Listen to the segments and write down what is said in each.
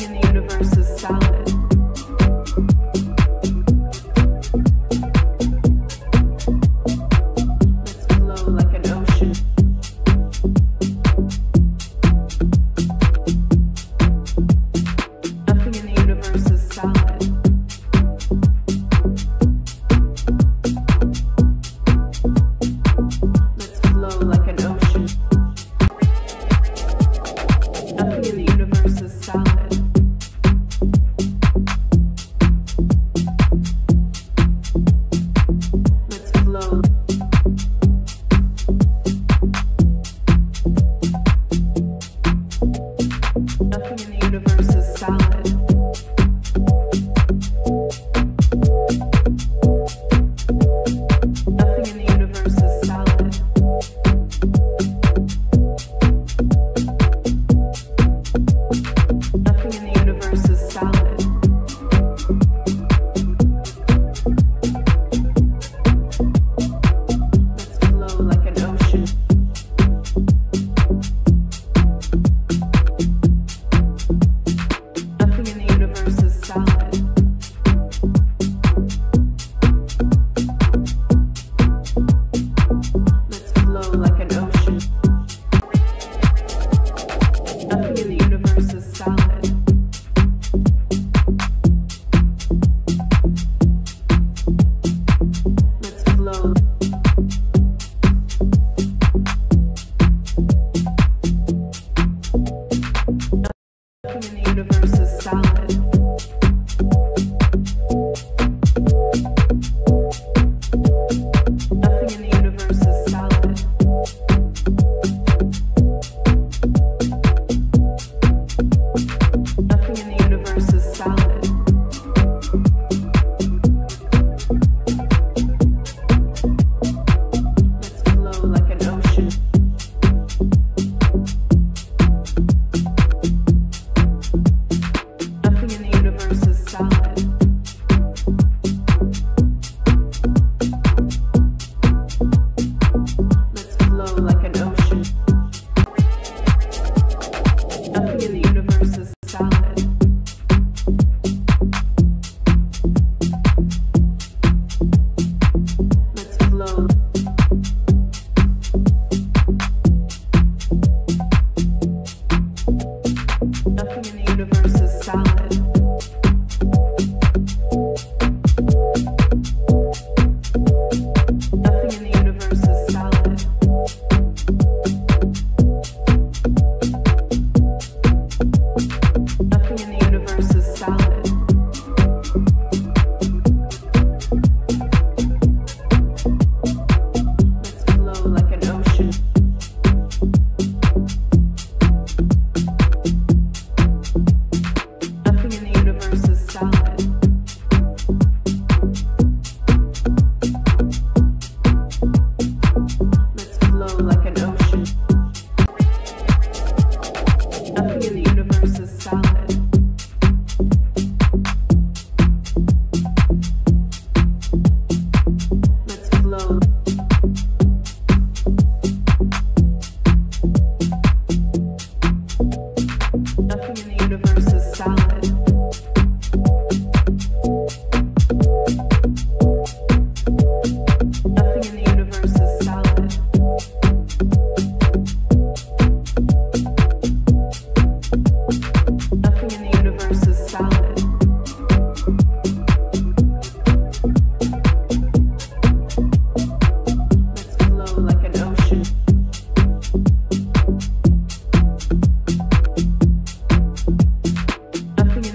Nothing in the universe is solid. Nothing in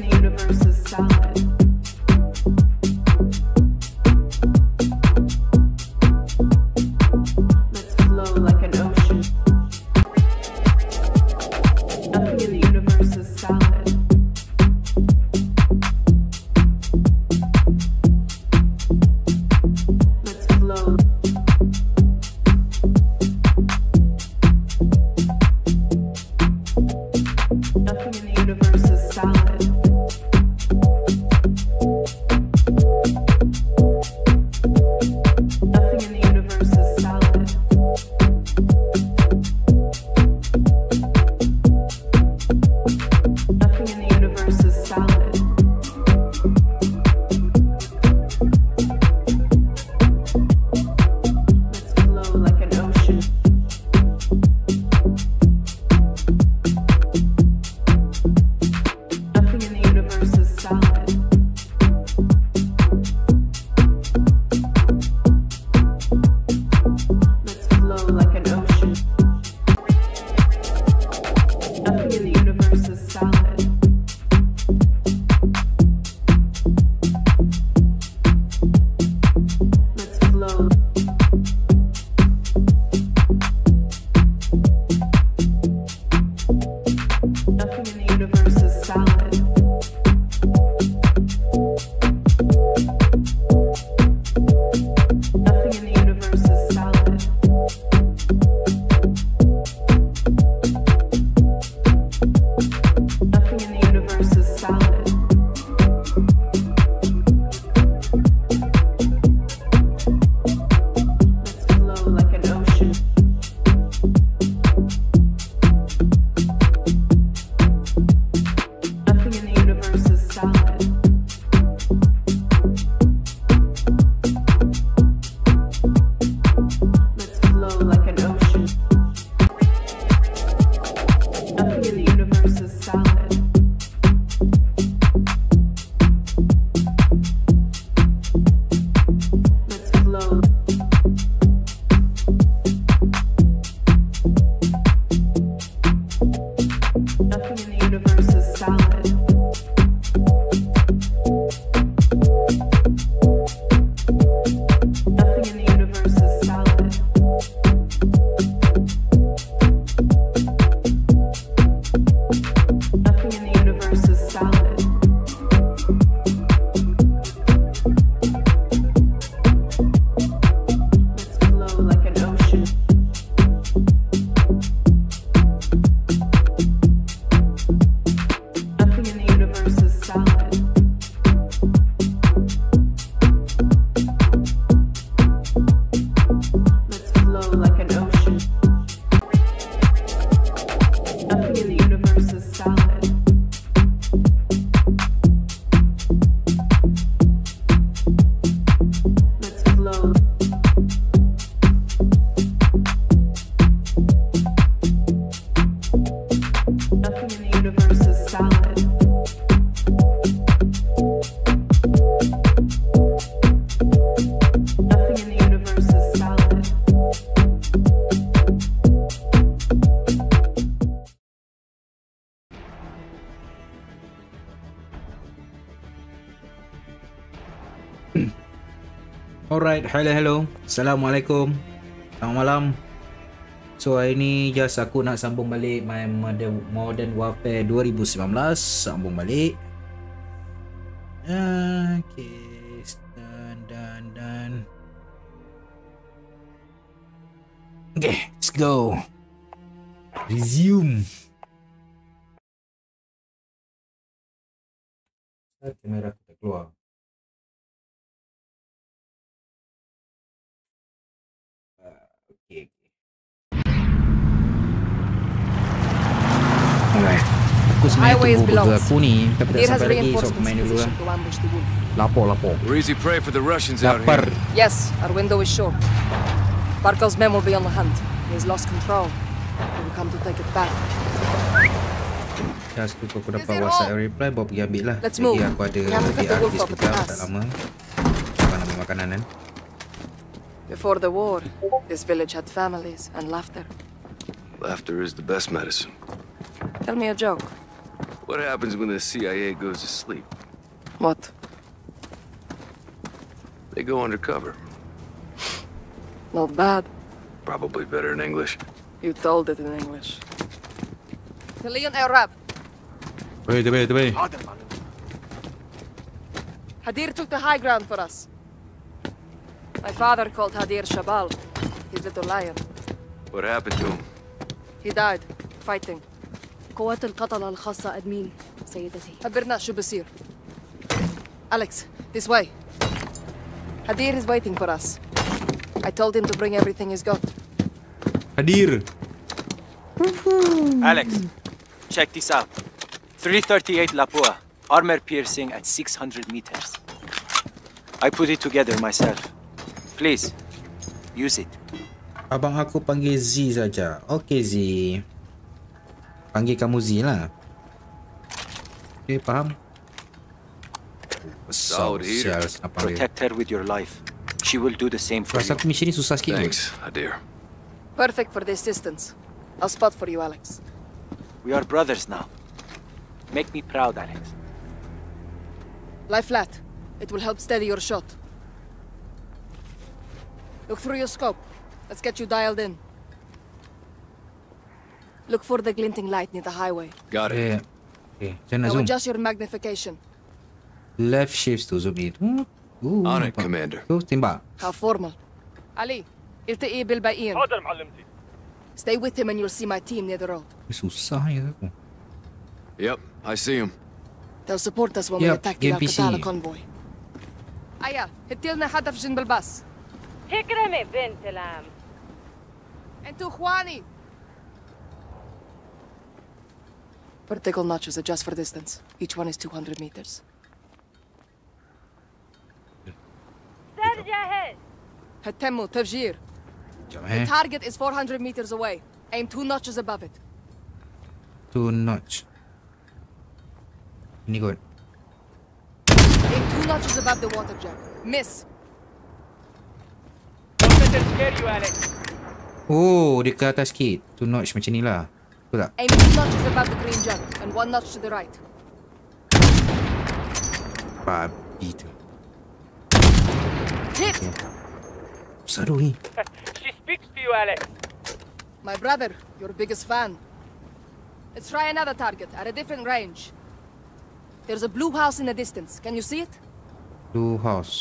the salad. Alright, hello, Assalamualaikum. Selamat malam. So hari ni just aku nak sambung balik my Modern Warfare 2019. Sambung balik. Okay, done. Okay, let's go. Resume. Kamera aku tak keluar. Alright. Aku sebenarnya tunggu berdua aku ni. Tapi tak sampai lagi, so aku main dulu lah. Lapor. Lapar. Yes, our window is short. Barkov's men will be on the hunt. He has lost control. He will come to take it back. Just tu aku dapat WhatsApp reply, bawa pergi ambil lah. Jadi aku ada artis sekejap, tak lama. Apa nama makanan kan? Before the war, this village had families and laughter. Laughter is the best medicine. Tell me a joke. What happens when the CIA goes to sleep? What? They go undercover. Not bad. Probably better in English. You told it in English. Wait. Hadir took the high ground for us. My father called Hadir Shabal, his little lion. What happened to him? He died, fighting. قوات القتلة الخاصة أدمين سيدتي. خبرنا شو بصير. Alex, this way. Hadir is waiting for us. I told him to bring everything he's got. Hadir. Alex, check this out. 338 Lapua, armor piercing at 600 meters. I put it together myself. Please, use it. Abang aku panggil Z saja. Okay Z. Panggil kamu Z lah. Okay, faham? Besar sial kenapa dia. Protect her with your life. She will do the same for you. Rasa aku mission ni susah sikit. Thanks, Hadir. Perfect for this distance. I'll spot for you, Alex. We are brothers now. Make me proud, Alex. Lie flat. It will help steady your shot. Look through your scope. Let's get you dialed in. Look for the glinting light near the highway. Got it. Okay, then I zoom. Adjust your magnification. Left shifts to zoom in. On it, Commander. How formal. Ali, التقي بالباقيين. هذا معلمتي. Stay with him and you'll see my team near the road. Yep, I see him. They'll support us when we attack the Al-Qatala convoy. Aya, hit لنا حدا في جنب الباص. تكرمي بنت العم. انتو اخواني. Vertical notches adjust for distance. Each one is 200 meters. هتموا تفجير. The target is 400 meters away. Aim 2 notches above it. 2 notches. Any good? Aim 2 notches above the water jet. Miss. Don't let them scare you, Alex. Oh, dekat atas sikit. 2 notches macam ni lah. Betul tak? Aim 2 notches above the green jet and 1 notch to the right. Babi tu. Hit. Saru ni. Speaks to you, Alex. My brother, your biggest fan. Let's try another target at a different range. There's a blue house in the distance. Can you see it? Blue house.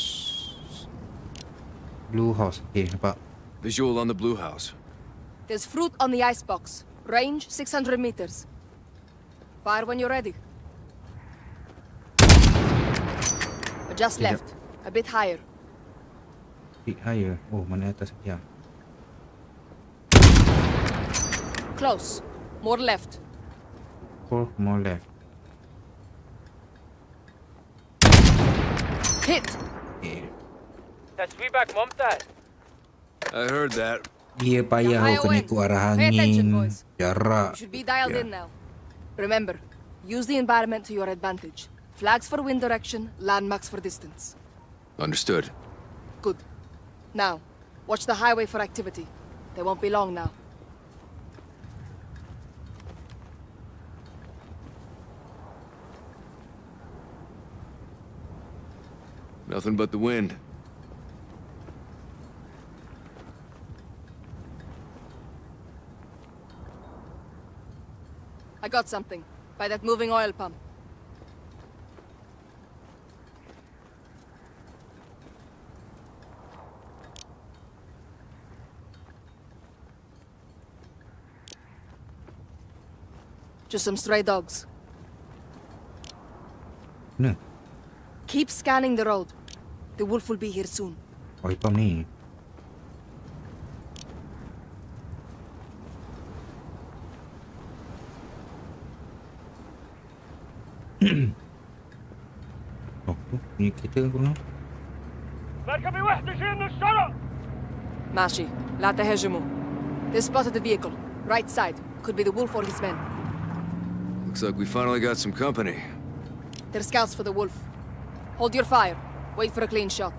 Blue house. Okay, about. Visual on the blue house. There's fruit on the icebox. Range 600 meters. Fire when you're ready. Adjust left. A bit higher. A bit higher. Oh, mana atas. Yeah. Close. More left. More left. Hit. Yeah. That's way back, Mumtaz. I heard that. Dia payah kena ikut arah angin. Jarak. Should be dialed in now. Remember, use the environment to your advantage. Flags for wind direction, landmarks for distance. Understood. Good. Now, watch the highway for activity. They won't be long now. Nothing but the wind. I got something by that moving oil pump. Just some stray dogs. No. Keep scanning the road. The wolf will be here soon. Oil pump ni. مركبي وحدة جاي من الشرق. ماشي، لا تهاجموا. They spotted the vehicle, right side. Could be the wolf or his men. Looks like we finally got some company. They're scouts for the wolf. Hold your fire. Wait for a clean shot.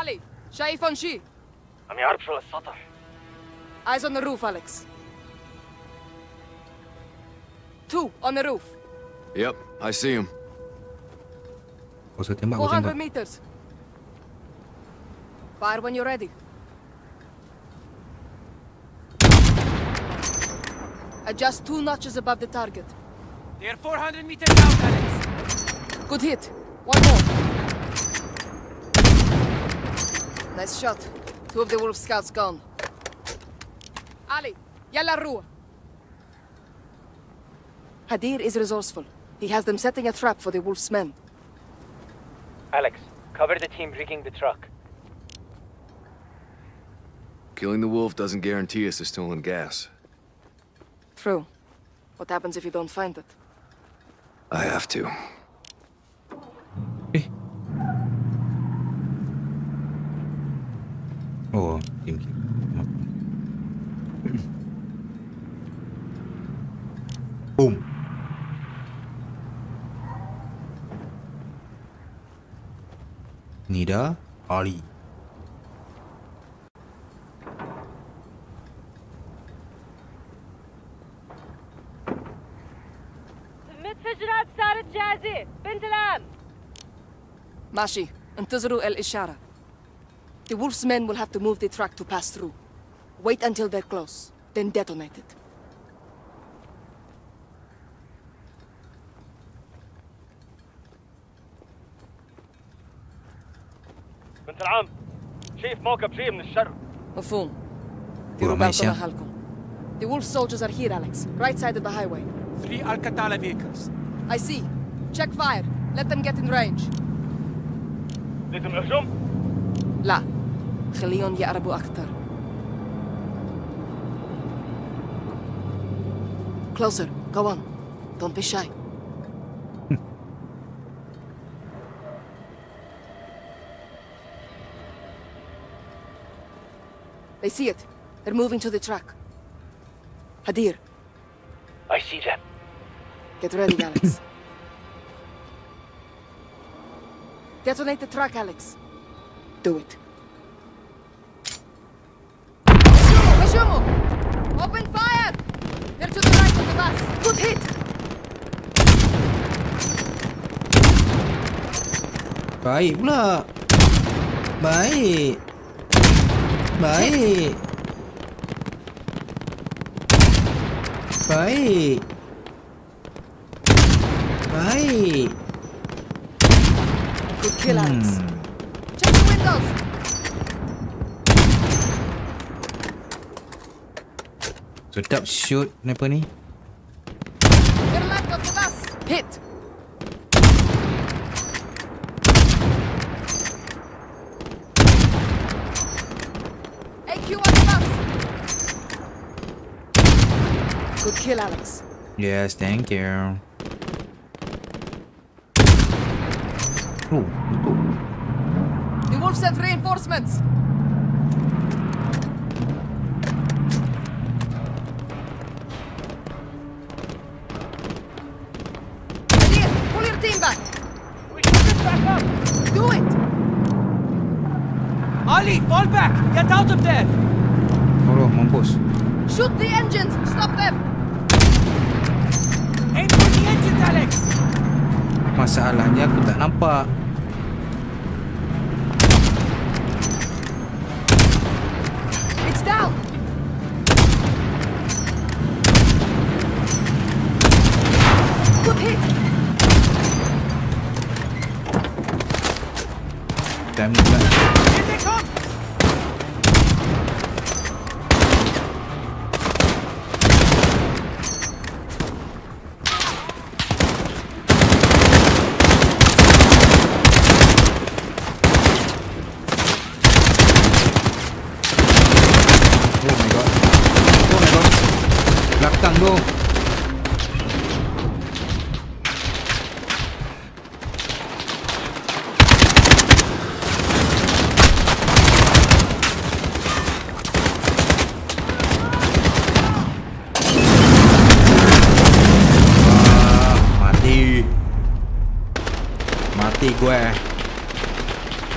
Ali, شايف on she? I'm يعرف شو السطح. Eyes on the roof, Alex. 2 on the roof. Yep, I see him. 400 meters. Fire when you're ready. Adjust 2 notches above the target. They're 400 meters out, Alex. Good hit. 1 more. Nice shot. 2 of the wolf scouts gone. Ali, yalla ruwa. Hadir is resourceful. He has them setting a trap for the wolf's men. Alex, cover the team rigging the truck. Killing the wolf doesn't guarantee us the stolen gas. True. What happens if you don't find it? I have to. Oh, thank you. Boom. Nida Ali. متفجرات صارت جاهزة بنت Mashi, انتظروا الإشارة. The wolf's men will have to move the track to pass through. Wait until they're close, then detonate it. بنت العم، شايف موكب جاي من الشرق. مفهوم. ديروا بالكم لحالكم. The wolf soldiers are here, Alex. Right side of the highway. 3 Al-Qatala vehicles. I see. Check fire. Let them get in range. بدهم يهجم؟ لا. خليهم يقربوا أكثر. Closer. Go on. Don't be shy. They see it. They're moving to the track. Hadir. I see them. Get ready, Alex. Detonate the track, Alex. Do it. Mashumu! Open fire! They're to the right of the bus. Good hit! Baik pula. Baik. Baik. Baik. Baik. Good kill, Alex. Check the windows. Sedap shoot kenapa ni? Hit. AQ on the bus. Good kill, Alex. Yes, thank you. Oh, oh. The wolf sent reinforcements. Hadir, pull your team back. We should get back up. Do it. Ali, fall back. Get out of there. Bro, mampus. Shoot the engines. Stop them. Aim for the engines, Alex. Masalahnya aku tak nampak. It's down. Good hit. Damn it. Here they come.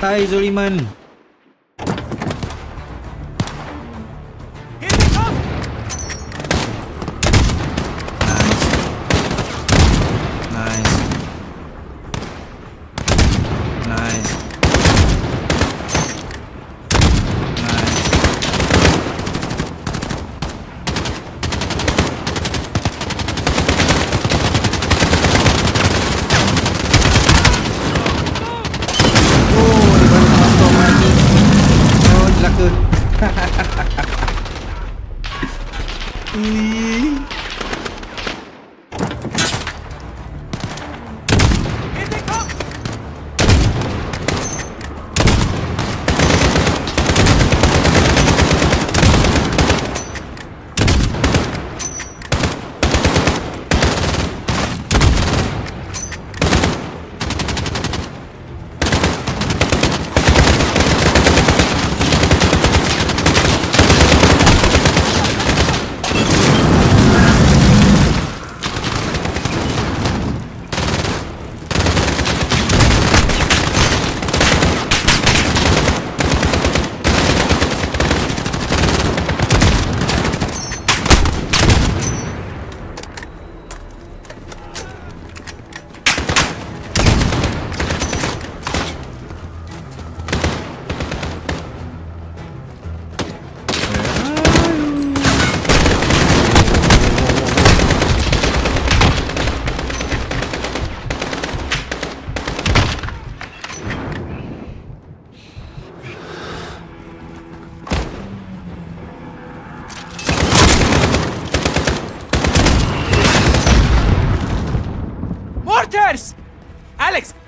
Hai Zuliman. Here they come. Nice. Nice. Nice. Nice.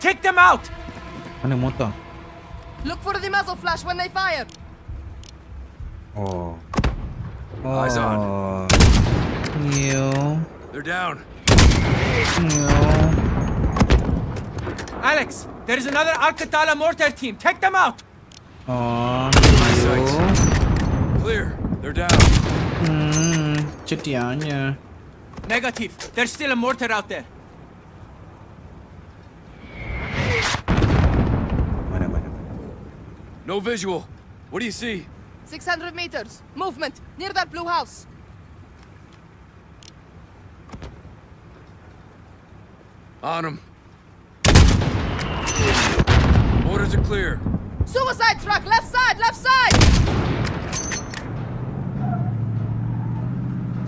Take them out! Look for the muzzle flash when they fire. Oh. Eyes on. No. They're down. No. Alex, there is another Al-Qatala mortar team. Take them out. Oh, no. Clear. They're down. Chitianya. Negative. There's still a mortar out there. No visual. What do you see? 600 meters. Movement. Near that blue house. On him. Orders are clear. Suicide truck! Left side! Left side!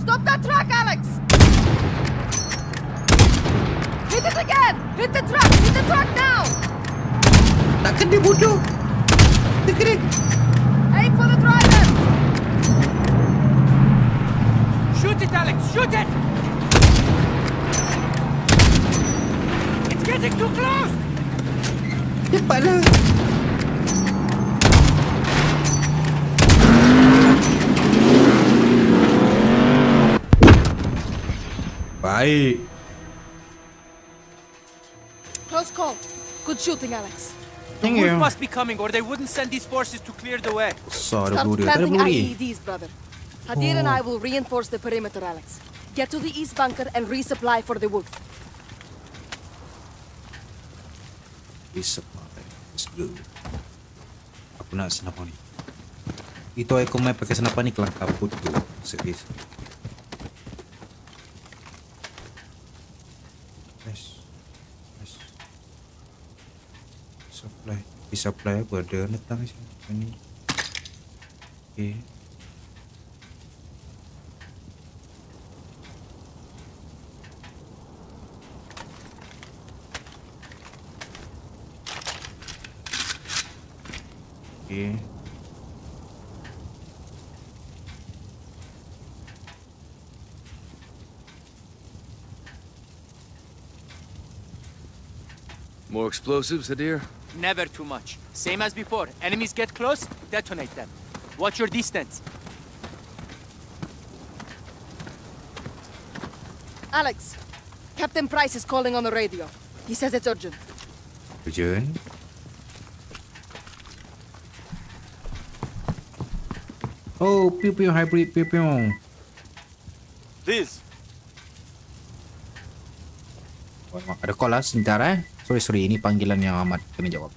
Stop that truck, Alex! Hit it again! Hit the truck! Hit the truck now! Takkan dibunuh! Dikrik! Aim for the driver! Shoot it, Alex! Shoot it! It's getting too close! Bye. Close call. Good shooting, Alex. Thank you. The wolf must be coming, or they wouldn't send these forces to clear the way. Sorry, start planting IEDs, brother. Hadir and I will reinforce the perimeter, Alex. Get to the east bunker and resupply for the wolf. Resupply. Aku nak senapan ni. Itu aku main pakai senapan ni kelangkap putu. Serius. Nice. Supply. Supply aku ada letak di sini. Okay. Okay. More explosives, Hadir? Never too much. Same as before. Enemies get close, detonate them. Watch your distance. Alex, Captain Price is calling on the radio. He says it's urgent. Urgent? Oh, pew pew hybrid pew pew. Please. Ada call lah sebentar eh. Sorry, ini panggilan yang amat kena jawab.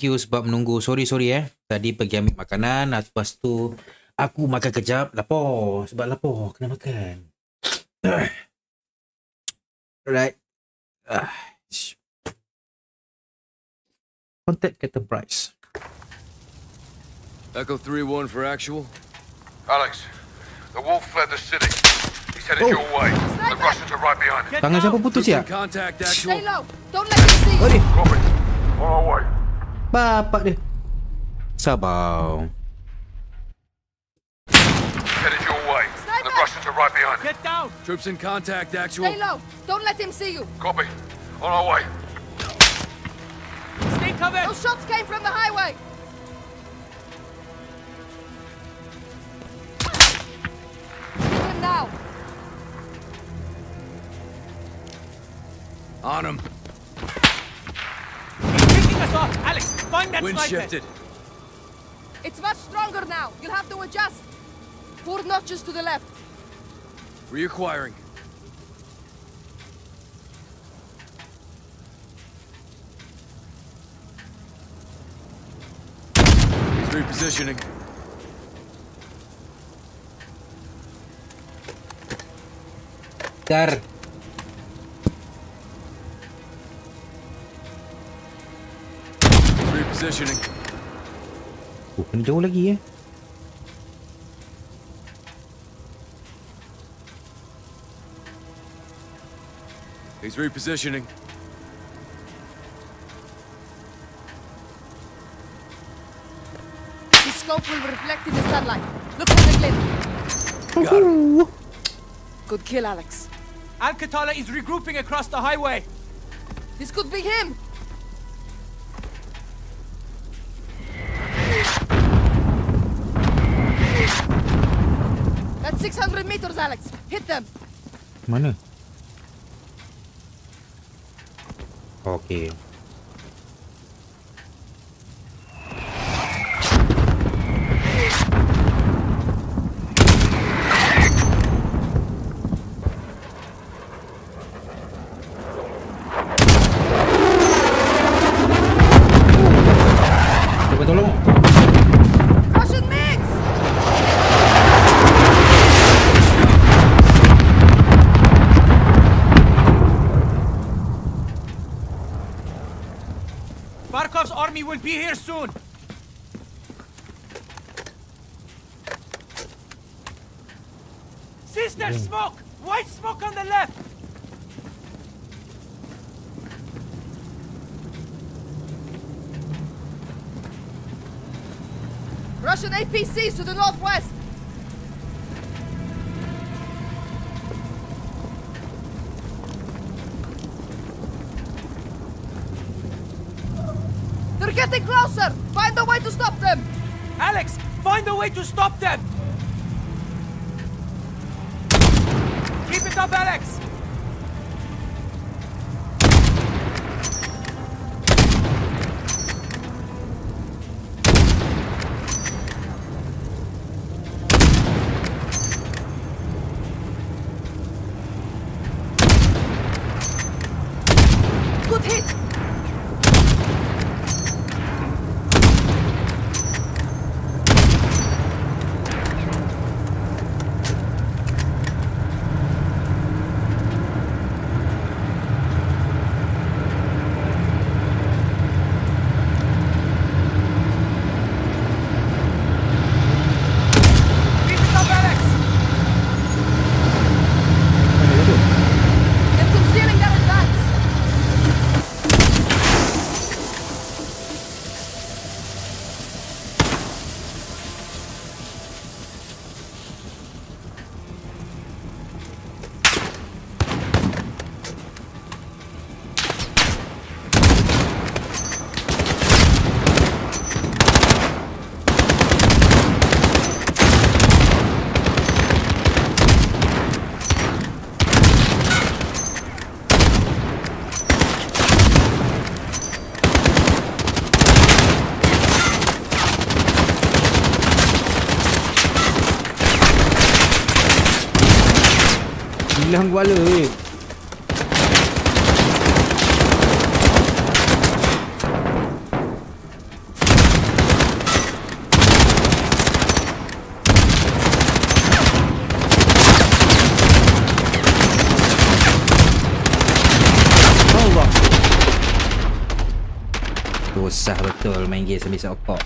thank you sebab menunggu. Sorry eh, tadi pergi ambil makanan, lepas tu aku makan kejap, lapar. Sebab lapar, kena makan. Alright. Contact Captain Price. Echo 3-1 for actual. Alex, the wolf fled the city. He's headed your way. The Russians are right behind him. Tangan siapa putus ya? Stay low. Don't let him see. Bapak dia. Sabar. Headed your way. The Russians are right behind him. Get down. Troops in contact, actual. Stay low. Don't let him see you. Copy. On our way. Stay covered. Those shots came from the highway. Now. On him. He's picking us off, Alex. Find that wind shifted. It's much stronger now. You'll have to adjust. 4 notches to the left. Reacquiring. He's repositioning. Dar. Repositioning. Bukan jauh lagi ya. He's repositioning. The scope will reflect in the sunlight. Look for the glint. Good kill, Alex. Al-Qatala is regrouping across the highway. This could be him. That's 600 meters, Alex. Hit them. Mana? Okay. Will be here soon. Cease their smoke! White smoke on the left! Russian APCs to the northwest! Getting closer! Find a way to stop them! Alex, find a way to stop them! Keep it up, Alex! Hilang kepala weh. susah betul main game sambil seopak.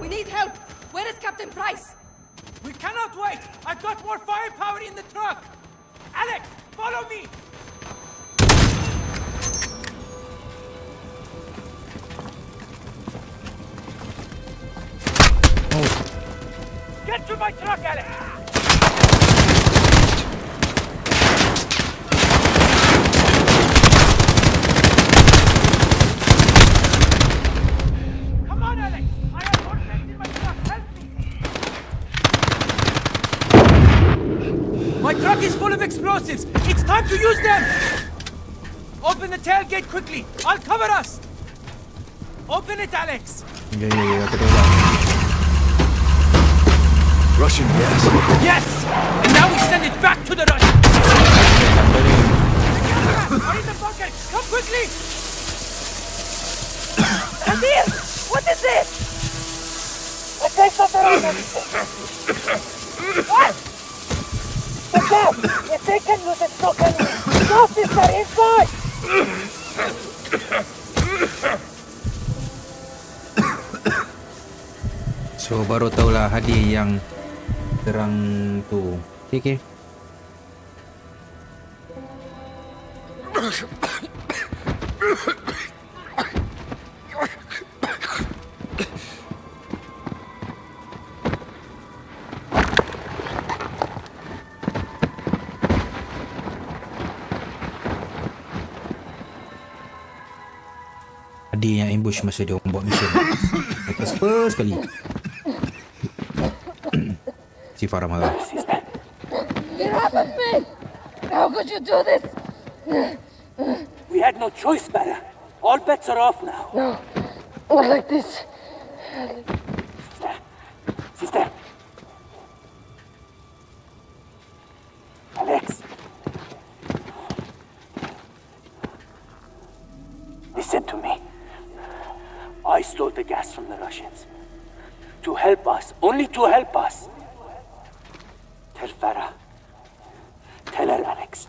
We need help! Where is Captain Price? We cannot wait! I've got more firepower in the truck! Alex, follow me! Oh. Get to my truck, Alex! Explosives! It's time to use them! Open the tailgate quickly! I'll cover us! Open it, Alex! Yeah. Russian gas? Yes! And now we send it back to the Russians! Hurry the bucket! Come quickly! Hadir! What is this? A place of the Russians! What? The gas! If they can use it, so can we! No, sister, inside! So, baru tahulah Hadir yang terang tu. Okay, okay. Yang ambush masa dia orang buat mission. Lepas first kali si Farah marah. It happened, man! How could you do this? We had no choice, Farah. All bets are off now. No, not like this. Sister. Alex. Listen to me. I stole the gas from the Russians. To help us, only to help us. Tell Farah. Tell her, Alex.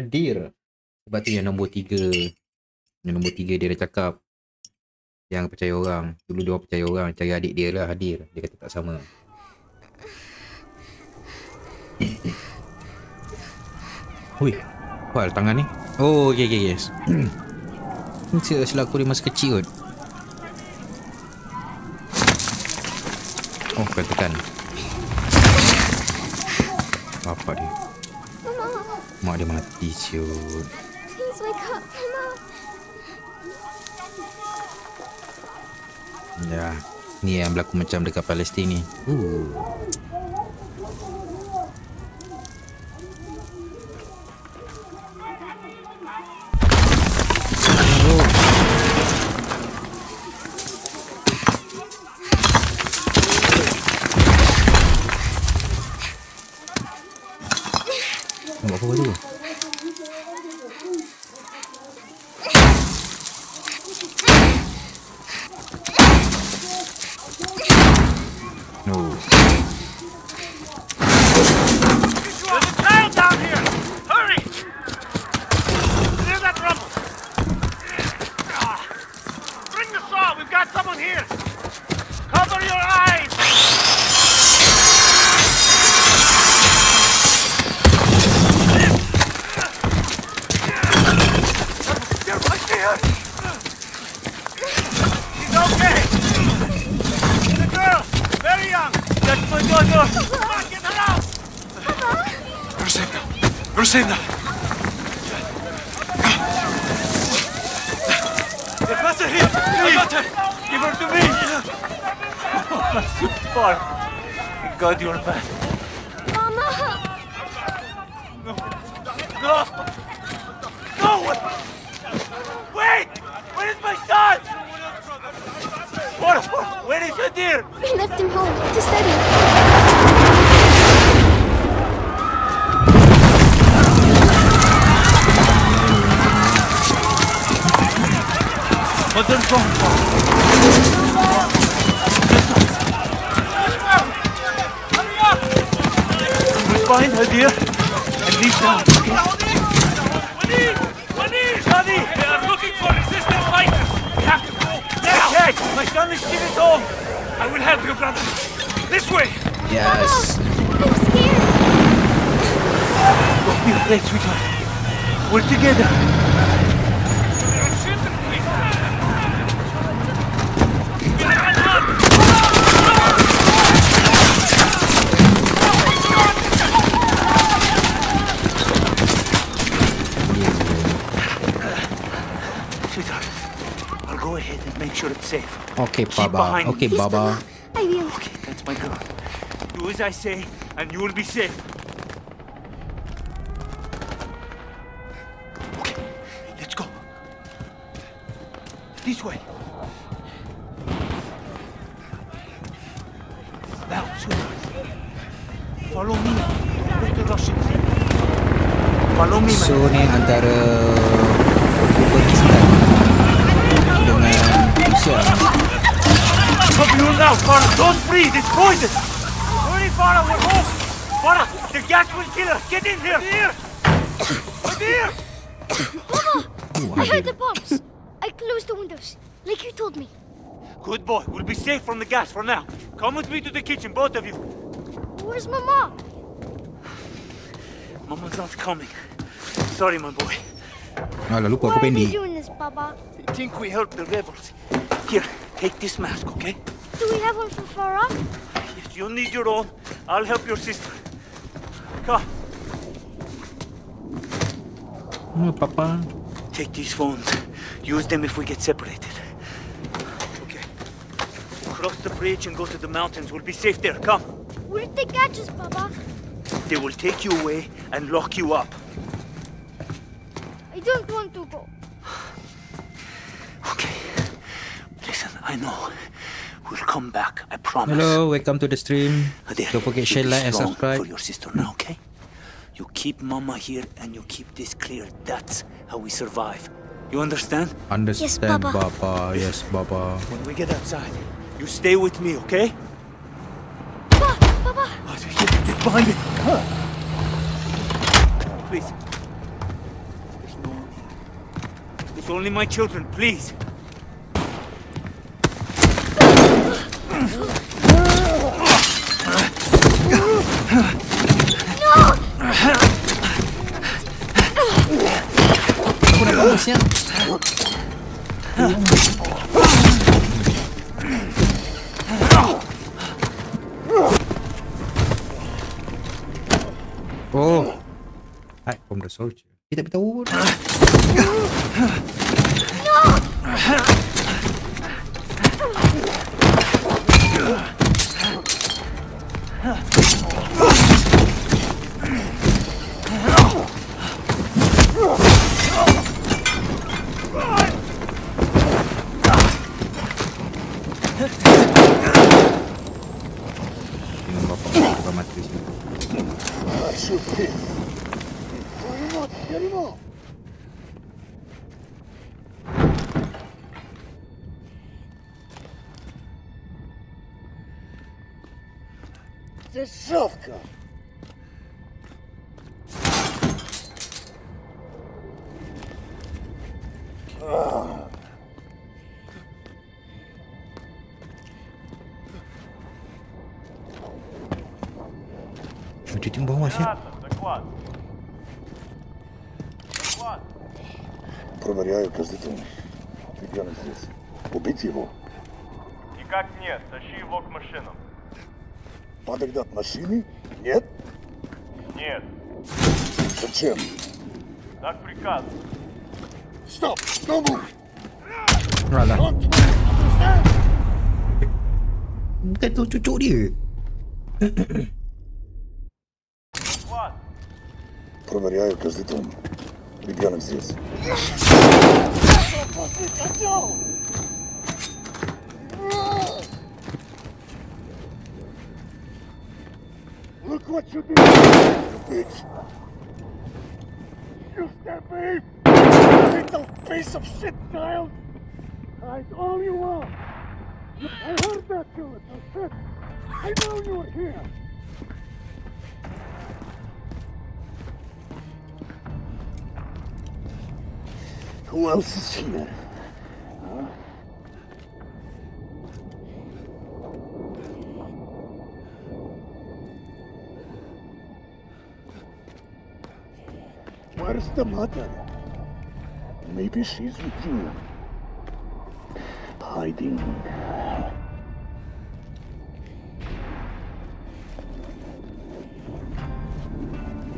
Hadir. Sebab tu yang nombor 3. Yang nombor 3 dia dah cakap. Jangan percaya orang. Dulu dia orang percaya orang. Cari adik dia lah, Hadir. Dia kata tak sama. Wih, kuat tangan ni. Oh, okay, okay, yes. Ini silap aku di masa kecil kot. Oh, kena tekan. Apa dia? Mak dia mati siut. Ya, ni yang berlaku macam dekat Palestin ni. What do I do? No. There's a child down here! Hurry! Clear that rubble! Bring the saw! We've got someone here! Cover your eyes! She's okay! She's a girl! Very young! That's my daughter! Come on, get her out! Rusevna! Rusevna! The master here! The master! Give her to me! Oh, that's too far! Thank God you're back! Mama! No! No! No! Wait! Where is my son? Where is Hadir? We left him home to study. What's the phone for? Hurry up! We'll find Hadir and leave now. They are looking for resistant fighters! We have to go now! Okay, my son is still at home! I will help you, brother! This way! Yes! Mama, I'm scared! Don't be afraid, sweetheart! We're together! There are children safe. Okay, keep Baba. Okay, please, Baba. I will. Okay, that's my girl. Do as I say, and you will be safe. Okay, let's go. This way. Now, sweetheart. Follow me. Look the Russians. Follow me, man. So, ni antara Uzbekistan dengan Russia. Come you now, Farah! Don't breathe! It's poison! Hurry, Farah! We're home! Farah! The gas will kill us! Get in here! Hadir! Mama! I heard the bombs! I closed the windows, like you told me. Good boy. We'll be safe from the gas for now. Come with me to the kitchen, both of you. Where's Mama? Mama's not coming. Sorry, my boy. Why are you doing this, Baba? I think we helped the rebels. Here, take this mask, okay? Do we have one for Farah? Yes, you'll need your own. I'll help your sister. Come. No, Papa. Take these phones. Use them if we get separated. Okay. Cross the bridge and go to the mountains. We'll be safe there. Come. Where did they catch us, Baba? They will take you away and lock you up. I don't want to go. Okay. Listen, I know. We'll come back, I promise. Hello, welcome to the stream. Hadir, don't forget share, like, and subscribe. For your sister now, okay? You keep Mama here and you keep this clear. That's how we survive. You understand? Understand, yes, Baba. Baba. Yes, Baba. When we get outside, you stay with me, okay? Baba! Get behind me! Please. It's only my children, please. No. Oh, hi from the soldier. Tidak tahu. not anymore. Дешевка. Чуть-чуть бомбасе. Проверяю каждый день. Ты пьяный здесь. Убить его? Никак нет. Тащи его к машинам. Подогнать от машины? Нет? Нет. Зачем? Так приказ. Стоп! Стоп! Рада. Это чуть-чуть ли? Проверяю каждый дом. Ребенок здесь. Look what you did, you bitch! You stabbed me! Little piece of shit, child! Hide all you want! I heard that you little shit! I know you were here! Who else is here? Huh? Where's the mother? Maybe she's with you. Hiding.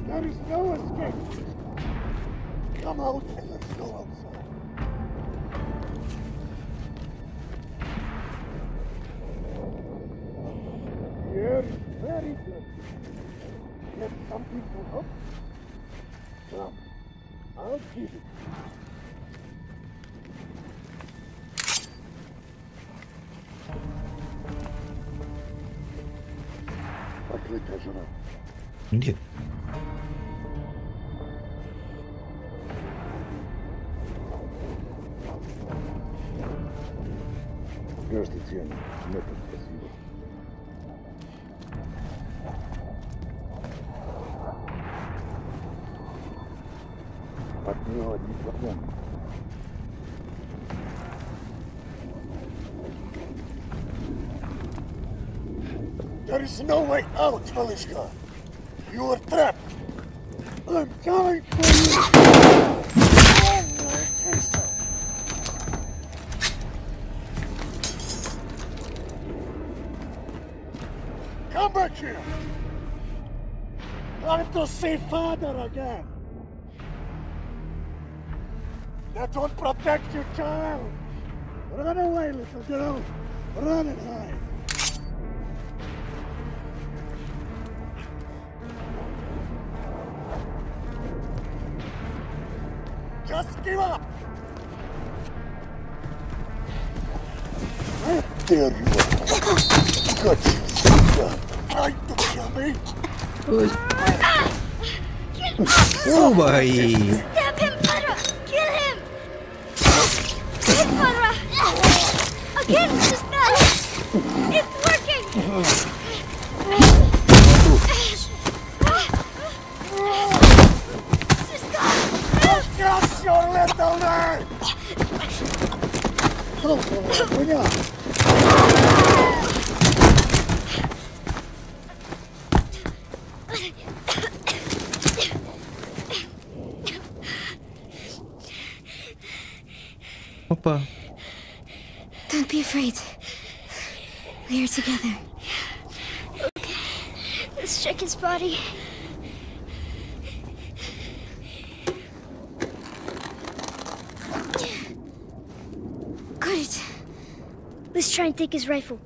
There is no escape. Come out and let's go outside. Here is very good. Get something to up. Come, I'll give it. Открытая жена. Нет. Каждый день метод красивый. От него одни проблемы. There is no way out, Valishka. You are trapped. I'm coming for you. Oh my crystal. Come back here. Time to see father again. That won't protect you, child! Run away, little girl! Run and hide! Just give up! How dare you! Got you! Trying to kill me! Oh my! Stab him, Farah! Kill him! Get Farah! Again, sister! It's working! Sister! Look out, your little man! Opa. Don't be afraid. We are together. Okay. Let's check his body. Got it. Let's try and take his rifle.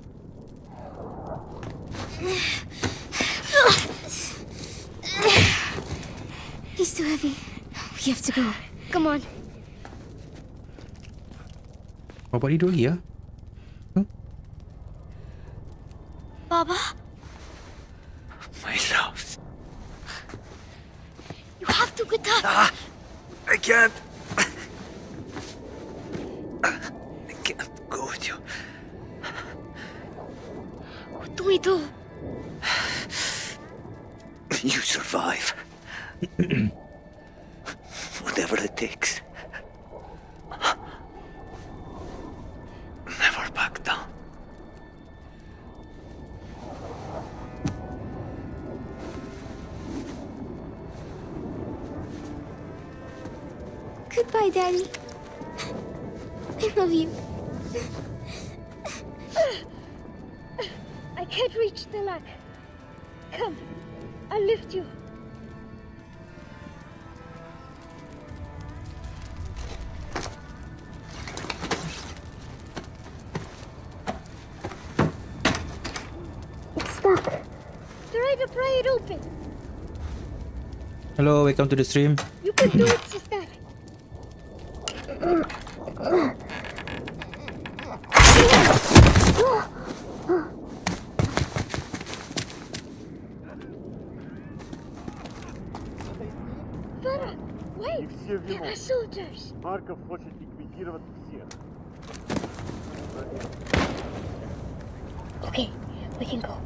He's too heavy. We have to go. Come on. What are you doing here? Huh? Baba? My love. You have to get up. I can't. I can't go with you. What do we do? You survive. Whatever it takes. Never back down. Goodbye, Daddy. I love you. I can't reach the lock. Come, I'll lift you. It's stuck. Try to pry it open. Hello, welcome to the stream. You can do it, sister. Farah, wait! There are soldiers! Barkov хочет ликвидировать всех. Okay, we can go.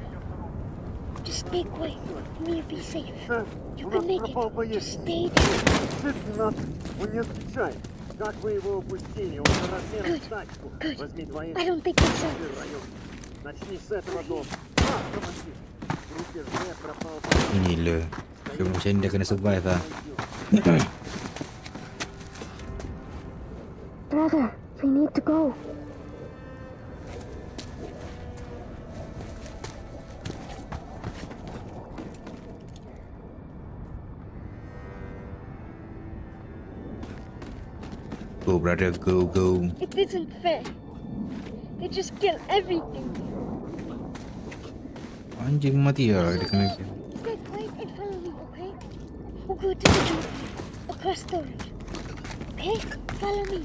Just make way for me to be safe. You can make it. Just stay there. Как вы его упустили? Он развернул тачку. Возьми двоих. Начни с этого дома. Gila. Dia macam dia kena survive lah. Brother, we need to go. Go, brother, go, go. It isn't fair. They just kill everything. Anjing mati ya, dia kena. Stay quiet and follow me, okay? We'll go to the door across the road. Okay, follow me.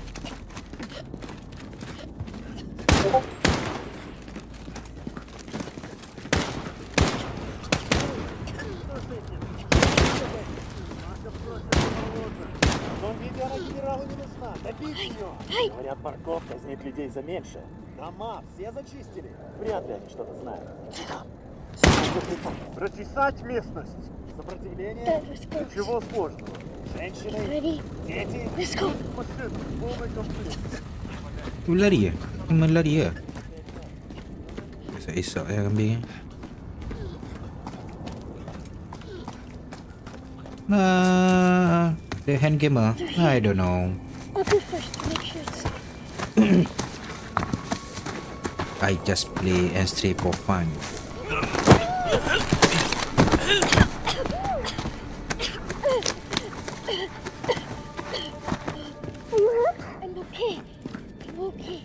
Говорят, Барков казнит людей за меньше. Дома все зачистили. Вряд ли они что-то знают. Прочесать местность. Сопротивление. Ничего сложного. Женщины, дети, мужчины. Полный комплект. Malaria. Malaria. Isak-isak ya kambing. The hand gamer. I don't know. I just play and stay for fun. I'm okay. I'm okay.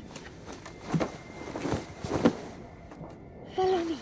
Follow me.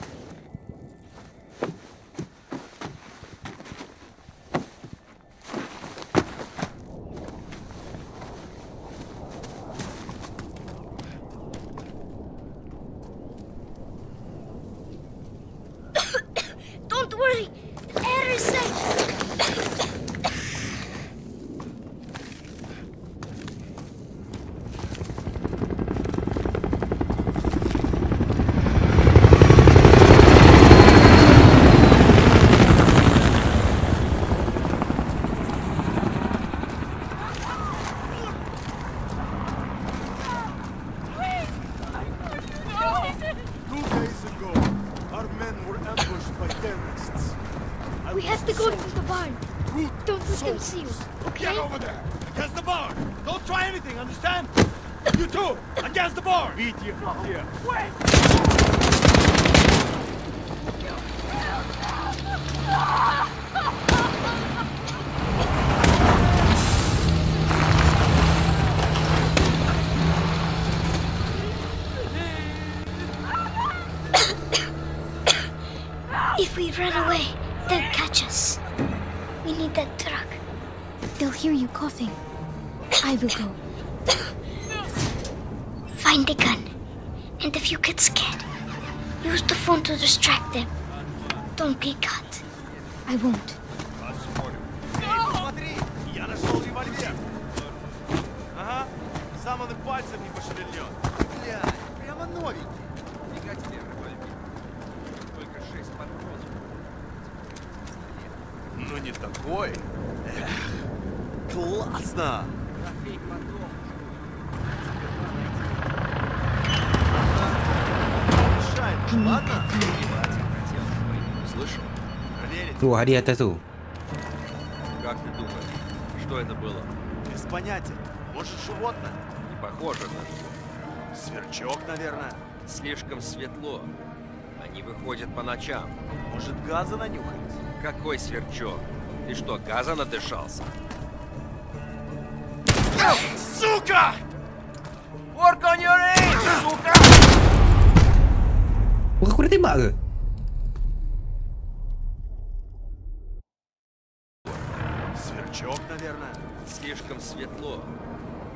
Distract them. Don't be caught. I won't. No! Ага, сам он и пальцем не пошевельнет. Блядь, прямо новенький. Не как те рыбальки. Только 6 подходов. Ну не такой. Эх, классно! Ладно? Слышал? Проверить. Угори от тату. Как ты думаешь, что это было? Без понятия. Может, животное? Не похоже на животное. Сверчок, наверное. Слишком светло. Они выходят по ночам. Может, газа нанюхать? Какой сверчок? Ты что, газа надышался? Сука! Work on your aim, сука! What the fuck? Сверчок, наверное. Слишком светло.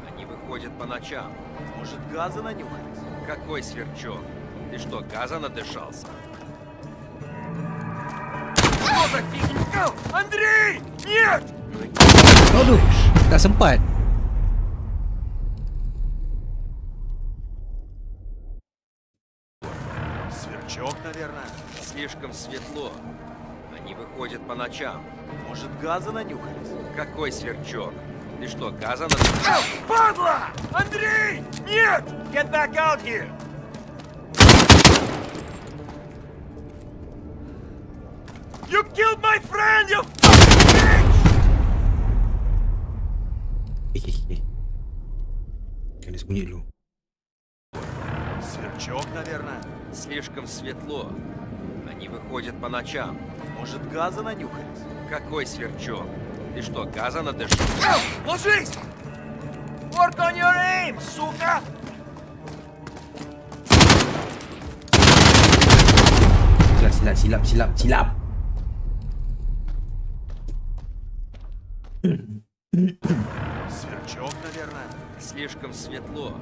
Они выходят по ночам. Может, газа нанюхать? Какой сверчок? Ты что, газа надышался? Что за фигня? Андрей! Нет! Оду! Да, сэмпай! Наверное. Слишком светло. Они выходят по ночам. Может, газа нанюхались? Какой сверчок? Ты что, газа надышался? Падла! Андрей! Нет! Get back out here! You killed my friend, you fucking bitch! Сверчок, наверное. Слишком светло. Они выходят по ночам. Может, газа нанюхались? Какой сверчок? Ты что, газа надышал? Ложись! Work on your aim, сука! Силап! Сверчок, наверное. Слишком светло.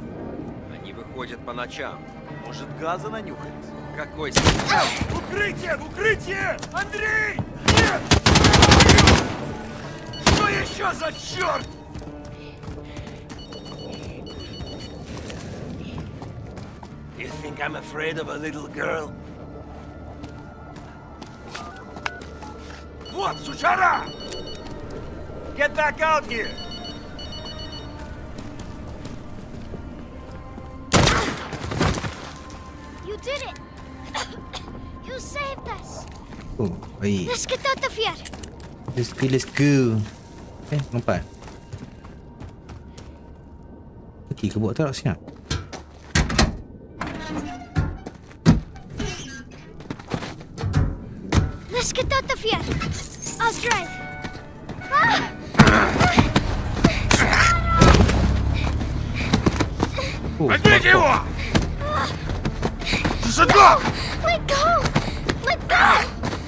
Они выходят по ночам. Может, газа нанюхать? Какой сверчок? Укрытие! Укрытие! Андрей! Нет! Что еще за черт? You think I'm afraid of a little girl? Вот, сучара! Get back out here! You did it! You saved us! Oh, wait. Let's get out of here! Let's go! Eh, nampak? Okay, kau buat tak siap? Let's get out of here! I'll drive! Oh, Отбейте его! No! Let go! Let go! No!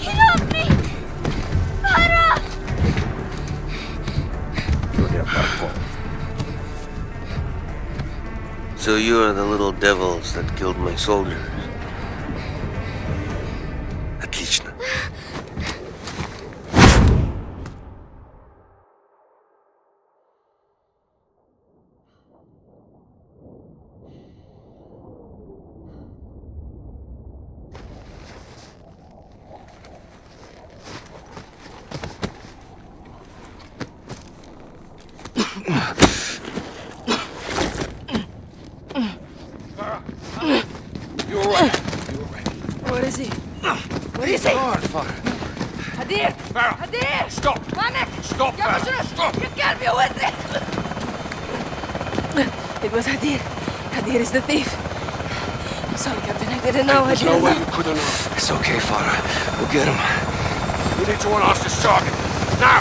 Get off me! Farah! So you are the little devils that killed my soldiers. The thief. I'm sorry, Captain. I didn't know. There's no way you could have known. It's okay, Farah. We'll get him. We need to unlock this target. Now!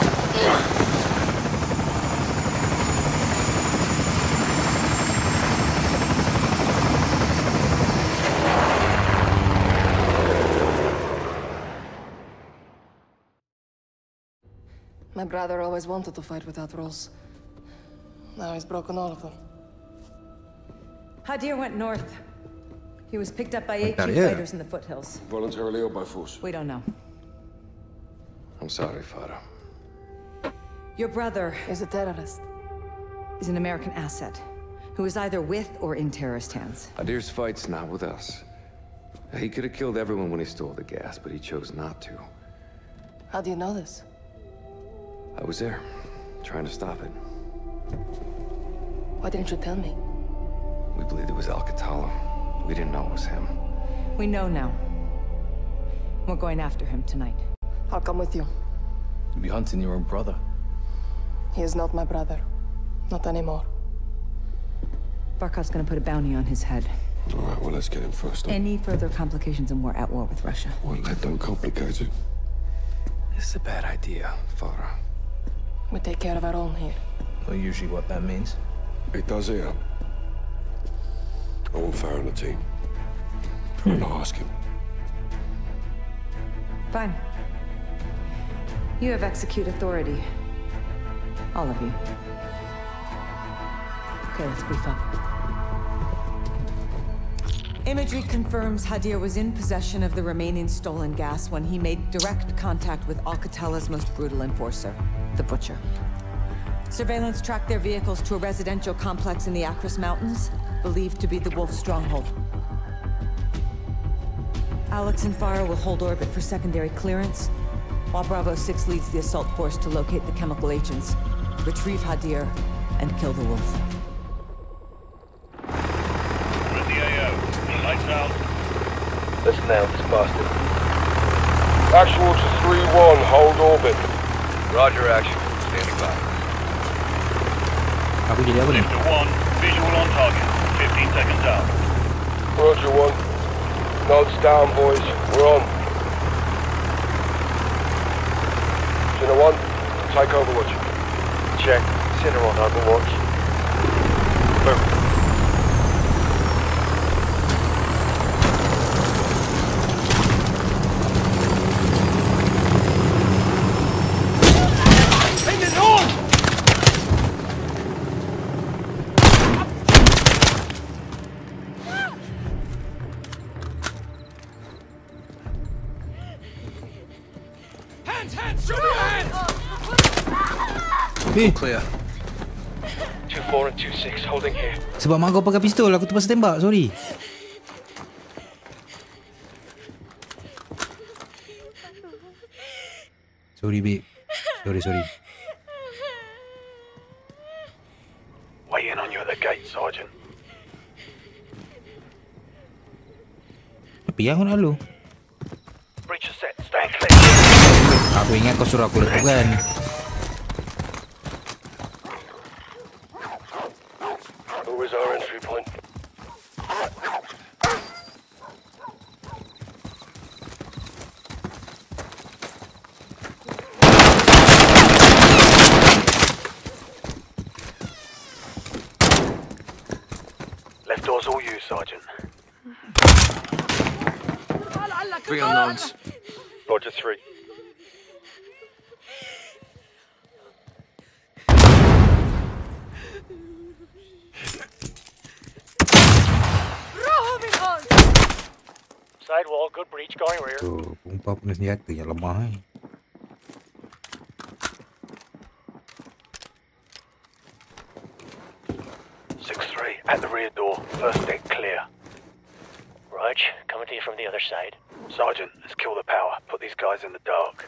My brother always wanted to fight without rules. Now he's broken all of them. Hadir went north. He was picked up by 8 fighters in the foothills. Voluntarily or by force? We don't know. I'm sorry, Farah. Your brother is a terrorist. He's an American asset who is either with or in terrorist hands. Hadir's fight's not with us. He could have killed everyone when he stole the gas, but he chose not to. How do you know this? I was there, trying to stop it. Why didn't you tell me? We believed it was Al-Qatala. We didn't know it was him. We know now. We're going after him tonight. I'll come with you. You'll be hunting your own brother. He is not my brother. Not anymore. Barkov's gonna put a bounty on his head. All right, well, let's get him first. Any further complications and we're at war with Russia. Well, that don't complicate it. This is a bad idea, Farah. We take care of our own here. Well, usually what that means. It does here. I want Farah on the team. And I'll ask him. Fine. You have execute authority. All of you. Okay, let's brief up. Imagery confirms Hadir was in possession of the remaining stolen gas when he made direct contact with Al-Qatala's most brutal enforcer, the Butcher. Surveillance tracked their vehicles to a residential complex in the Akras Mountains, believed to be the Wolf stronghold. Alex and Farah will hold orbit for secondary clearance, while Bravo 6 leads the assault force to locate the chemical agents, retrieve Hadir, and kill the Wolf. Listen now, this bastard. Actual to 3-1, hold orbit. Roger, actual. Standing by. How we get evidence? Lifter 1, visual on target. 15 seconds out. Roger 1. Nods down, boys. We're on. Center 1, take overwatch. Check. Center 1, overwatch. Boom. Clear. 24 and 26 holding here. Sebab mak kau pakai pistol aku terpaksa tembak, sorry. Sorry babe. Sorry. Weigh in on you at the gate, Sergeant. Apa yang kau nak lalu? Breacher set, stand clear. Aku ingat kau suruh aku letakkan. Roger 3. Sidewall, good breach, going rear. Tuh, pumpa punya senjata yang lemah. Sergeant, let's kill the power. Put these guys in the dark.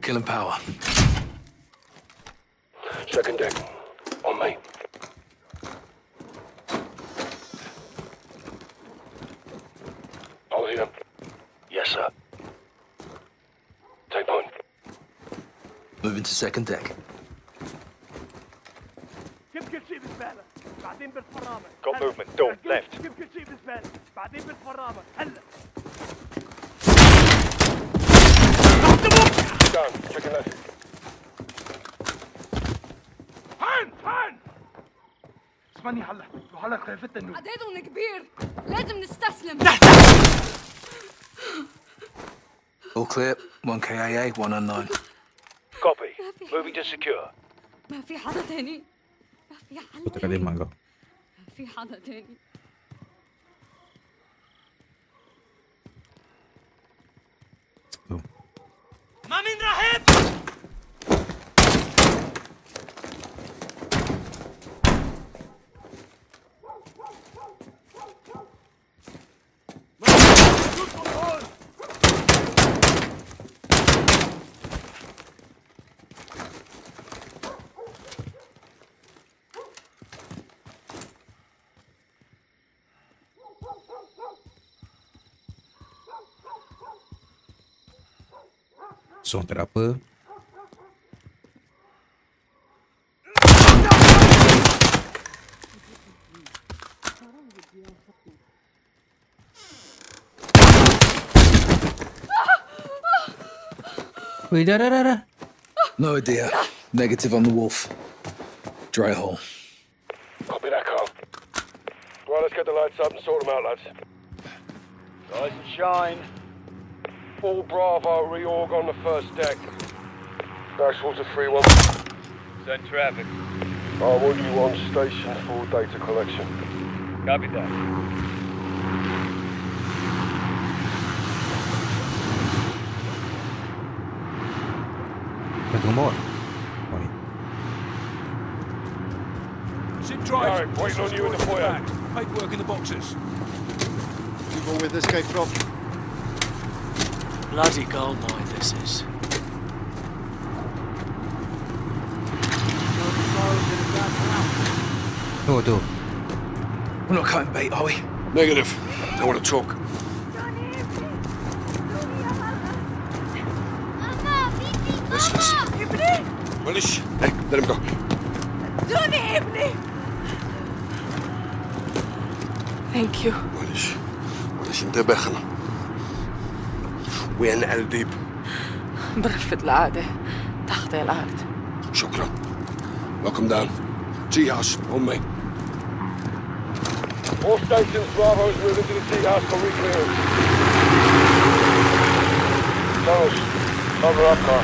Killing power. Second deck. On me. All here. Yes, sir. Take point. Moving to second deck. Got movement, door, left. Down, check it left. Hands! اسمعني هلا، وهلا خايفت انه عددهم كبير، لازم نستسلم. All clear, 1 KIA, 1 unknown. Copy, moving to secure. ما في حدا تاني، ما في حدا تاني، ما في حدا تاني. ما من رهيب. Song terapa. Wait, no idea. Negative on the wolf. Dry hole. Copy that, Carl. Right, let's get the lights up and sort them out, lads. Rise and shine. All Bravo reorg on the first deck. Dashwater 3-1. Send traffic. I want you on station for data collection. Copy that. There's no more. Money. Ship drive. Garrick, waiting on you in the foyer. Make work in the boxes. You go with this guy from. Bloody gold mine this is. Oh, do. We're not cutting bait, are we? Negative. Don't want to talk. Listen. Relish. Hey, let him go. Thank you. Relish. Relish, انت بخنا. وين قلبي برفة العادة تحت الأرض شكرا welcome down tea house أمي all stations Bravo's moving to the tea house for reclearance Charles cover up car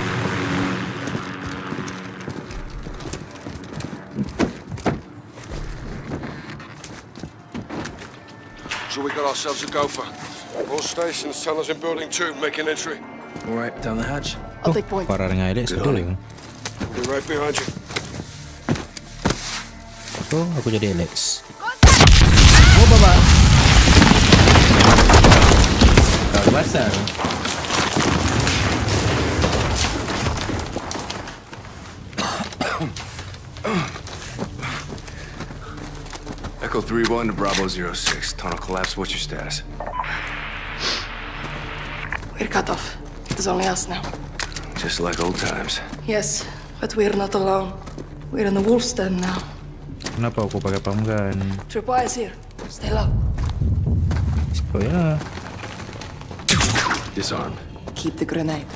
so we got ourselves a gopher. All stations tell us in building 2, make an entry. All right, down the hatch. I'll take point. We're right behind you. Oh, aku jadi Alex. Oh, baba. Kau basah. Echo 3-1 to Bravo 06. Tunnel collapse. What's your status? We're cut off. It's only us now. Just like old times. Yes, but we're not alone. We're in the wolf's den now. Kenapa aku pakai pamgan? Triple is here. Stay low. Oh yeah. Disarmed. Keep the grenade.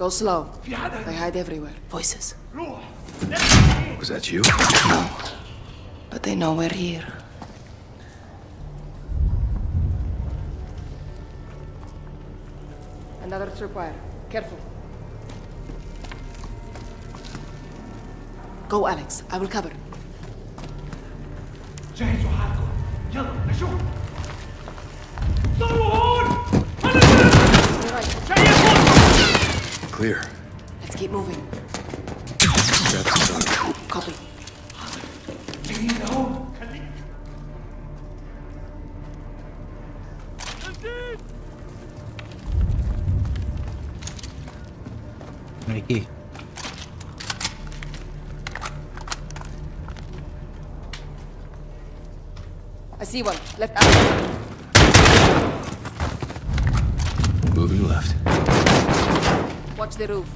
Go slow. They hide everywhere. Voices. Was that you? No. But they know we're here. Another tripwire. Careful. Go, Alex. I will cover. Clear. Let's keep moving. That's done. Copy. Nike. I see one. Left out. Moving left. Watch the roof.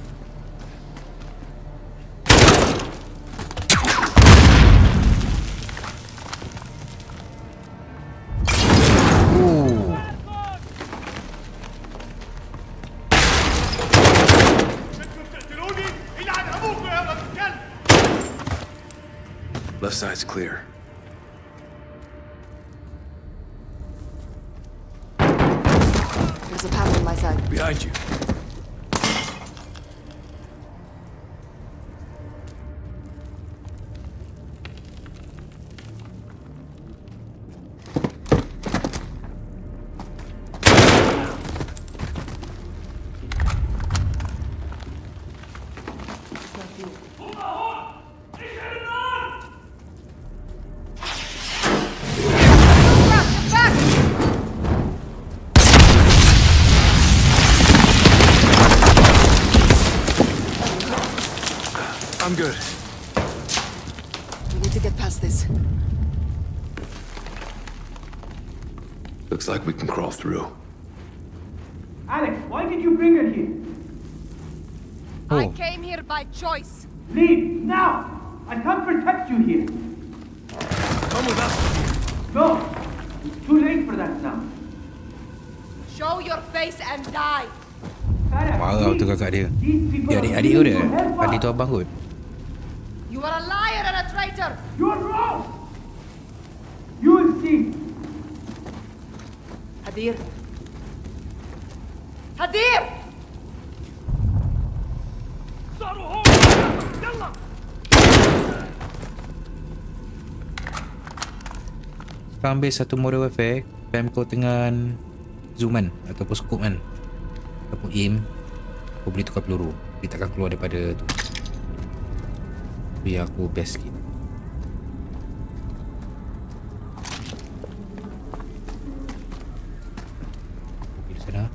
Left side's clear. There's a pattern on my side. Behind you. I'm good. We need to get past this. Looks like we can crawl through. Alex, why did you bring her here? Oh. I came here by choice. Leave, now! I can't protect you here. Come with us. No, it's too late for that now. Show your face and die. Parah tu kakak dia. Dia adik-adik tu dia. Adik tu abang kot. You are a liar and a traitor. You are wrong. You will see. Hadir. Hadir. Sekarang ambil satu Modern Warfare, spam kau dengan zooman ataupun scope kan, ataupun aim. Kau boleh tukar peluru, dia takkan keluar daripada tu. Biar aku best sikit. Pergi sana.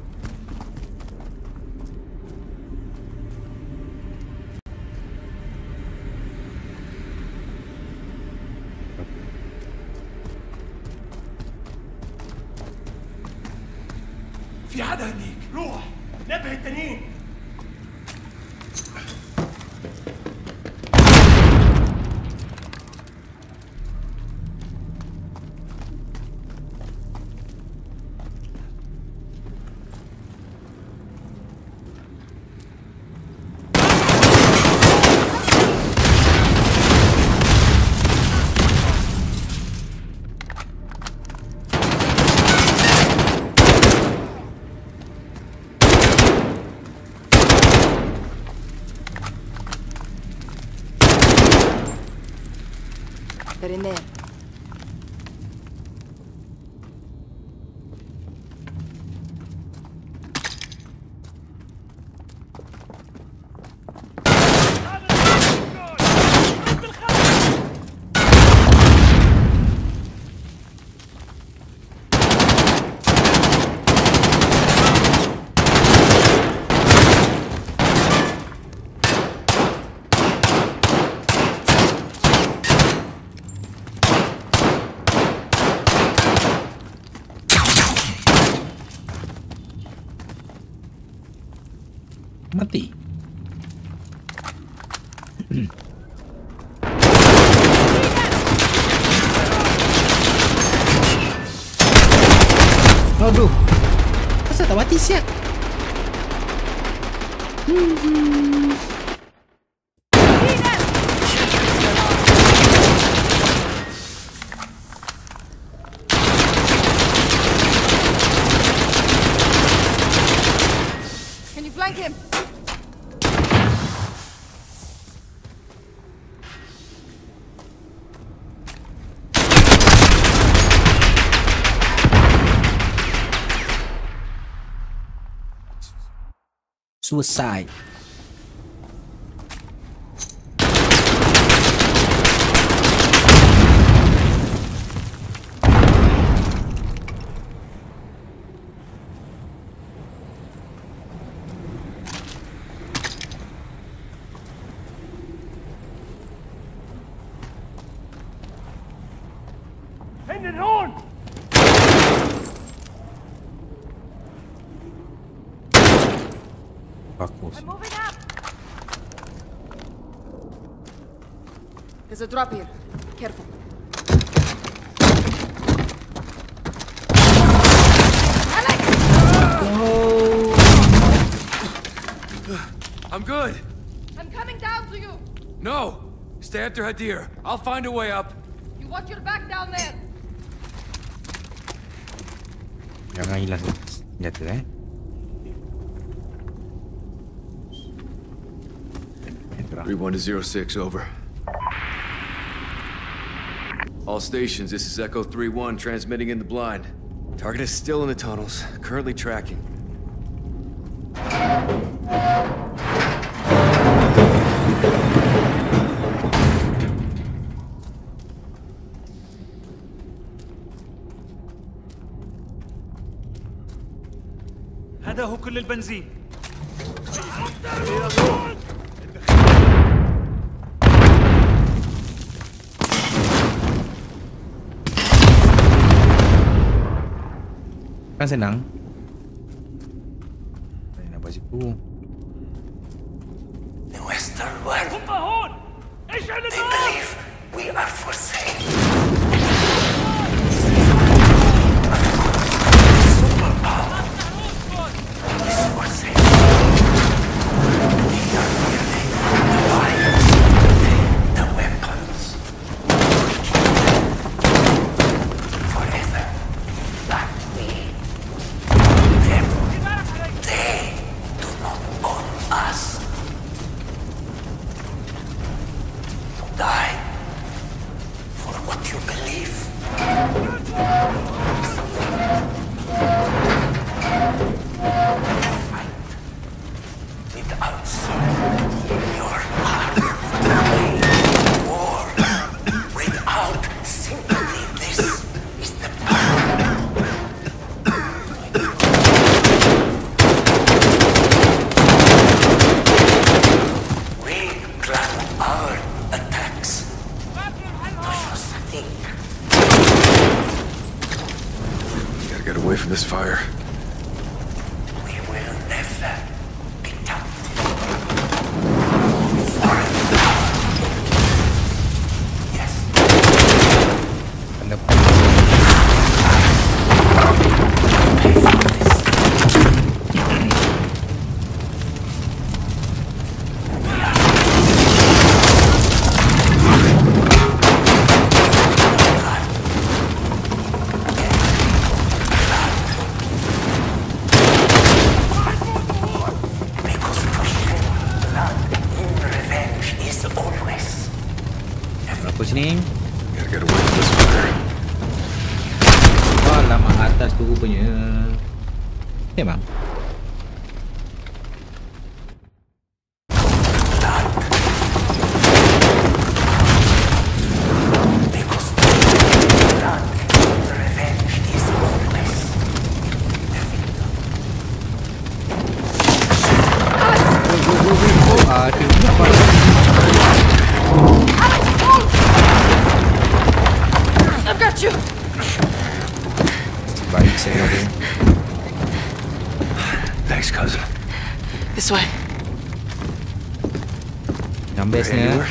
Suicide. There's a drop here. Careful. Alex! Oh. I'm good. I'm coming down to you. No. Stay after Hadir. I'll find a way up. You watch your back down there. Jangan hilang senjata, eh? Rewind to 06, over. All stations, this is Echo 3-1 transmitting in the blind. Target is still in the tunnels, currently tracking. هذا هو كل البنزين. Kan senang. Saya nak buat situ. The Western world. They believe we are for sale. Superpower is for sale. We are merely buying the weapons. We keep them forever. But we, them, they do not own us. To die for what you believe. This fire. We will never be touched. Yes. And the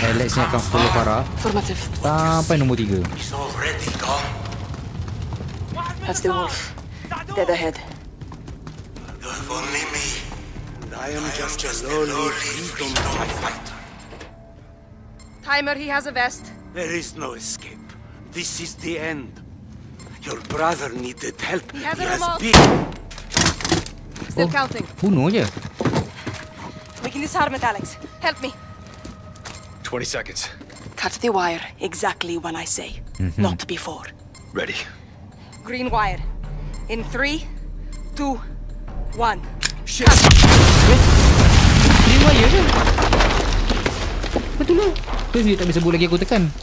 Alexnya akan follow Farah sampai nombor 3. That's the wolf. Dead ahead. Only me. I am just a lonely fighter. Timer, he has a vest. There is no escape. This is the end. Your brother needed help. He has been still counting. Bunuh je. We can disarm it, Alex. Help me. 20 seconds. Cut the wire exactly when I say, not before. Ready. Green wire. In 3, 2, 1. Shit. Green wire je. Betul lah. Dia tak boleh sebut lagi aku tekan.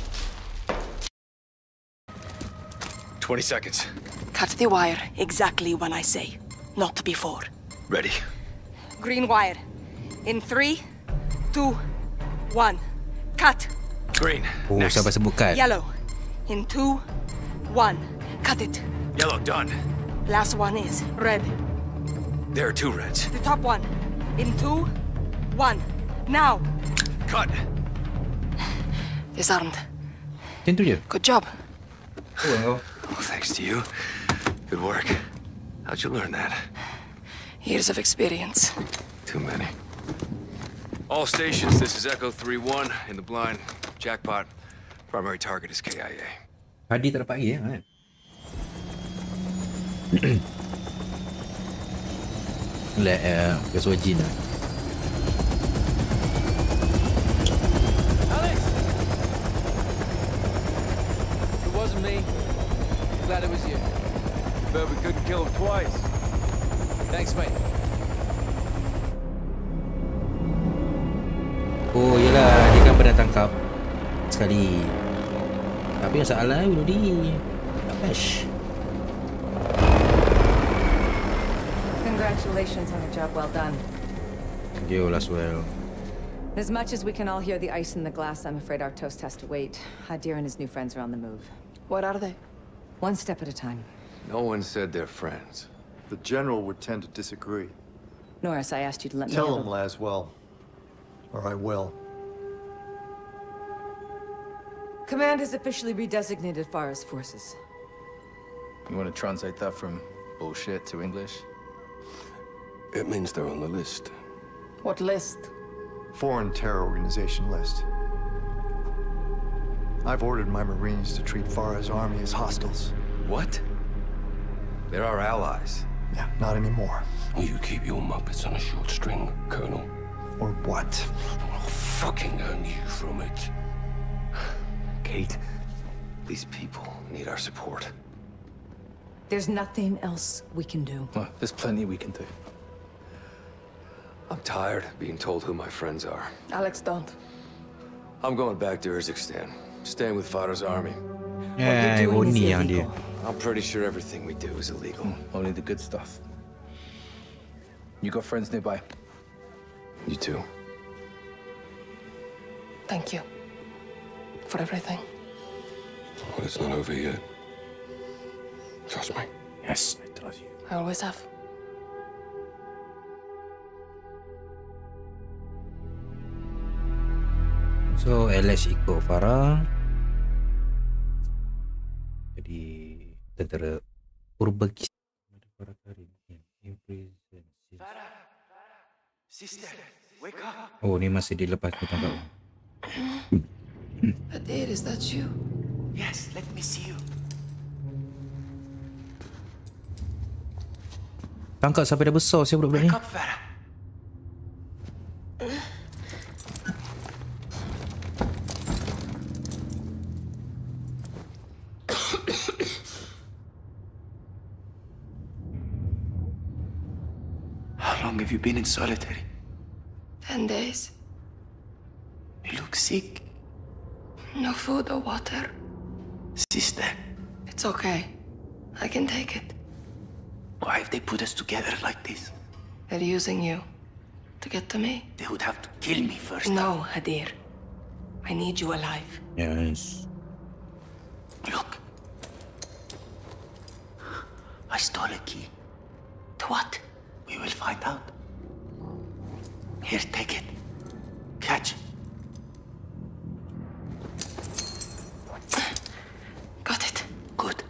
20 seconds. Cut the wire exactly when I say, not before. Ready. Green wire. In 3, 2, 1. Cut. Green. Oh, next. Siapa sebut cut? Yellow. In 2, 1. Cut it. Yellow done. Last one is red. There are two reds. The top one. In 2, 1. Now. Cut. Disarmed. Didn't do you? Good job. Hello. Well, thanks to you. Good work. How'd you learn that? Years of experience. Too many. All stations, this is Echo 3-1 in the blind. Jackpot. Primary target is KIA. Hadir tak dapat lagi ya, kan? Lek, kesojin lah. Alex! It wasn't me. Glad it was you. But we couldn't kill him twice. Thanks, mate. Oh yelah, dia kan pernah tangkap sekali. Tapi masalahnya bunuh diri. Tak patch. Congratulations on a job well done. Thank you, Laswell. As much as we can all hear the ice in the glass, I'm afraid our toast has to wait. Hadir and his new friends are on the move. What are they? One step at a time. No one said they're friends. The general would tend to disagree. Norris, I asked you to let me know. Tell him, Laswell, or I will. Command has officially redesignated Farah's forces. You want to translate that from bullshit to English? It means they're on the list. What list? Foreign terror organization list. I've ordered my Marines to treat Farah's army as hostiles. What? They're our allies. Yeah, not anymore. Will you keep your Muppets on a short string, Colonel? Or what? I'll fucking earn you from it. Kate, these people need our support. There's nothing else we can do. Well, there's plenty we can do. I'm tired of being told who my friends are. Alex, don't. I'm going back to Uzbekistan, staying with Farah's army. Yeah, I wouldn't need you. I'm pretty sure everything we do is illegal. Only the good stuff. You got friends nearby? You too. Thank you. For everything. Well, it's not over yet. Trust me. Yes, I trust you. I always have. So, LS ikut Farah. Jadi... Tentera Uzbekistan. Oh, ni masih dilepas hutang kau. Hadir, is that you? Yes, let me see you. Tangkap sampai dah besar siapa budak-budak ni. Have you been in solitary? 10 days. You look sick. No food or water. Sister. It's okay. I can take it. Why have they put us together like this? They're using you to get to me. They would have to kill me first. No, Hadir. I need you alive. Yes. Look. I stole a key. To what? We will find out. Here, take it. Catch. Got it. Good.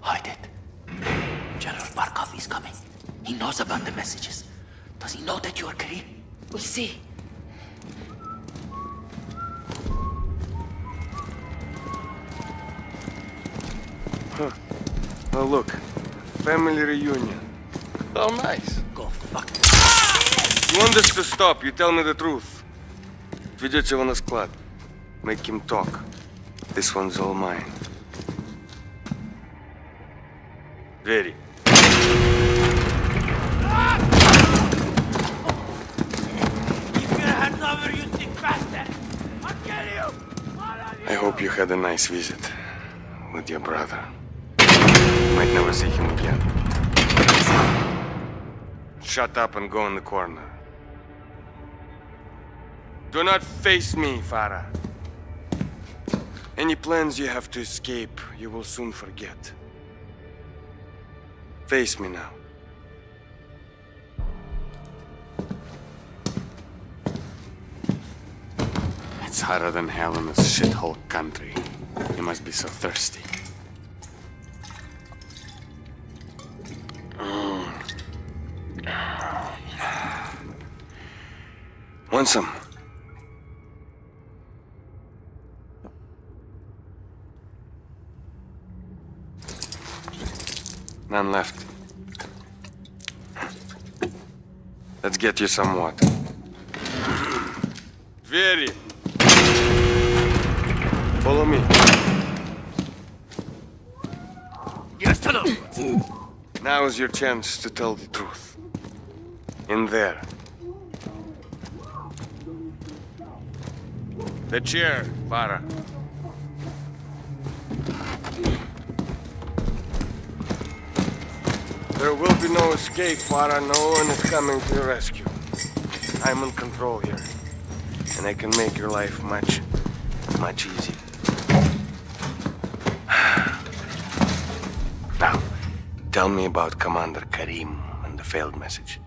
Hide it. General Barkov is coming. He knows about the messages. Does he know that you are Kareem? We'll see. Huh. Oh, look. Family reunion. Oh, nice. Go fuck. You want this to stop, you tell me the truth. Ведете его на склад. Make him talk. This one's all mine. Двери. Keep your hands over, you sick bastard! I'll kill you! I hope you had a nice visit with your brother. You might never see him again. Shut up and go in the corner. Do not face me, Farah. Any plans you have to escape, you will soon forget. Face me now. It's hotter than hell in this shithole country. You must be so thirsty. Want some? None left. Let's get you some water. Very. Follow me. Yes, hello. Now is your chance to tell the truth. In there. The chair, Farah. There will be no escape, Farah. No one is coming to your rescue. I'm in control here. And I can make your life much, much easier. Now, Tell me about Commander Kareem and the failed message.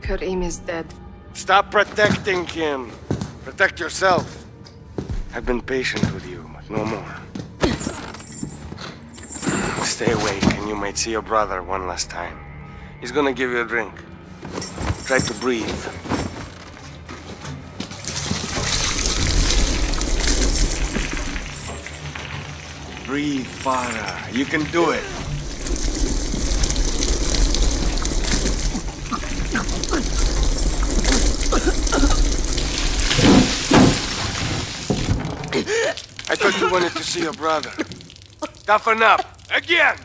Kareem is dead. Stop protecting him! Protect yourself! I've been patient with you, but no more. Stay awake and you might see your brother one last time. He's gonna give you a drink. Try to breathe. Breathe, Farah. You can do it. I thought you wanted to see your brother. Toughen up! Again!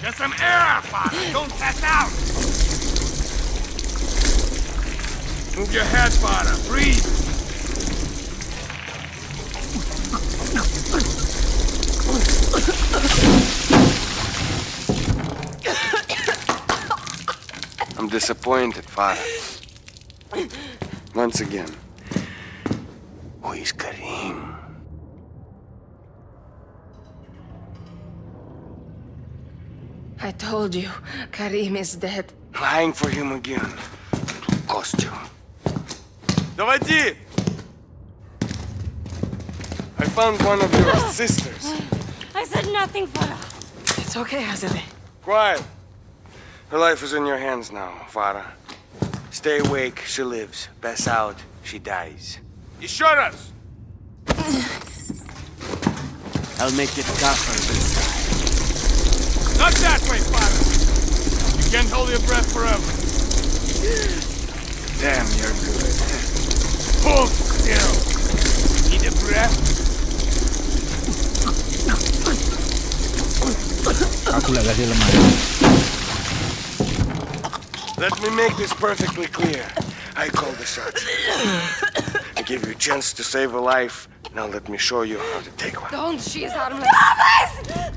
Get some air, Farah! Don't pass out! Move your head, Farah! Breathe! I'm disappointed, Farah. Once again. Who is Kareem? I told you, Kareem is dead. Lying for him again. It'll cost you. Davadi! I found one of your sisters. I said nothing, Farah. It's okay, Azadeh. Quiet. Her life is in your hands now, Farah. Stay awake, she lives. Pass out, she dies. You shot us! I'll make it tougher this time. Not that way, Farah! You can't hold your breath forever. Damn, you're good. Hold still! Need a breath? Aku lagi di lemari. Let me make this perfectly clear. I call the shots. I give you a chance to save a life. Now let me show you how to take one. Don't, she is harmless. No!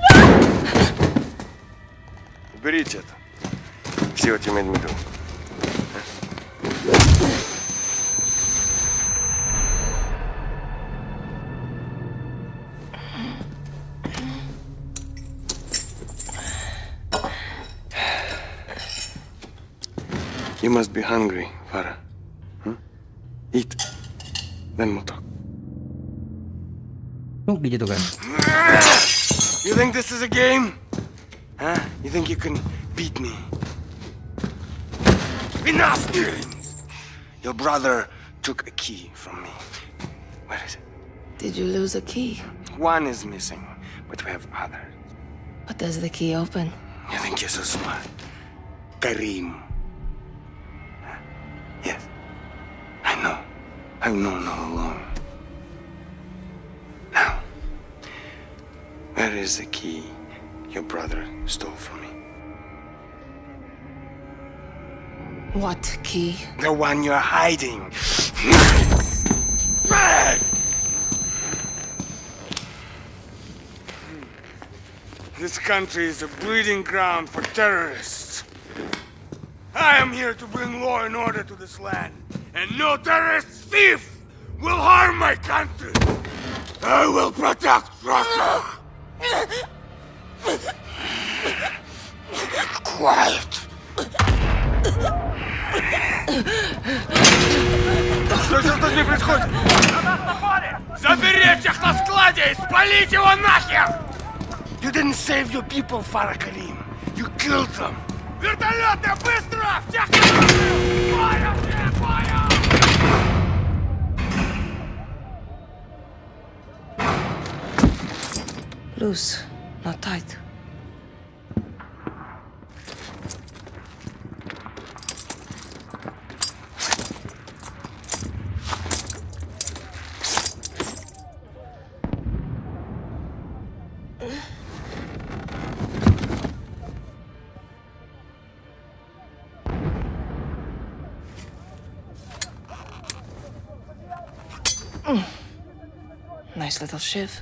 Уберите это. See what you made me do. You must be hungry, Farah. Huh? Eat. Then we'll talk. You think this is a game? Huh? You think you can beat me? Enough! Your brother took a key from me. Where is it? Did you lose a key? One is missing, but we have others. What does the key open? You think you're so smart? Kareem. Yes, I know. I've known all along. Now, where is the key your brother stole from me? What key? The one you're hiding. This country is a breeding ground for terrorists. I am here to bring law and order to this land, and no terrorist thief will harm my country! I will protect Russia! Quiet! Что здесь происходит? Кто нас напали? Заберите их на складе и спалите его нахер! You didn't save your people, Farah Kareem. You killed them. Вертолеты, быстро! Всех! Боя! Всех! Боя! Loose, not tight. Nice little shiv.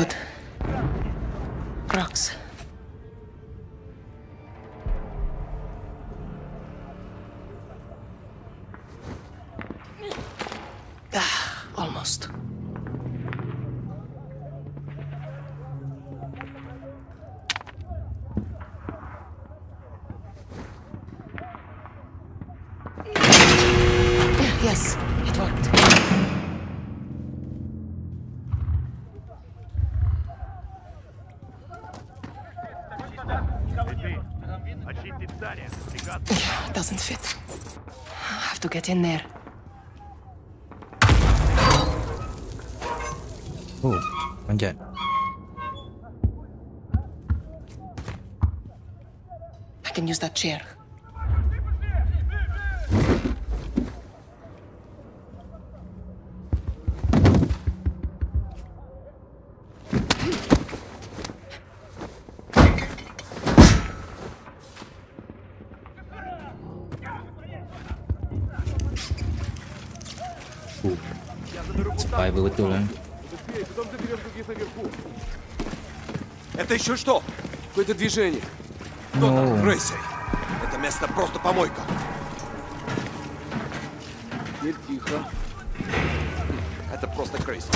Good. Rocks. Ah, almost. Yes, it worked. Yeah, doesn't fit. I have to get in there. Oh, one jet. I can use that chair. Было тоже. Это еще что? Какое-то движение. Кто там? Рейсер. Это место просто помойка. Теперь тихо. Это просто крейсер.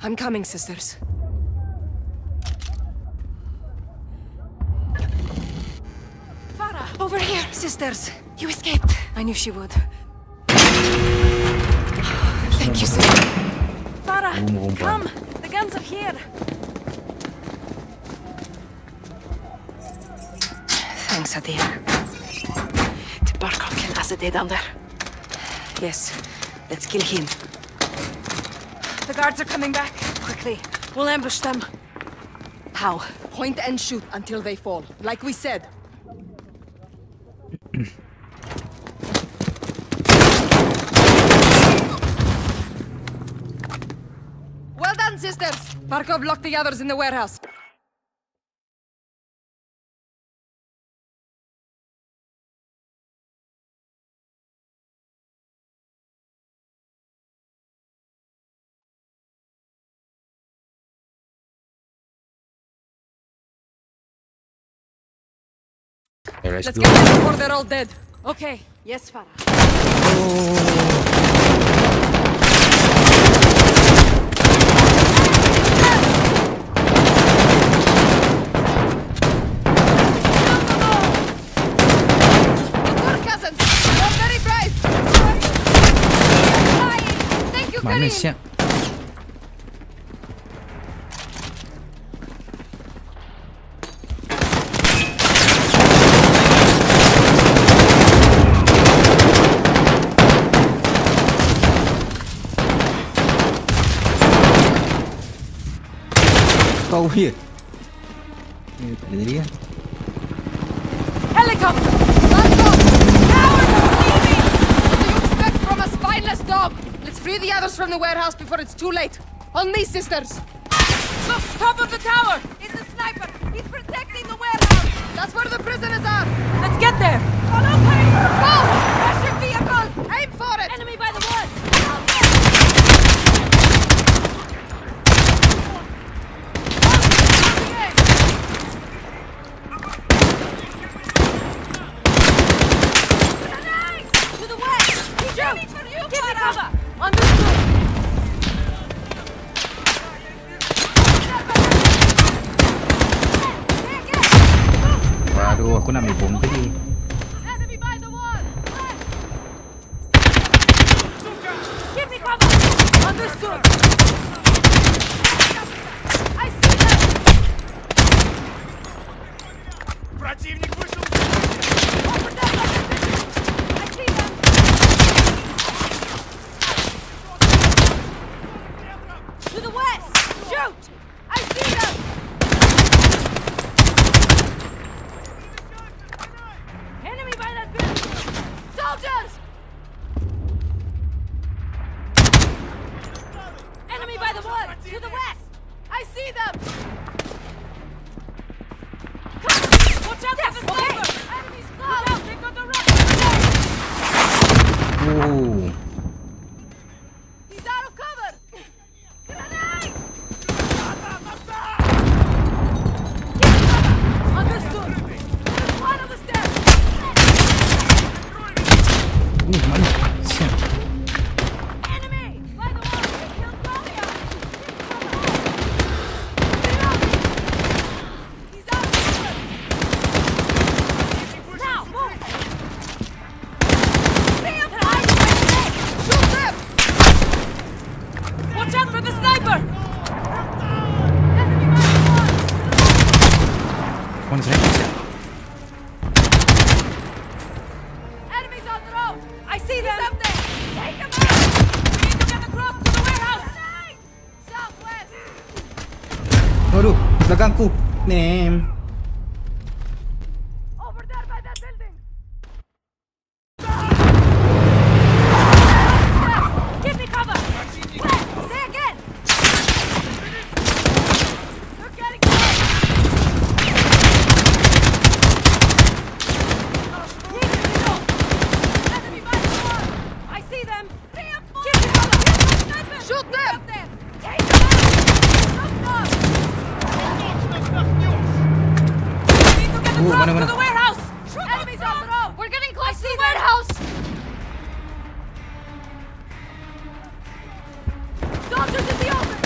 I'm coming, sisters. Farah, over here! Sisters, you escaped. I knew she would. Thank you, sister. Farah, come! The guns are here. Thanks, Hadir. Did Barkov kill Azadeh down there? Yes, let's kill him. The guards are coming back. Quickly. We'll ambush them. How? Point and shoot until they fall. Like we said. Well done, sisters! Barkov locked the others in the warehouse. Let's get them before they're all dead. Okay. Yes, Farah. It's our cousins. They're very bright. They're flying. Thank you, Kareem. Oh, here. Helicopter! What do you expect from a spineless dog? Let's free the others from the warehouse before it's too late. On me, sisters! Look, top of the tower! It's a sniper! He's protecting the warehouse! That's where the prisoners are! Let's get there! Follow Kareem! Go! Rush your vehicle! Aim for it! Enemy by the woods! Understood! Aduh, aku nak ambil bom tadi. Belakangku. Name. Over there by that building. Give me cover. Wait, say again. They're getting close. Enemy by the wall. I see them. Give me cover. Shoot them. Cross to the warehouse! Enemies on the road! We're getting close to the warehouse! Soldiers in the open!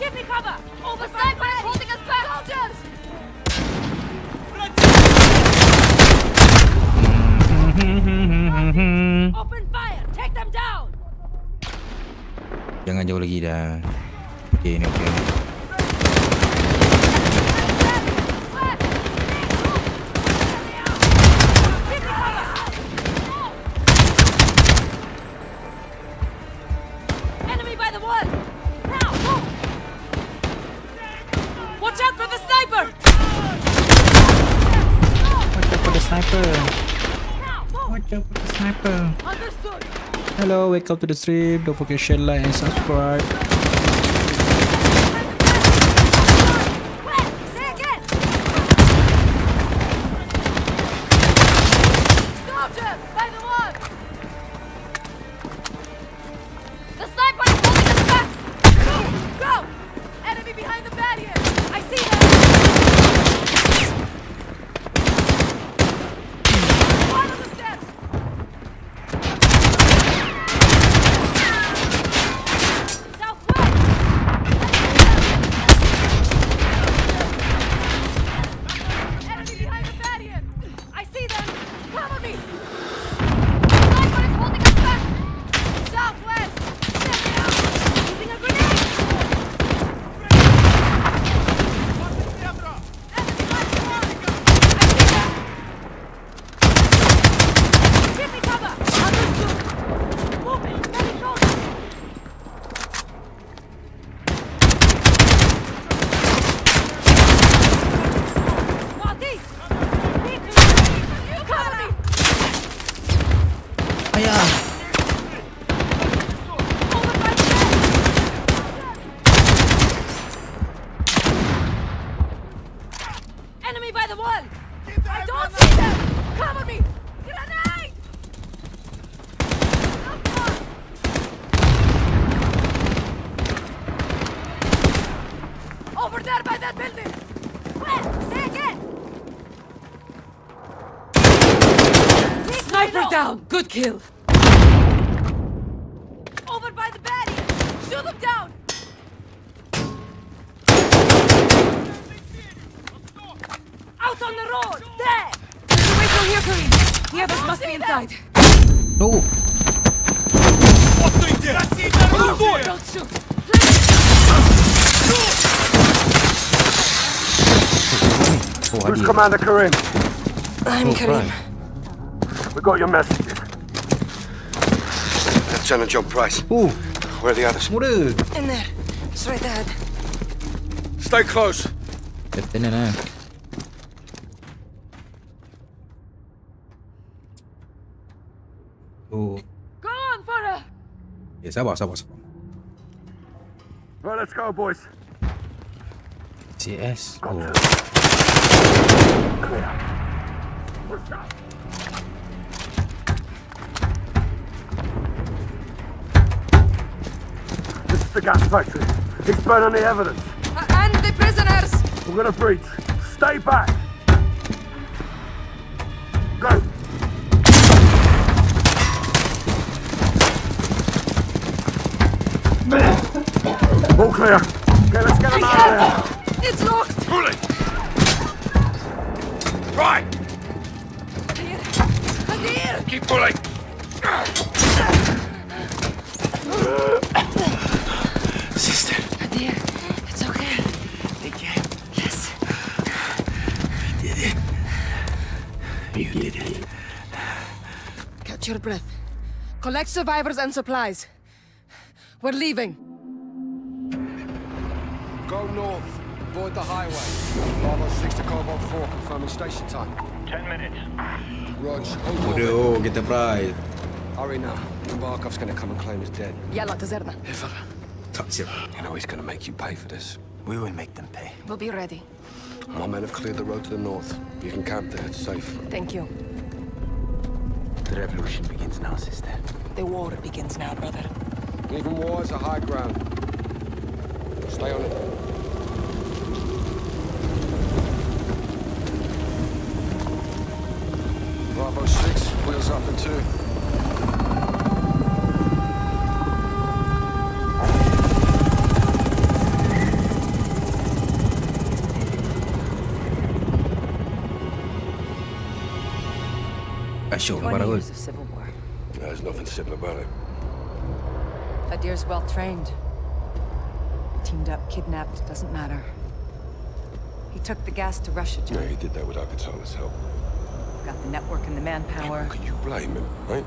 Give me cover! Oh, the sniper is holding us back! Soldiers! Jangan jauh lagi dah. Okey ni okey. Enemy by the wall. Now move. Watch out for the sniper. Watch out for the sniper. Watch out for the sniper. Understood. Hello, wake up to the stream. Don't forget to share, like, and subscribe. Down. Good kill. Out on the road! There! There's a way through here, Kareem! The others must be inside. No! What thing there? Don't shoot! Who's Commander Kareem? I'm Kareem. We got your messages. Let's challenge on Price. Ooh. Where are the others? In there. It's right ahead. Stay close. Oh. Go on, Farah. Yes, sabar. Right, let's go, boys. CS. Oh. Clear. Push up. This is the gas factory. It's burning the evidence. And the prisoners. We're gonna breach. Stay back. Go. All clear. Okay, let's get him out of there. It's locked. Pull it. Right. Here. Here. Keep pulling. Sister. Hadir, it's okay. Again. Yes. We did it. You did it. Catch your breath. Collect survivors and supplies. We're leaving. Go north, avoid the highway. Bravo 6 to Cobalt 4, confirming station time. 10 minutes. Roger. Oh, get the bride. Hurry now. Barkov's gonna come and claim us dead. Yalla, Tazerna. You know he's gonna make you pay for this. We will make them pay. We'll be ready. My men have cleared the road to the north. You can camp there, it's safe. Thank you. The revolution begins now, sister. The war begins now, brother. Even war is a high ground. Stay on it. Bravo 6, wheels up in 2. Civil war. There's nothing civil about it. Hadir's well trained. Teamed up, kidnapped, doesn't matter. He took the gas to Russia, John. Yeah, he did that with Al-Qatala's help. Got the network and the manpower. Can you blame him, right?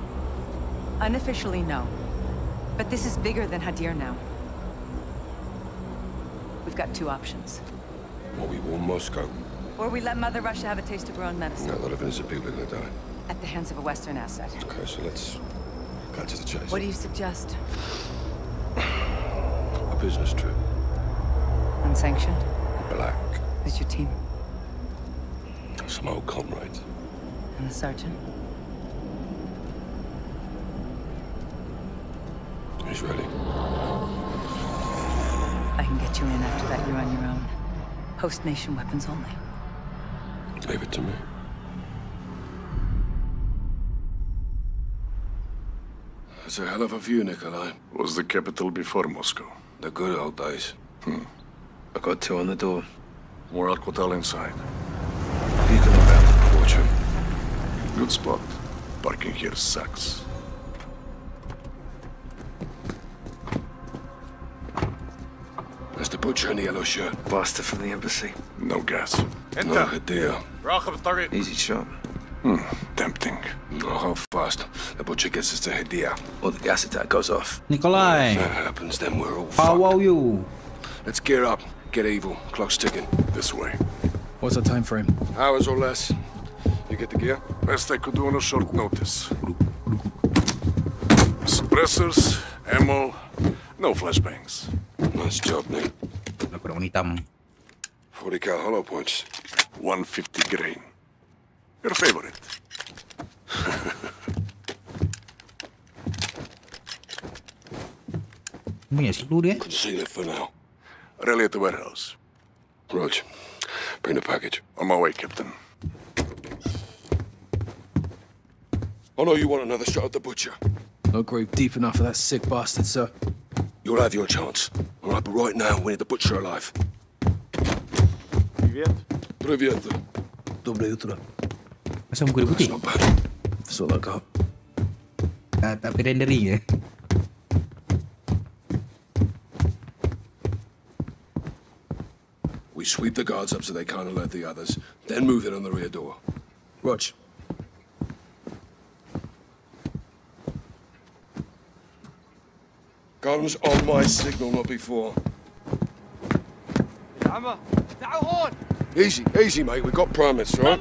Unofficially, no. But this is bigger than Hadir now. We've got two options. Well, we warn Moscow. Or we let Mother Russia have a taste of her own medicine. No, a lot of innocent people are gonna die. At the hands of a Western asset. Okay, so let's cut to the chase. What do you suggest? A business trip. Unsanctioned? Black. Who's your team? Some old comrades. And the sergeant? He's ready. I can get you in after that. You're on your own. Host nation weapons only. Leave it to me. That's a hell of a view, Nikolai. Was the capital before Moscow? The good old days. I got 2 on the door. More Al-Qatala inside. Beaten about, torture. Good spot. Parking here sucks. There's the butcher in the yellow shirt. Bastard from the embassy. No gas. No idea. Easy shot. Tempting. Oh, how fast the butcher gets us to Hadir. Or the gas attack goes off. Nikolai! If that happens, then we're all fucked. How are you? Let's gear up. Get evil. Clock's ticking. This way. What's the time frame? Hours or less. You get the gear? Best I could do on a short notice. Suppressors, ammo, no flashbangs. Nice job, Nick. 40 cal hollow points. 150 grain. Your favorite. Conceal it for now. Relay at the warehouse. Roger. Bring the package. On my way, Captain. I know you want another shot at the butcher. No grave deep enough for that sick bastard, sir. You'll have your chance. All right, but right now, we need the butcher alive. Привет. Привет. Dobro jutro. Macam muka dia putih. Solat kau. Tak pergi rendering eh. We sweep the guards up so they can't alert the others, then move in on the rear door. Watch. Guns on my signal, not before. Easy, easy, mate. We've got permits, right?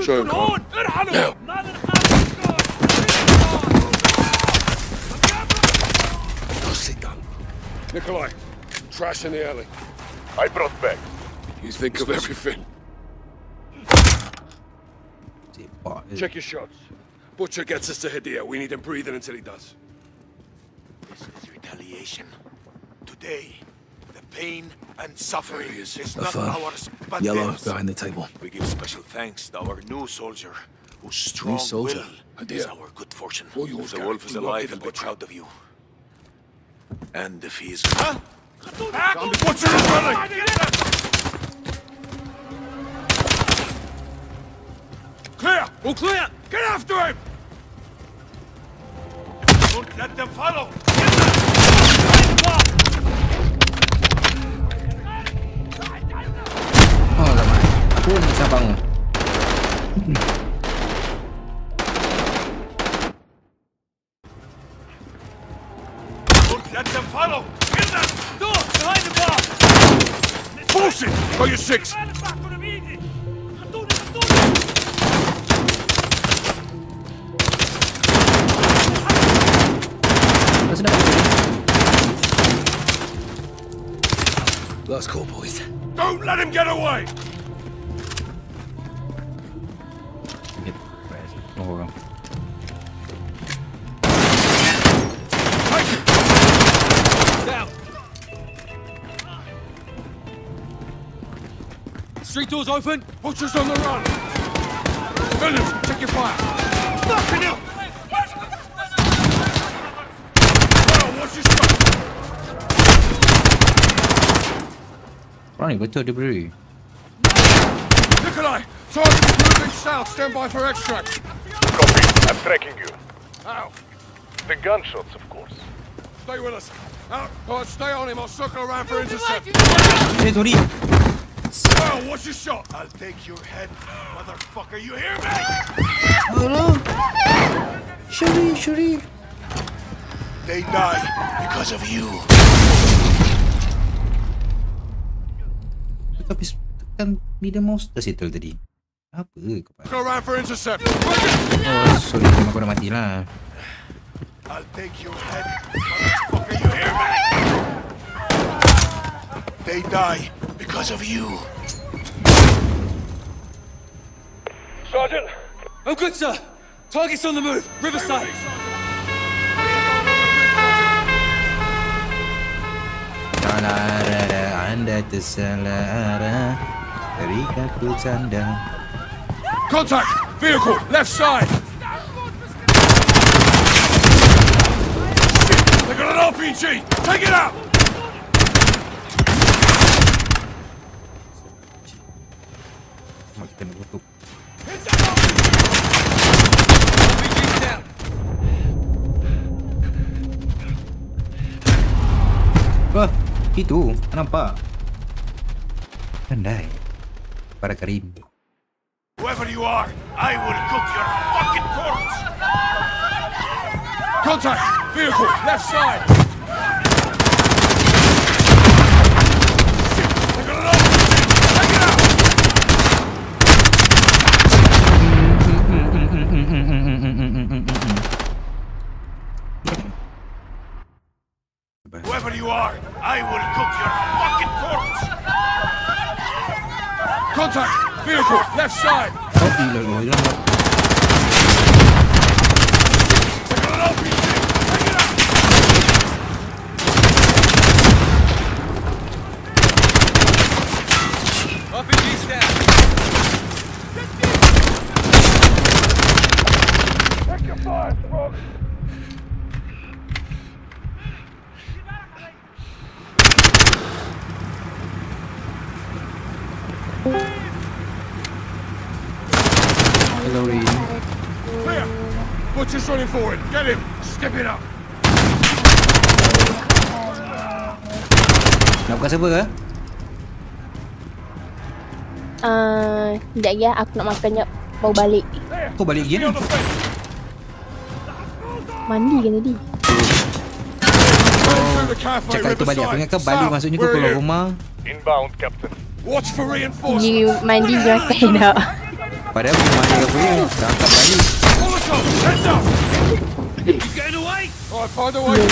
Show them. Now. Nikolai, trash in the alley. I brought back. You think of everything. Check your shots. Butcher gets us to Hadir. We need him breathing until he does. Today, the pain and suffering is not ours, but theirs. Behind the table. We give special thanks to our new soldier, whose strong will is our good fortune. If the wolf is alive, he'll be proud of you. And if he is... Huh? What's your running? Clear! All clear! Get after him! Don't let them follow! Aku bisa bangun. Let them follow. Get that door behind the bar. Bullshit. Are you six? Last call, boys. Don't let him get away. Hold on. Down. Street doors open. Butchers on the run. Villains, check your fire. Fucking hell! Watch your shot. Ronnie, what's your debris? Nikolai, target moving south. Stand by for extract. I'm tracking you. How? The gunshots, of course. Stay with us. Out. Right, stay on him. I'll circle around for intercept. Well, what's your shot? I'll take your head, motherfucker. You hear me? Hello? Shuri. They died because of you. Tapi kan be the most desitu tadi. Apa kau? Go around for intercept. Oh, sorry, memang kau dah mati lah. I'll take your head. Motherfucker, you hear me? They die because of you. Sergeant. I'm good, sir. Target's on the move. Riverside. Anda tersalah dari kaku canda. Contact! Vehicle! Left side! Shit! They got an RPG! Take it out! Hit that RPG! RPG's down! Wah, itu kenapa? Andai para Kareem. Whoever you are, I will cook your fucking corpse! Contact! Vehicle! Left side! Shit! They got an officer! Take it out! Whoever you are, I will cook your fucking corpse! Contact! Vehicle, left side! RPG's down! Check your fire, Frog! Archer's running forward. Get him. Step it up. Nak makan siapa ke? Sekejap ya, aku nak makan sekejap. Baru balik. Kau balik lagi ni? Mandi kan tadi? Cakap tu balik. Aku ingatkan balik maksudnya kau keluar rumah. You mandi gerakan tak? Padahal aku mandi apa ya? Dah angkat balik. Yelah, 5-5 semua.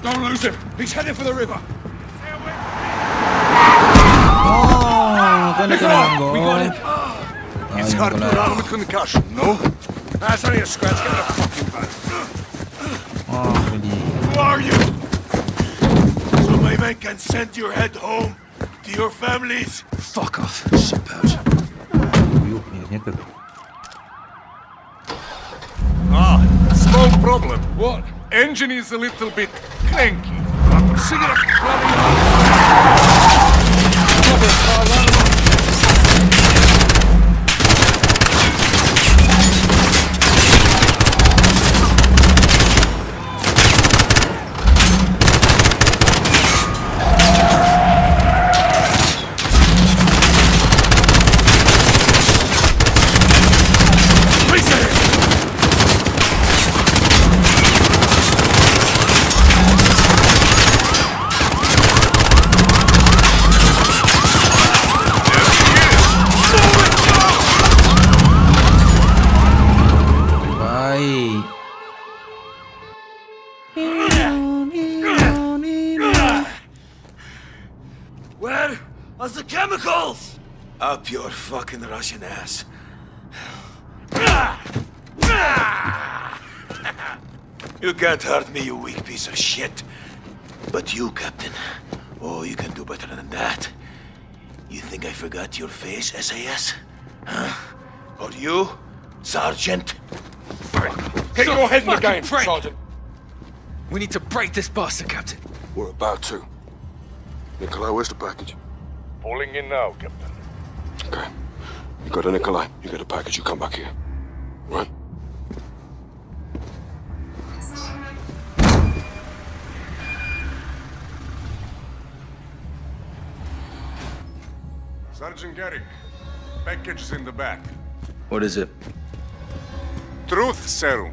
Don't lose him. He's headed for the river. Oh, we got him. It's hard to put on with concussion, no? That's only a scratch. Get a fucking back. Oh, who are you? So my men can send your head home to your families. Fuck off, Shepard. Ah, small problem. What? Engine is a little bit cranky. I'm singing a bloody your fucking Russian ass. You can't hurt me, you weak piece of shit. But you, Captain, oh, you can do better than that. You think I forgot your face, SAS? Huh? Or you, Sergeant? Hey, go ahead and again, Sergeant. We need to break this bastard, Captain. We're about to. Nikolai, where's the package? Pulling in now, Captain. Okay. You go to Nikolai, you get a package, you come back here. Right? Sergeant Garrick, package is in the back. What is it? Truth serum.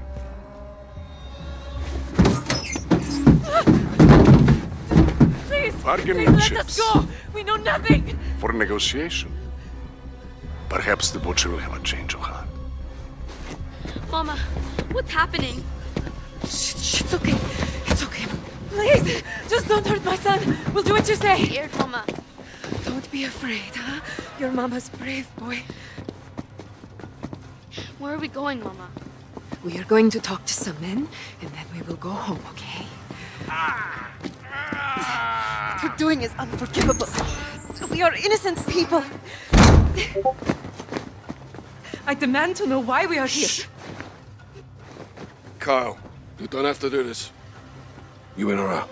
Please, bargaining chips. Let us go! We know nothing! For negotiation. Perhaps the butcher will have a change of heart. Mama, what's happening? Shh, it's okay. It's okay. Please, just don't hurt my son. We'll do what you say. Dear Mama. Don't be afraid, huh? Your mama's brave, boy. Where are we going, Mama? We are going to talk to some men, and then we will go home, okay? What you're doing is unforgivable. We are innocent people. I demand to know why we are here. Shh. Kyle, you don't have to do this. You in or out?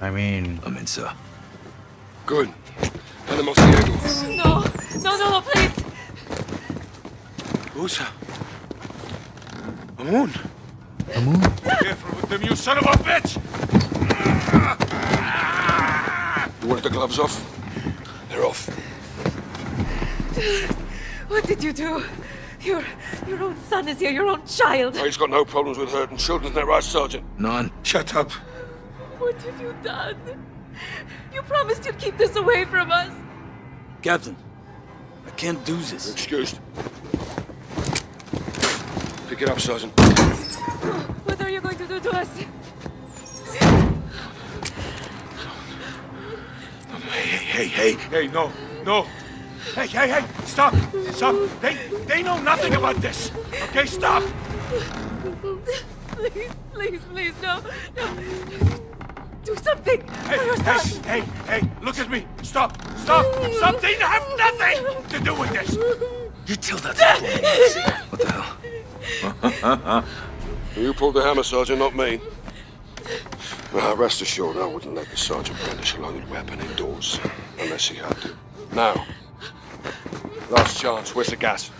I'm in, sir. Good. No, no, no, no, please. Rosa. Amun. Amun? Careful with them, you son of a bitch! You want the gloves off? They're off. What did you do? Your own son is here, your own child. Oh, he's got no problems with hurting children, they're right, Sergeant. None. Shut up. What have you done? You promised you'd keep this away from us. Captain, I can't do this. You're excused. Pick it up, Sergeant. What are you going to do to us? Hey, no. Hey, stop. They know nothing about this. Okay, stop. Please, no. Do something. Hey, look at me. Stop. They have nothing to do with this. You tell that to me. What the hell? You pulled the hammer, Sergeant, not me. Now, rest assured, I wouldn't let the Sergeant brandish a loaded weapon indoors, unless he had to. Now, last chance, where's the gas?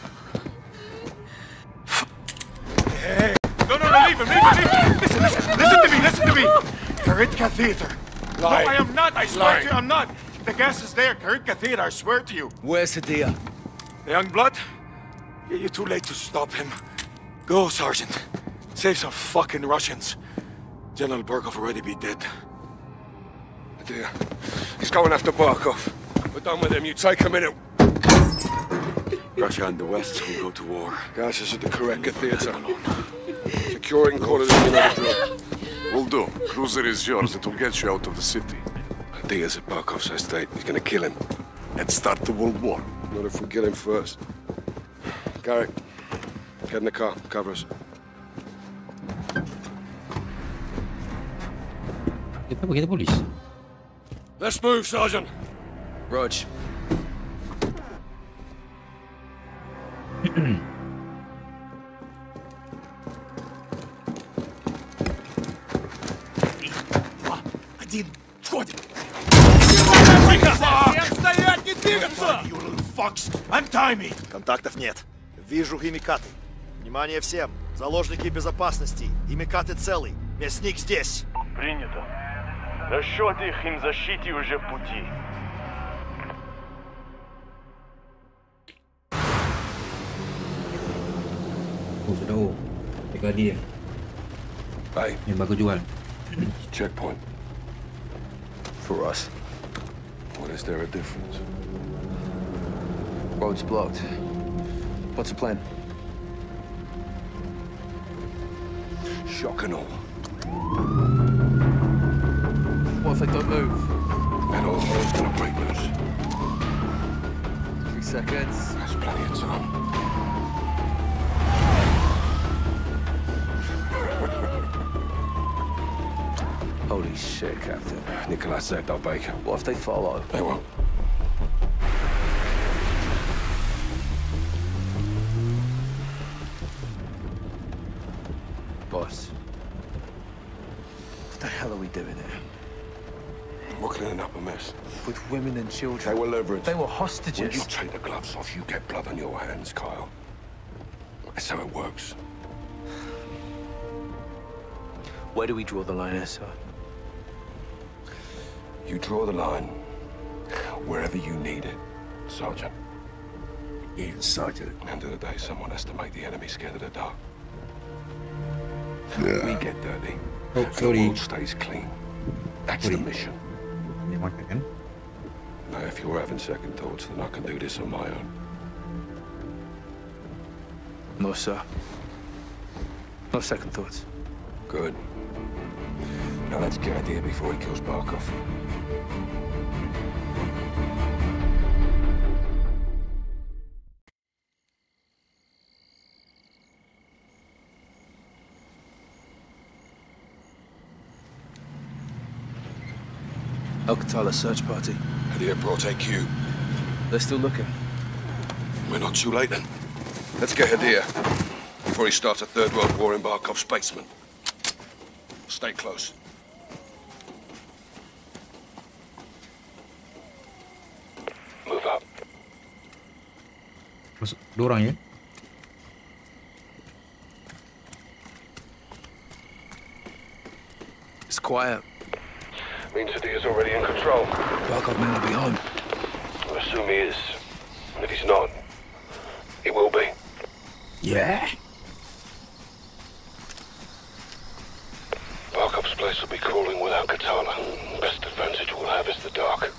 Hey! No, no, no, leave him, leave him, leave him! Listen, listen, listen to me, listen to me! Karetka Theater! Lying. No, I am not, I swear to you, I'm not! The gas is there, Karetka Theater, I swear to you! Where's Hadir? Young blood? You're too late to stop him. Go, Sergeant. Save some fucking Russians. General Barkov already be dead. Hadir, he's going after Barkov. We're done with him, you take a minute. Russia and the West will go to war. Gas is at the Karetka Theater. Securing quarters in the United States. Will do. Cruiser is yours. It will get you out of the city. Hadir's at Barkov's estate. He's gonna kill him. Let's start the World War. Not if we kill him first. Garrick, get in the car. Cover us. We get the police. Let's move, Sergeant. Rog. You little fox, untie me. Контактов нет. Вижу химикаты. Внимание всем. Заложники безопасности. Химикаты целы. Мясник здесь. Принято. Расчет их им защите уже в пути. Hello. Brigadier. Hi. Yang baru jual. Checkpoint. For us. What is there a difference? Road's blocked. What's the plan? Shock and all. What if they don't move? That old hell's gonna break loose. 3 seconds. That's plenty of time. Holy shit, Captain. Nikolai saved our bacon. What if they follow? They won't. Boss. What the hell are we doing here? We're cleaning up a mess. With women and children. They were leveraged. They were hostages. When you take the gloves off, you get blood on your hands, Kyle. That's how it works. Where do we draw the line, sir? You draw the line wherever you need it, Sergeant. Inside it. At the end of the day, someone has to make the enemy scared of the dark. Yeah. We get dirty. Oh, the world stays clean. That's the mission. Now, if you're having second thoughts, then I can do this on my own. No, sir. No second thoughts. Good. Now let's get out of here before he kills Barkov. Al-Qatala search party. Hadir brought AQ. They're still looking. We're not too late then. Let's get Hadir before he starts a third world war in Barkov's basement. Stay close. Move up. Masuk dua orang ya. It's quiet. Means Hadir is already in control. Barkov may not be home. I assume he is. And if he's not, he will be. Yeah. Barkov's place will be crawling with Al-Qatala. Best advantage we'll have is the dark.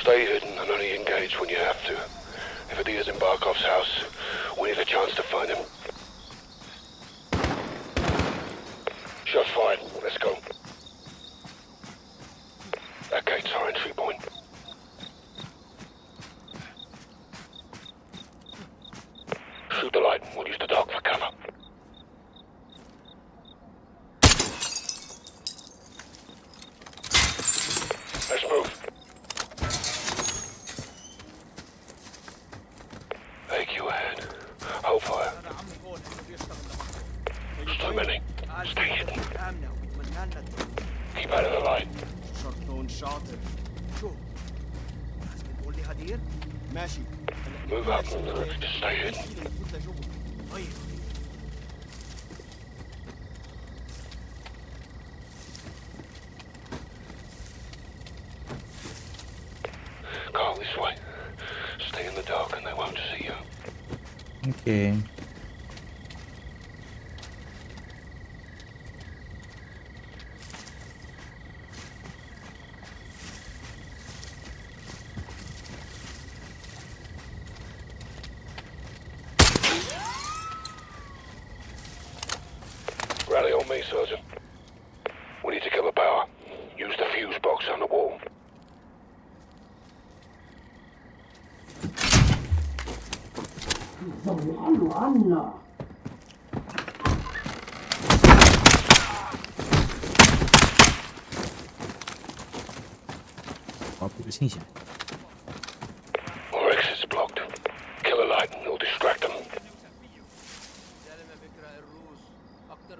Stay hidden and only engage when you have to. If Hadir's in Barkov's house, we need a chance to find him. Shot fired. Let's go. That gate's our entry point. Shoot the light. We'll use the dark for cover. Let's move. AQ ahead. Hold fire. شاطر. شو؟ لازم تقول لي هدير؟ ماشي. Move up on the roof to stay in. طيب. Call this way. Stay in the dark and they won't see you. Okay.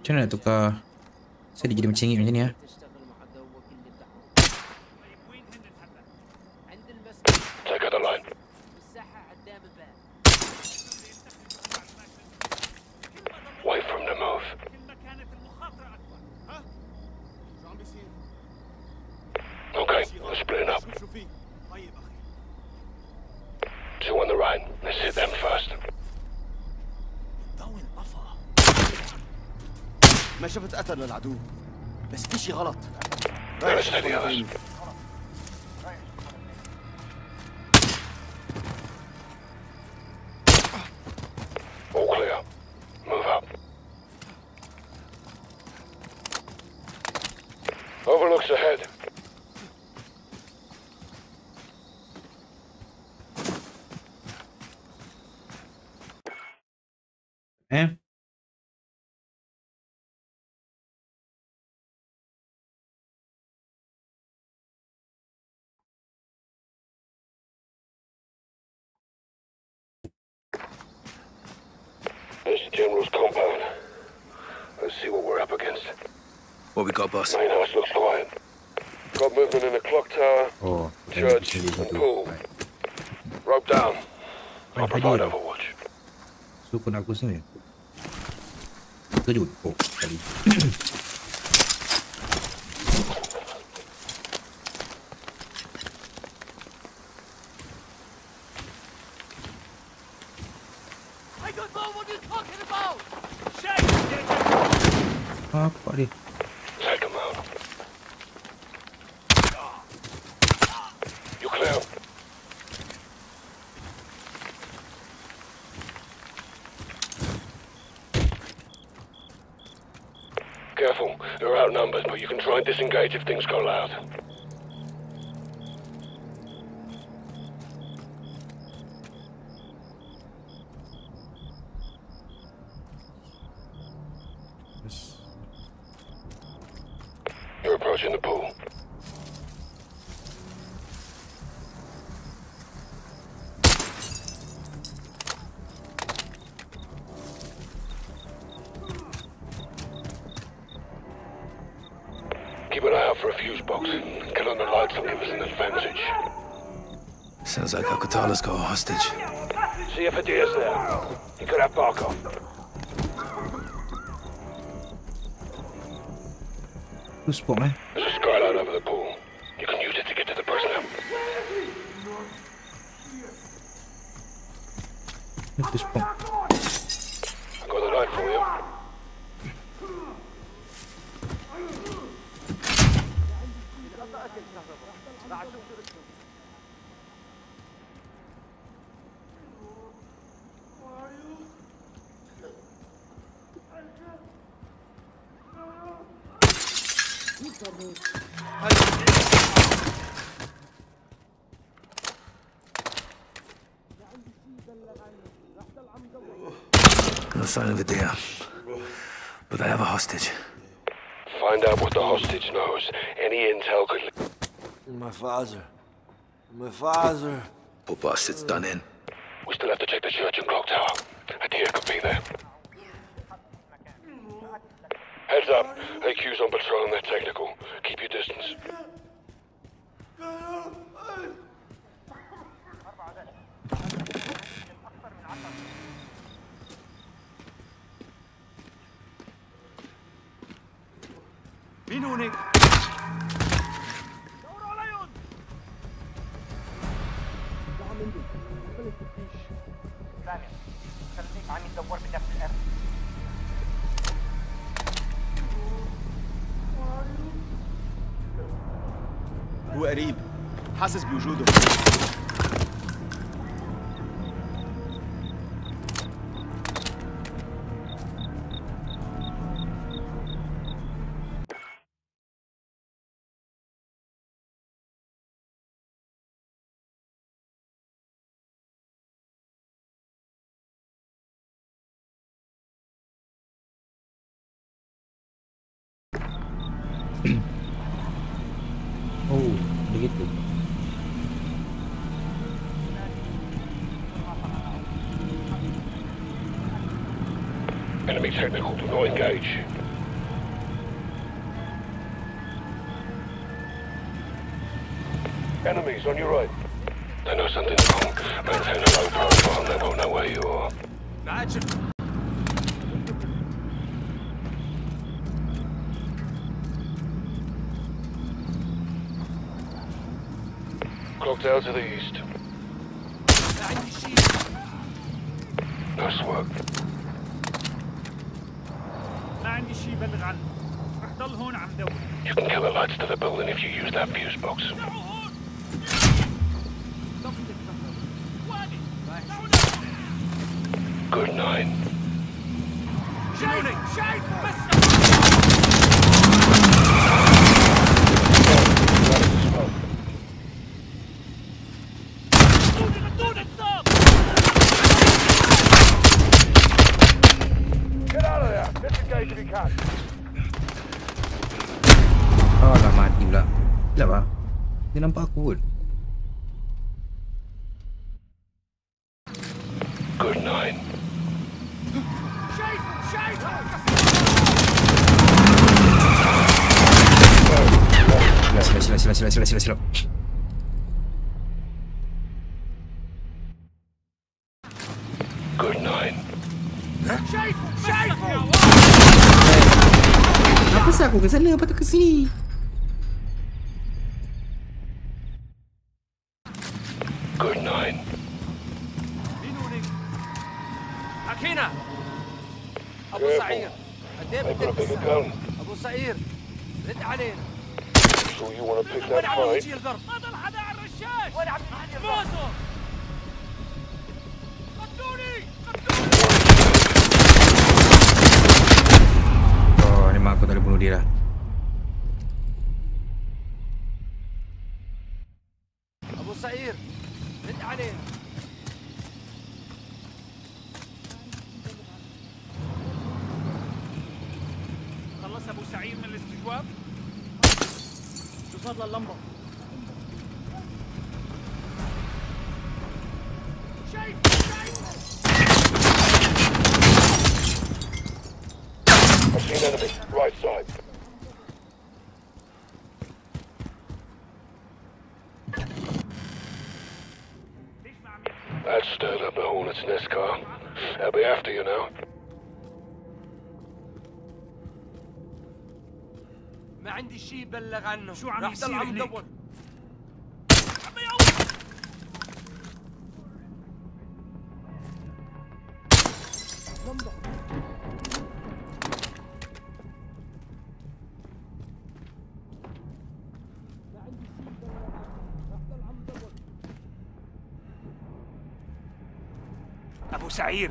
Macam mana nak tukar? Saya jadi mencengik macam ni ya. العدو بس في شيء غلط Got bus. Main house looks quiet. Got movement in the clock tower, church, and pool. Rope down. I'll provide overwatch. Sukun aku sini. Kejut. Oh, tadi. I don't know what you're talking about. Shake. Apa ni? Disengage if things go loud. Yes. You're approaching the pool. Like Al-Qatala's got a hostage. See if Hadir's there. He could have Barkov. Who's spot me? There's a skylight over the pool. You can use it to get to the prisoner. Hit this point. I got the light for you. No sign of a deer, but they have a hostage. Find out what the hostage knows. Any intel could. My father. Poor bastard's done in. We still have to check the church and clock tower. A deer could be there. Heads up, AQ's on patrol and they're technical. Keep your distance. يقتلوني. دوروا عليهم. دعم عندي. خلي التفتيش. سامع. خليك عم يدور بنفس الأرض. هو قريب. حاسس بوجوده. Enemy technical to not engage. Enemies on your right. They know something's wrong. Maintain a low profile, they won't know where you are. Imagine. Clocked out to the east. Nice work. You can kill the lights to the building if you use that fuse box. Good night. Oh, dah mati pula. Sekejap lah. Dia nampak aku kot. Good night. Silap. Good night. Apa sah aku ke sana, lepas tu ke sini. Good night. Akina. Abu Sa'ir. Abu Sa'ir. Rid علينا. So you want to pick that fight? فضل حدا على الرشاش. موزو. قتلوني. Memang aku tak boleh bunuh dia lah. Abu Sa'ir, rid alih. خلص Abu Sa'ir من الاستجواب. شو صار لللمبة؟ شايف. Machine enemy, right side. That stirred up the hornet's nest, car. They'll be after you now. ما عندي شيء بلغ عنه. شو عم يصير هنيك؟ أبو سعير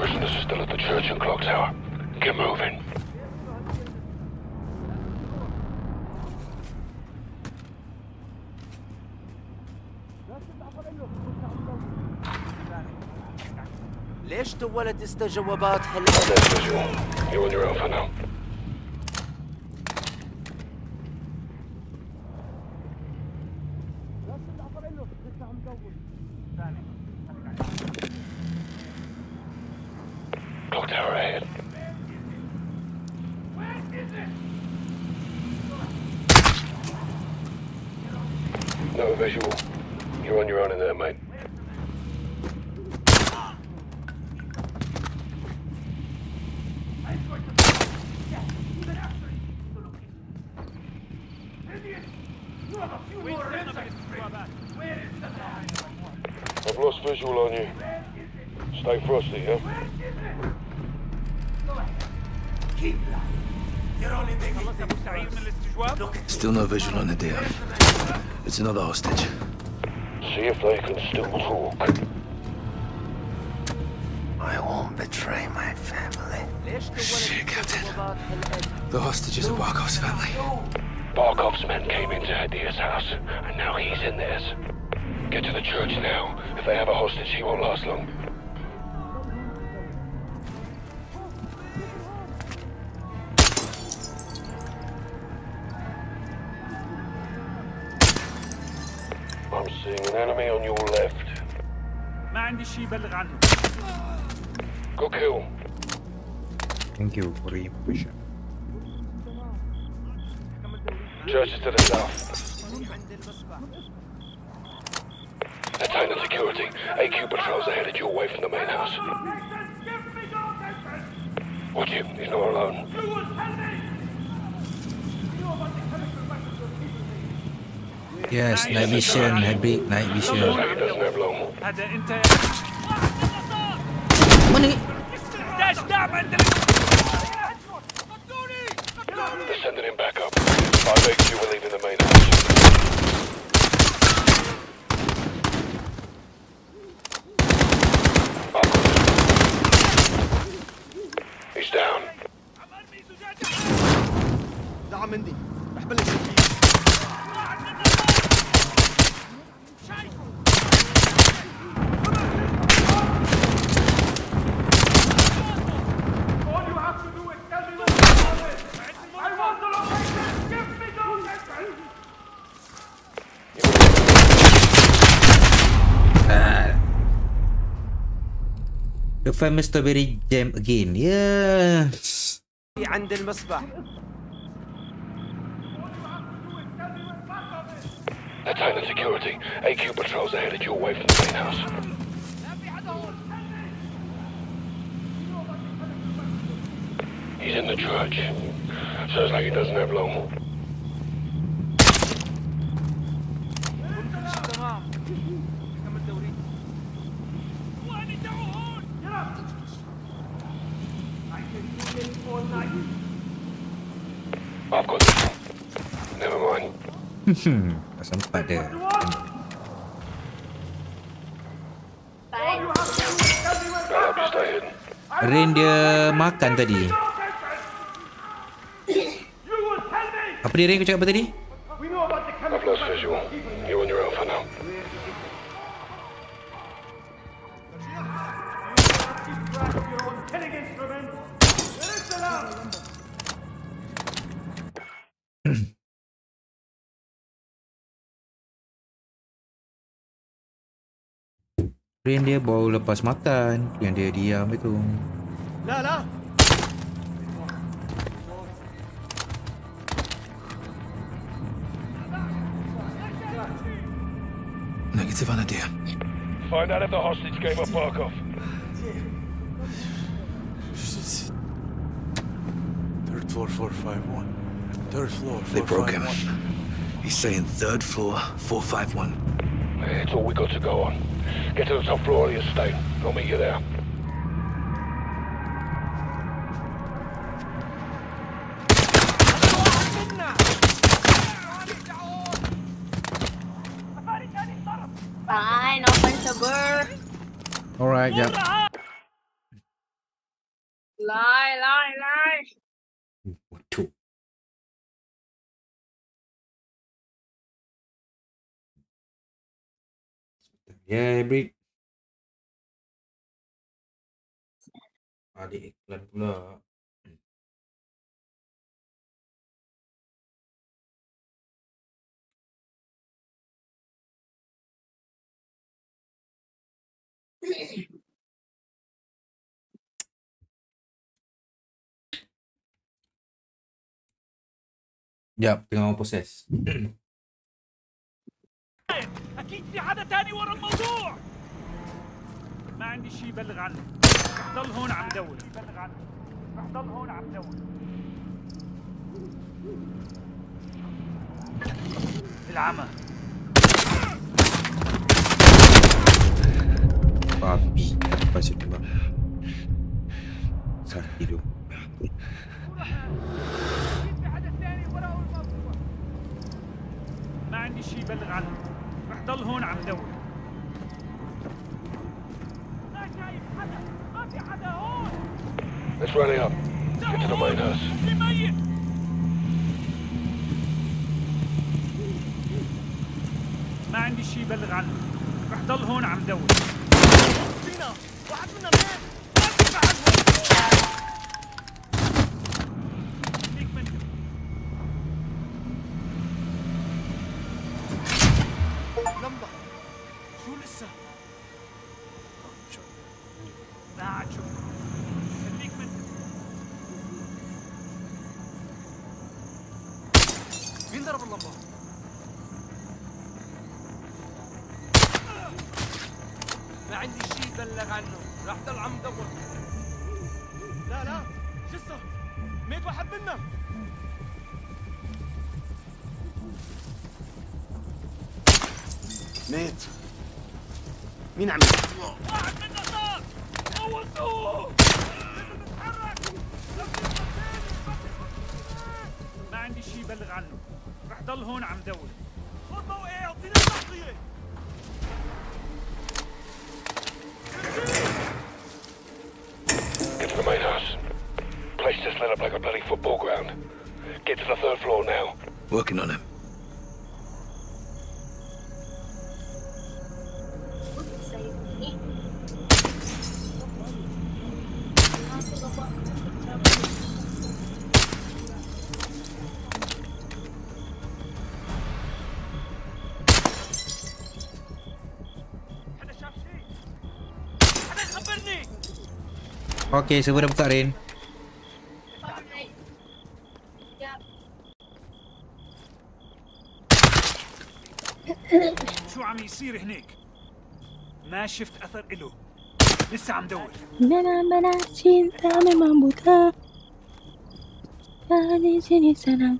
Prisoners are still at the church and clock tower. Get moving. ليش طولت استجوابات هلا؟ You on your own for now. visual on you. Stay frosty, yeah? Keep lying. Still no visual on the deal. It's another hostage. See if they can still talk. I won't betray my family. Shit, Captain. The hostages are Barkov's family. Barkov's men came into Hadir's house, and now he's in theirs. Get to the church now. If they have a hostage, he won't last long. I'm seeing an enemy on your left. Go kill. Thank you for your push-up. Church is to the south. Attain the security. AQ patrols are headed your way from the main house. Watch him, he's not alone. Yes, night vision, headbeat, night vision. He doesn't have long. Money! They're sending him back up. I make you will leave in the main house. He's down. The famous strawberry jam again. Yes. Attain the security. AQ patrols are headed your way from the main house. He's in the church. Sounds like he doesn't have long. I've got this. Never mind. Sempat deh. Rain dia makan tadi. Apa dia Rain kau cakap apa tadi? I've lost visual. You're on your own for now. Rain dia baru lepas makan, yang dia diam itu. Lala. Negative on idea. Find out if the hostage gave up Barkov. Third floor 451. Third floor 451. They broke him. He's saying third floor 451. It's all we got to go on. Get to the top floor of the estate. I'll meet you there. Fine, open the door. All right, yep. Lie. Yeah, break. Adik iklan pula. Ya, tengah proses. أكيد في حدا تاني ورا الموضوع. ما عندي شيء بلغ عنه. رح ضل هون عم دور. العمى. ما عندي شيء بلغ عنه، رح ضل هون عم دور. ما شايف حدا، ما في حدا هون. It's running up. It's behind us. في ميت. ما عندي شيء بلغ عنه، رح ضل هون عم دور. فينا، واحد منا مات. ما في بعد هون. مات مين عم يسوق؟ واحد منا صار موتوه بتحرك ما عندي شيء بلغ عنه رح ضل هون عم دور خذ موقعي اعطيني تغطية Get to the main house. Place just lit up like a bloody football ground. Get to the third floor now. Working on him. Okay, server dah buka, Rin. شو عم يصير هناك؟ ما شفت أثر إله. لسه عم دور. منا شين تعمل مبوكا. هذه شين سنة.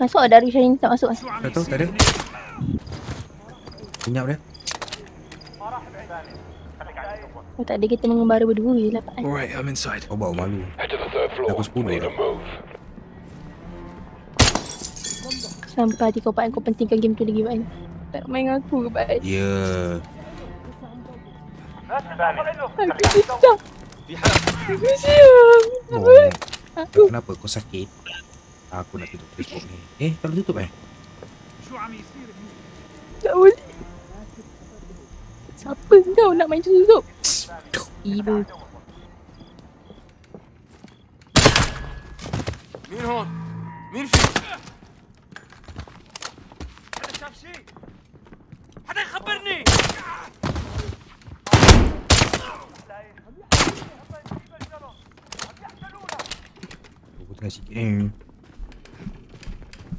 Masuk ada Rishin tak masuk. Betul, tak ada. Minyak dia. Oh, tak ada kita mengembara berdua je lah Pak. Alright, I'm inside. Oh, bau malu. Aku 10 dah. Sampai hati kau Pak, kau pentingkan game tu lagi Pak. Tak main dengan aku ke Pak. Yeah. Aku siap. Aku siap. Apa? Kenapa kau sakit? Aku nak tutup Facebook ni. Eh, tak boleh tutup eh? Tak boleh. Siapa kau nak main susuk? Ibu. Min hon. Min fi. Hada shaf shay. Hada khabarni.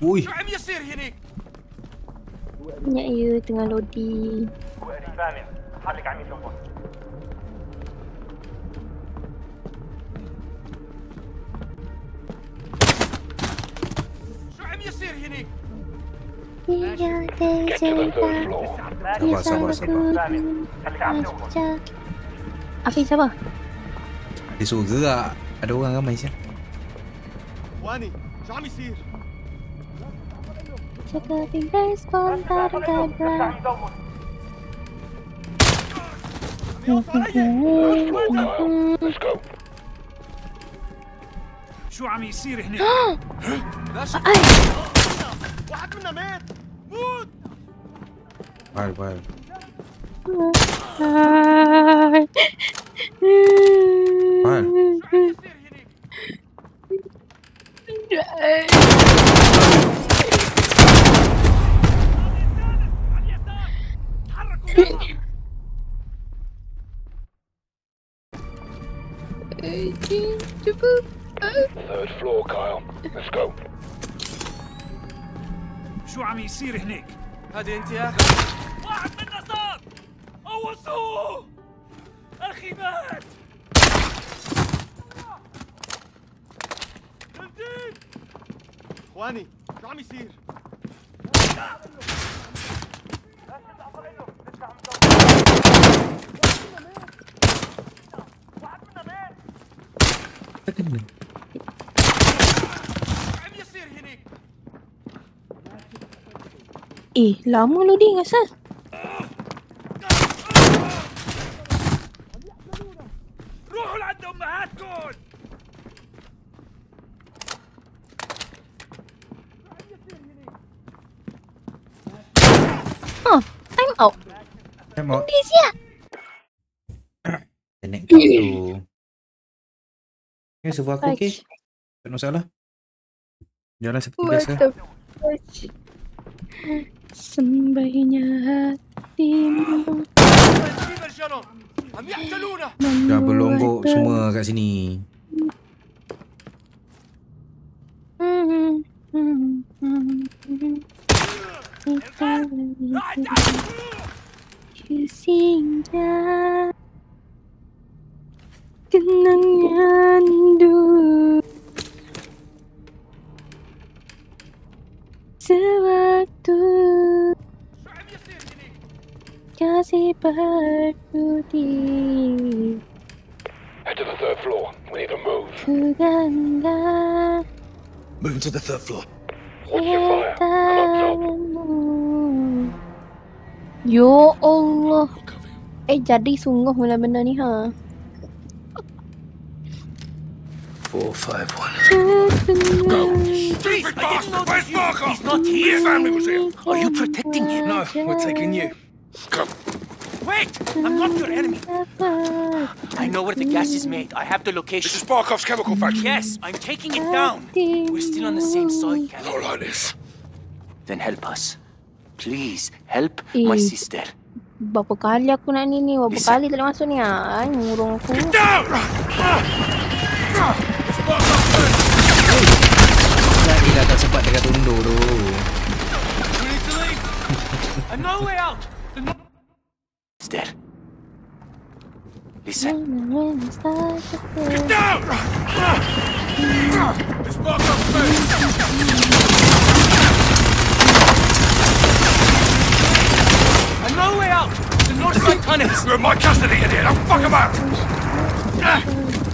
Oi. شو عم يصير هنيك؟ Ya, ya, tengah lodi. Afiq, siapa? Dia suruh gerak. Ada orang ramai siap. Wani, jom isir. Cakap Inggeris pun tak dapat. شو عم يصير هنا؟ واحد منا مات موت باي باي Third floor, Kyle. Let's go. شو عم يصير هناك؟ هذه انت يا اخي. واحد منا صار. قوصوه. اخي مات. جديد. اخواني، شو عم يصير؟ Eh, lama loading asal. Huh, time out. Time out. The next tu. Okay, server aku okay. Tak ada masalah. Jalan seperti biasa. Sembahnya hatimu. Dah berlombok semua kat sini. Kisingnya kenangan dulu sewaktu kasih berdiri. Head to the third floor. We need to move. Move to the third floor. Watch your fire. Ya Allah. Eh, jadi sungguh benda-benda ni ha. 451. Go. Stupid bastard! Where's Barkov? He's not here. His family was here. Are you protecting him? No, we're taking you. Come. Wait! I'm not your enemy. I know where the gas is made. I have the location. This is Barkov's chemical factory. Yes, I'm taking it down. We're still on the same side, Captain. Not like this. Then help us. Please help my sister. Berapa kali aku nak ni? Berapa kali tak boleh masuk ni? Ay, murung aku. Get down! Lagi dah tak sempat dekat tundur tu. I'm no way out. Sister. Listen. Get down! It's blocked up first. I'm no way out. The north side tunnels. You're in my custody, idiot. I'll fuck him out.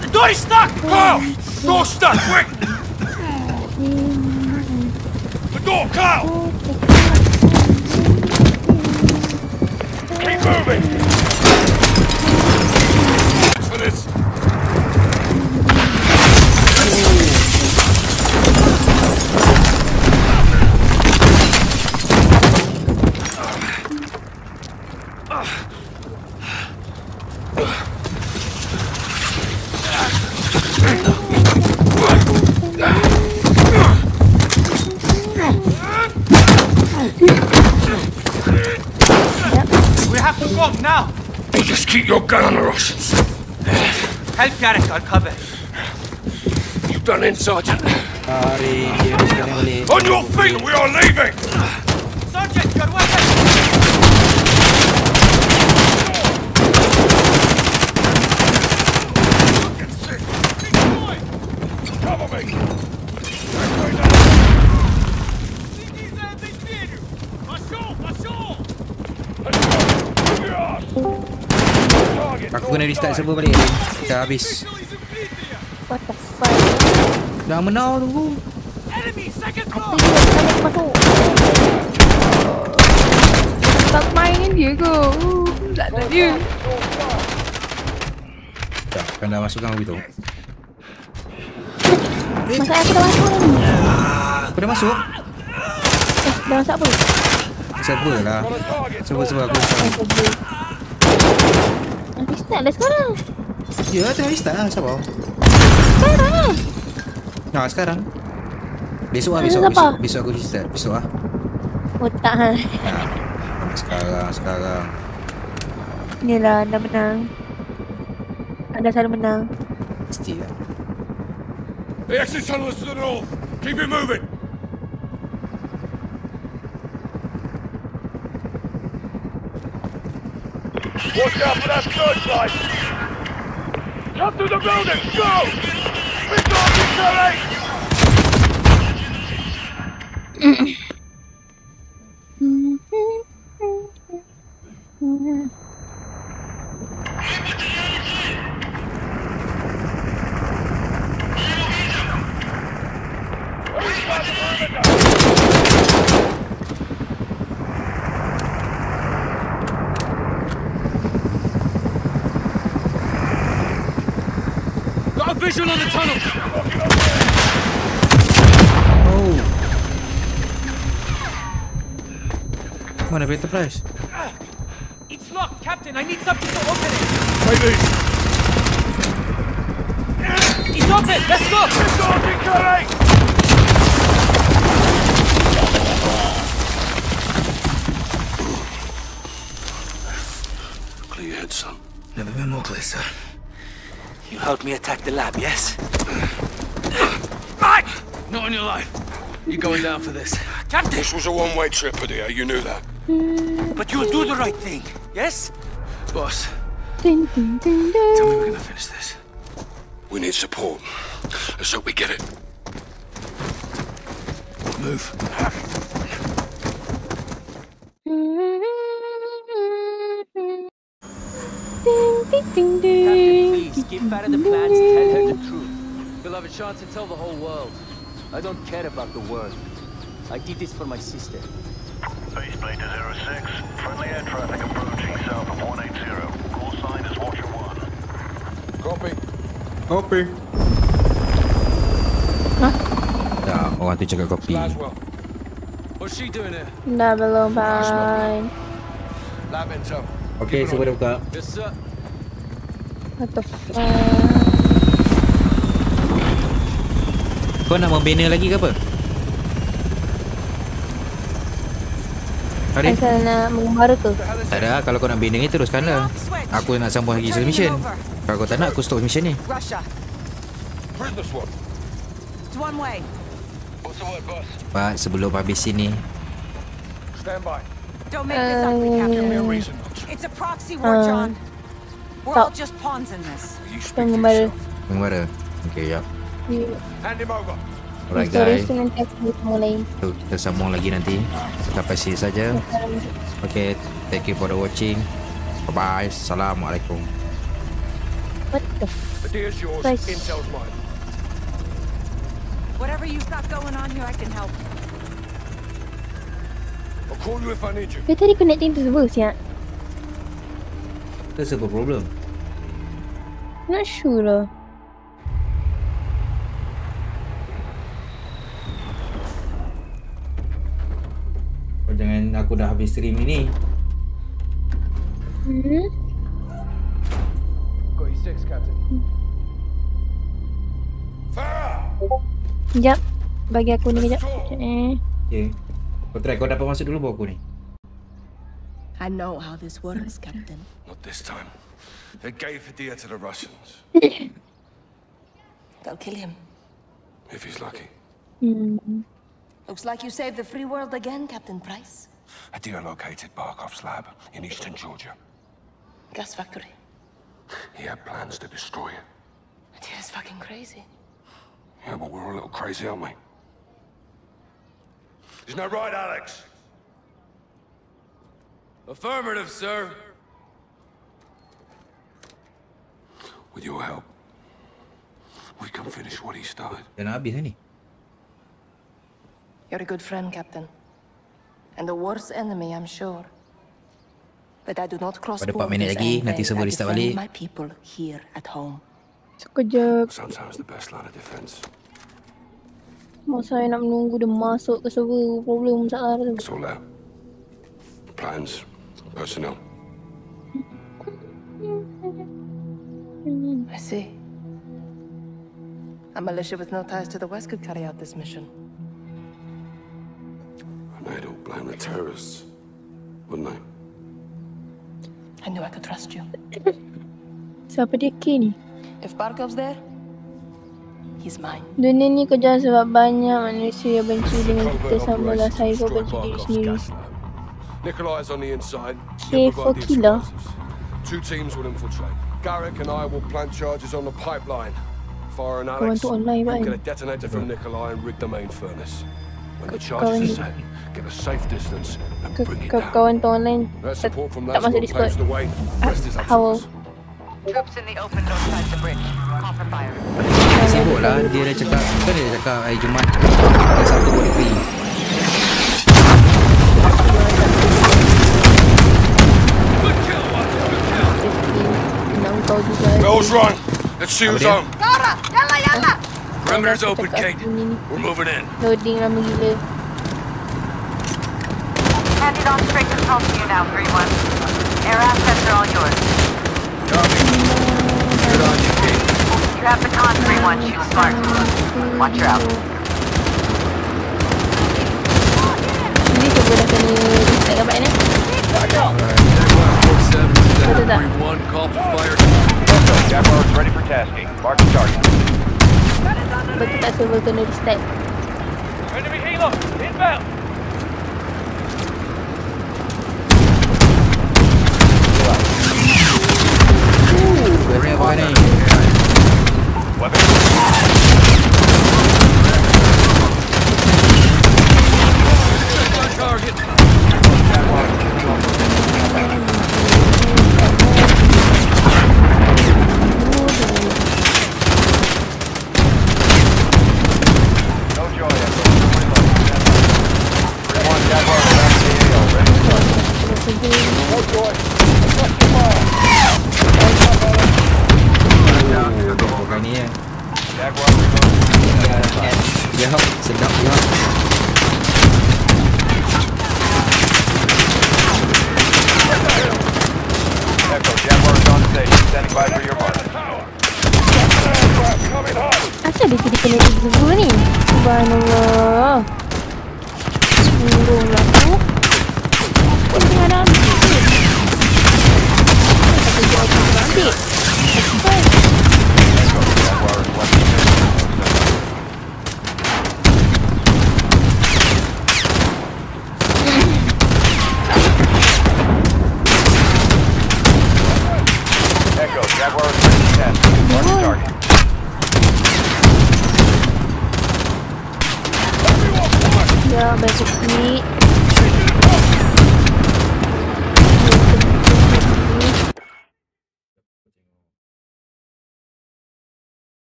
The door is stuck. Carl, door stuck. Quick. The door, Carl. Keep moving. For this. Now! You just keep your gun on the Russians. Help Garrick, I'll cover. You've done in, Sergeant. On your feet, we are leaving! Sergeant, your weapon! Cover me! Aku kena restart server balik. Dah habis. What the fuck? Dah menau tunggu. Tak mainin dia ke? Tak ada dia. Dah, kan dah masukkan aku tu. Masa aku dah masuk ni. Aku dah masuk? Eh, dah masuk apa? Server lah. Server aku sekarang. Restart dah sekarang. Ya, tengah restart lah. Sabar. Sekarang lah. Nah, sekarang. Besok lah, besok. Besok aku restart. Besok lah. Oh, tak lah. Nah, sekarang. Yelah, anda menang. Anda selalu menang. Mesti lah. The exit tunnel is to the north. Keep it moving. Watch out for that third light! Come through the building! Go! We've got to get ready! Visual on the tunnel! Oh. Come on, I beat the place. It's locked, Captain. I need something to open it. Maybe. It's open! Let's go! Let's go, Nikolai! Clear your head, son. Never been more clear, sir. You helped me attack the lab, yes? Mike! Not on your life. You're going down for this. Captain! This was a one-way trip, Hadir. You knew that. But you'll do the right thing, yes? Boss, ding, ding, ding, ding. Tell me we're gonna finish this. We need support. Let's hope we get it. Move. Ding, ding, ding. Captain, please, give Farah the plans, tell her the truth. You'll have a chance to tell the whole world. I don't care about the world. I did this for my sister. Base plate to 06. Friendly air traffic approaching south of 180. Call sign is Watcher 1. Copy. Copy. Huh? Nah, orang tu cakap copy. What's she doing here? Double O bind. Lab intel. Okay, so boleh buka. Yes, sir. What the fuck? Kau nak membina lagi ke apa? Asal nak mengembara ke? Tak ada, kalau kau nak bina ni teruskanlah. Aku nak sambung lagi satu mission. Kalau kau tak nak, aku stop mission ni. Pak, sebelum habis sini. Stop. Pengembara. Pengembara? Okay, ya. Alright guys, so kita sambung lagi nanti. Sampai sini saja. Okay, thank you for the watching. Bye bye. Assalamualaikum. What the fuck? Whatever you've got going on here, I can help. I'll call you if I need you. Kita tadi connecting tu semua siap. There's a problem. Not sure lah. Jangan aku dah habis stream ini. Got you six, Captain. Farah! Sekejap. Bagi aku ni kejap. Okay. Kau try, kau dapat masuk dulu bawah aku ni. I know how this works, Captain. Not this time. They gave Hadir to the Russians. They'll kill him. If he's lucky. Looks like you saved the free world again, Captain Price. Hadir located Barkov's lab in eastern Georgia. Gas factory. He had plans to destroy it. Hadir's fucking crazy. Yeah, but we're all a little crazy, aren't we? Isn't that right, Alex? Affirmative, sir. With your help, we can finish what he started. Then I'll be any. You're a good friend, Captain. And the worst enemy, I'm sure. But I do not cross borders and defend my people here at home. Sometimes the best line of defense. Masa saya nak menunggu dia masuk ke server, problem masalah tu. It's all out. Plans, personnel. I see. A militia with no ties to the West could carry out this mission. I'd all blame the terrorists, wouldn't I? I knew I could trust you. Siapa dia kini? If Barkov's there, he's mine. Dunia ni kejam sebab banyak manusia benci dengan kita sama lah saya pun benci diri sendiri. Nikolai is on the inside. He'll provide the explosives. Two teams will infiltrate. Garrick and I will plant charges on the pipeline. Farah and Alex, I'm going to detonate it from Nikolai and rig the main furnace. When the charges are set, get a safe distance and bring it down. That support from Laswell paves the way. Rest is up to us. Troops in the open outside the bridge. Open fire. Sibuk lah. Dia dah cakap. Kan dia cakap hari Jumaat. Ada satu boleh free. Good kill. Bell's run. Let's see who's on. Farah, jalan. Perimeter's open, Kate. We're moving in. Handing on straight control to you now, 3-1. Air assets are all yours. Copy. Good on you, Kate. You have the con, 3-1. Shoot smart. Watch her out. Alright, 3-1, call for fire. Jaguar is ready for tasking. Marking target. That's what we're gonna stay. Enemy helo, inbound. Ooh, we're winning. Weapon. Target.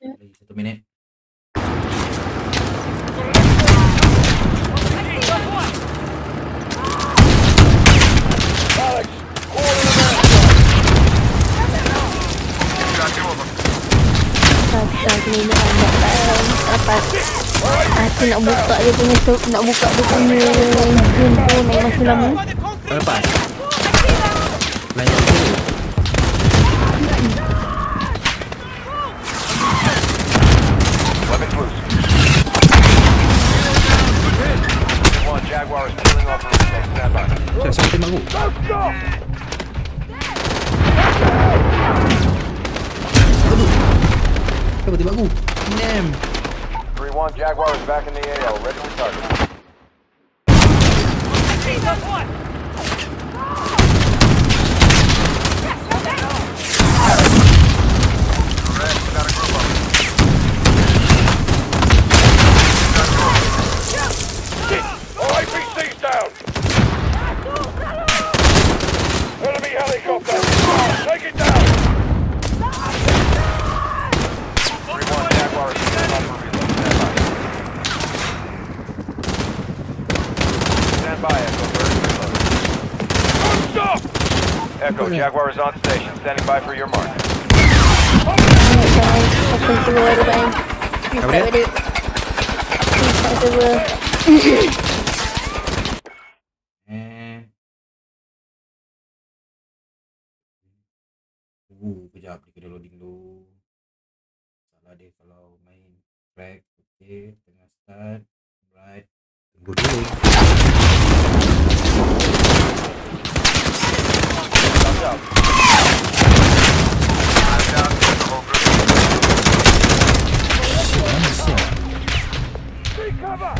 Satu minit. Aku nak buka dia punya game tu memang masih lama. Lepas. Layan. Jaguar is peeling off the roof. Stand by. Let's go! Tiba-tiba aku. Damn. 3-1, Jaguar is back in the AO. Ready to target. Got a group up. Echo, Jaguar is on station, standing by for your mark. Kejap, kita loading dulu. Salah deh kalau main track. Okay, tengah start. Right, tunggu dulu. Up. I'm down to the whole group. Take cover!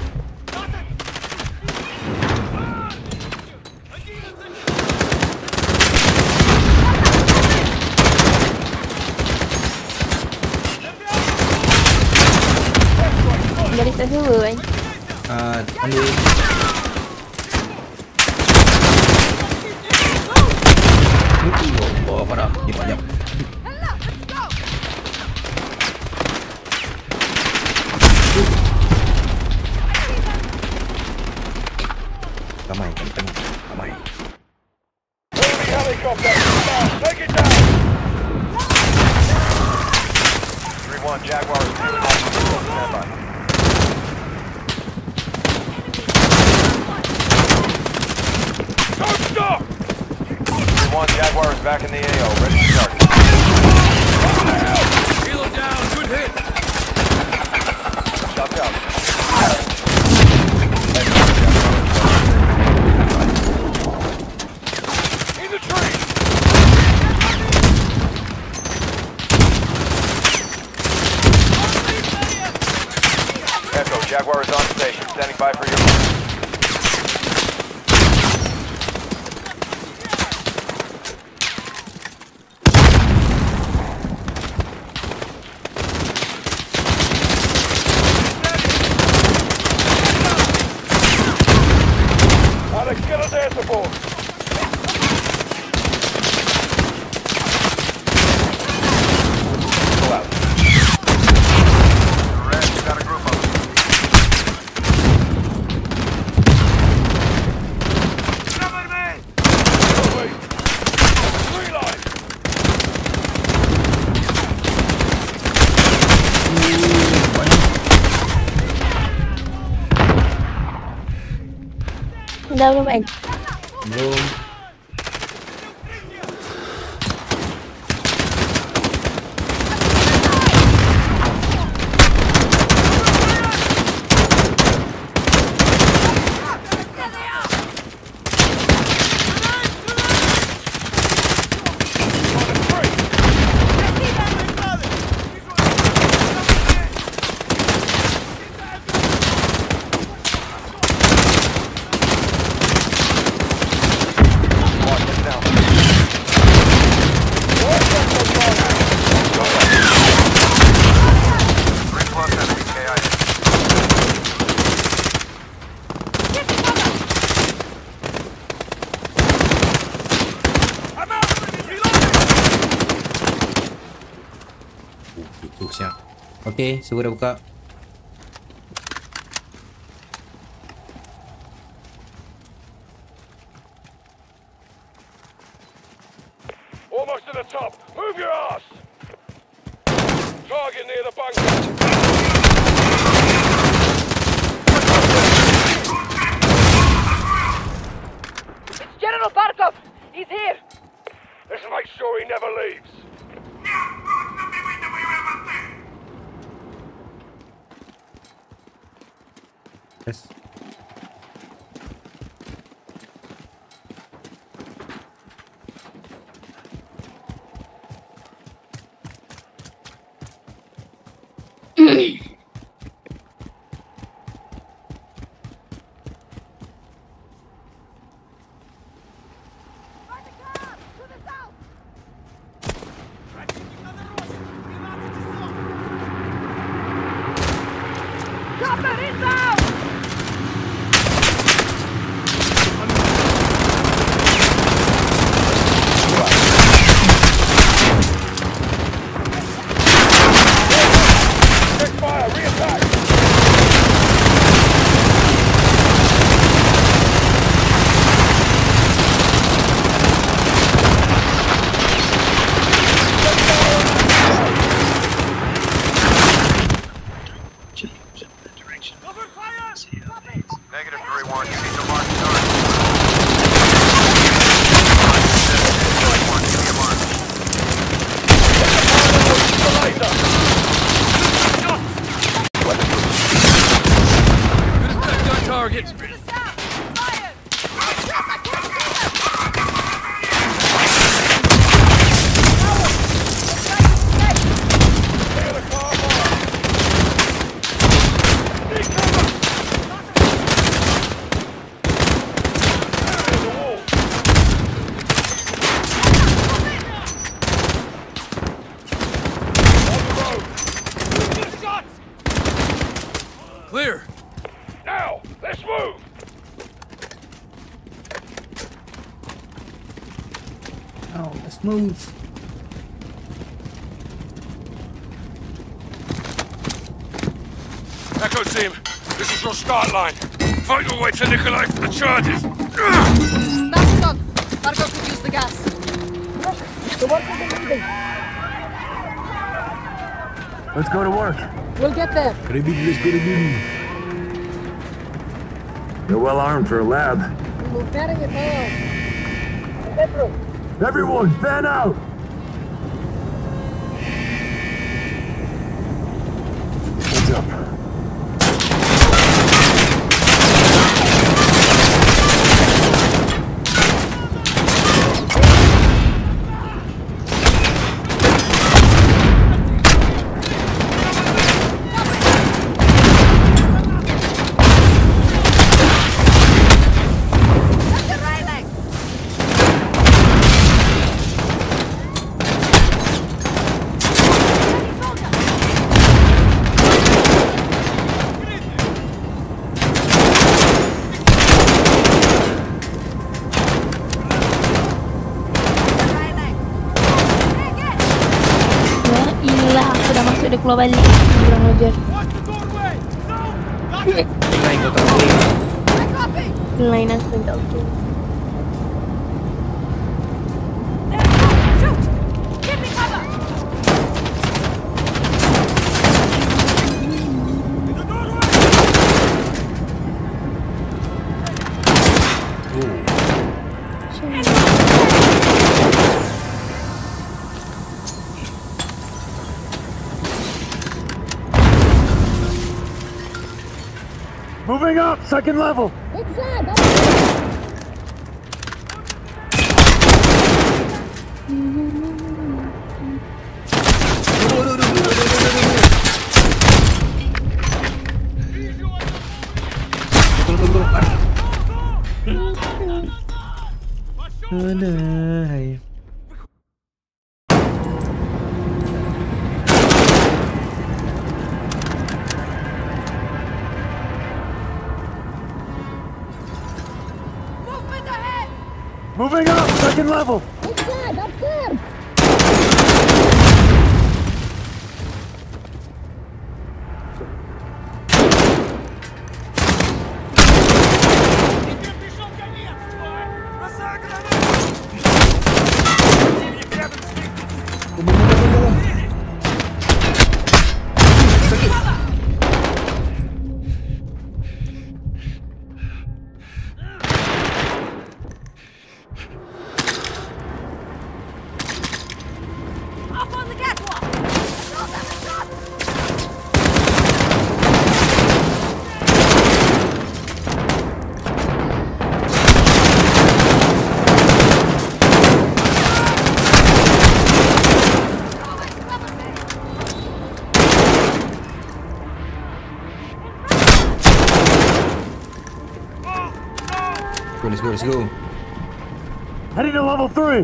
Oh, Farah, dia banyak. Ramai, ramai. Take it down. 1, Jaguar is due in standby. One Jaguar is back in the AO, ready to start. Helo down, good hit. Shot down. In the tree. Echo, Jaguar is on station, standing by for your. Đâu bạn? Luôn. Okay, server dah buka. Almost to the top. Move your ass. Target near the bunker. It's General Barkov. He's here. Let's make sure he never leaves. Yes. Move. Echo team, this is your start line. Find your way to Nikolai for the charges. Mascot, Marco could use the gas. The one for the Let's go to work. We'll get there. You're well armed for a lab. Everyone, fan out! Heads up. Kurang ajar. Lain aku minta okey. Moving up, second level. It's sad. That's moving up, second level! It's dead, up there! Let's go. Heading to level 3.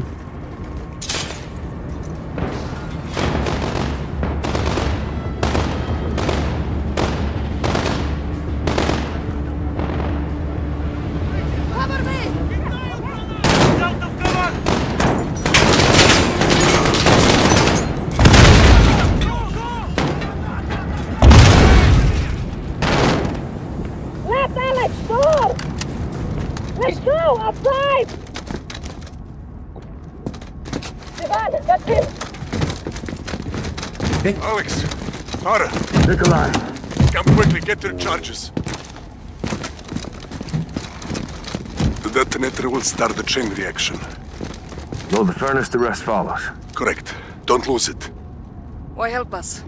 Alex, Farah, Nikolai, come quickly, get their charges. The detonator will start the chain reaction. Blow the furnace, the rest follows. Correct. Don't lose it. Why help us?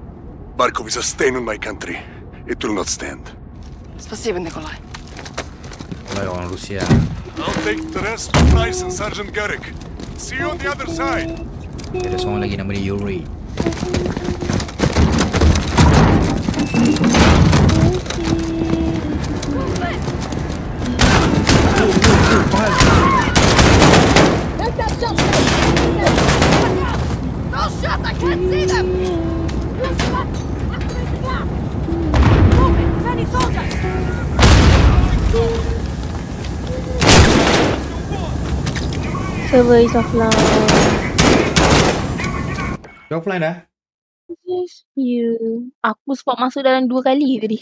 Barkov is a stain on my country. It will not stand. Спасибо, Nikolai. I'll take the rest of Price and Sergeant Garrick. See you on the other side. There's one like in Yuri. Server is offline. Dia offline dah? Yes, ya. Aku sempat masuk dalam 2 kali tadi.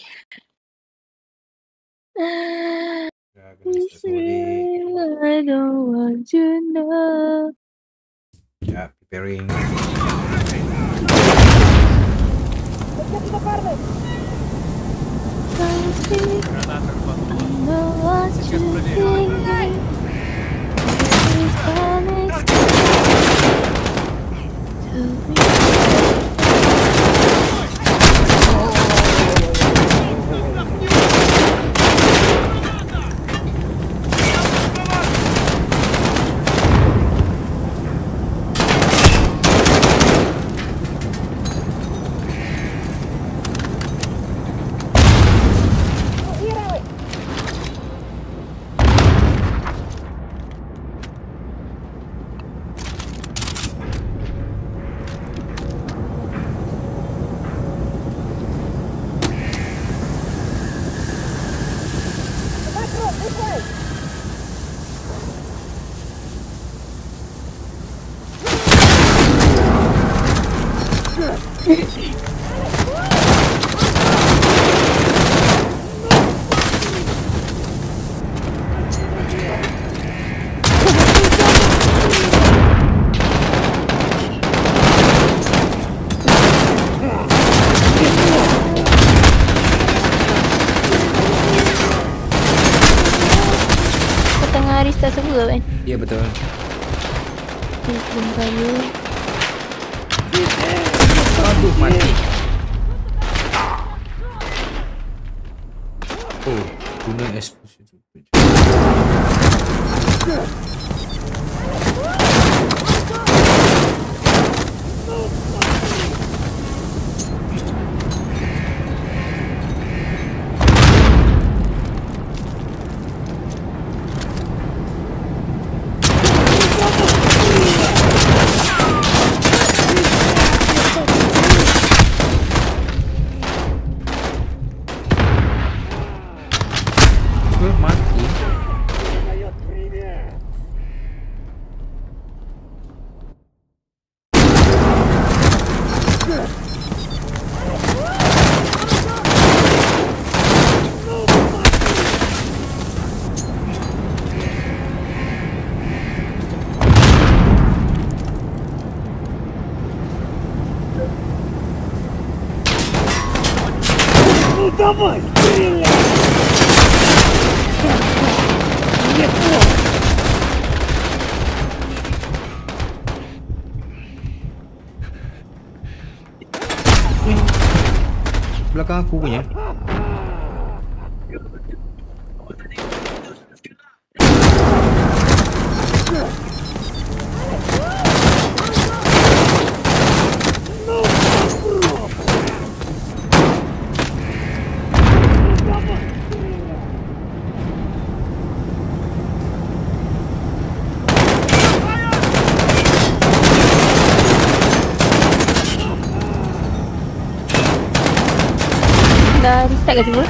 I don't want to know. Yeah, preparing. Ya betul. Belum kayu. Aduh mati. Oh, guna explosion. Belakang aku punya. Tak kasi mula.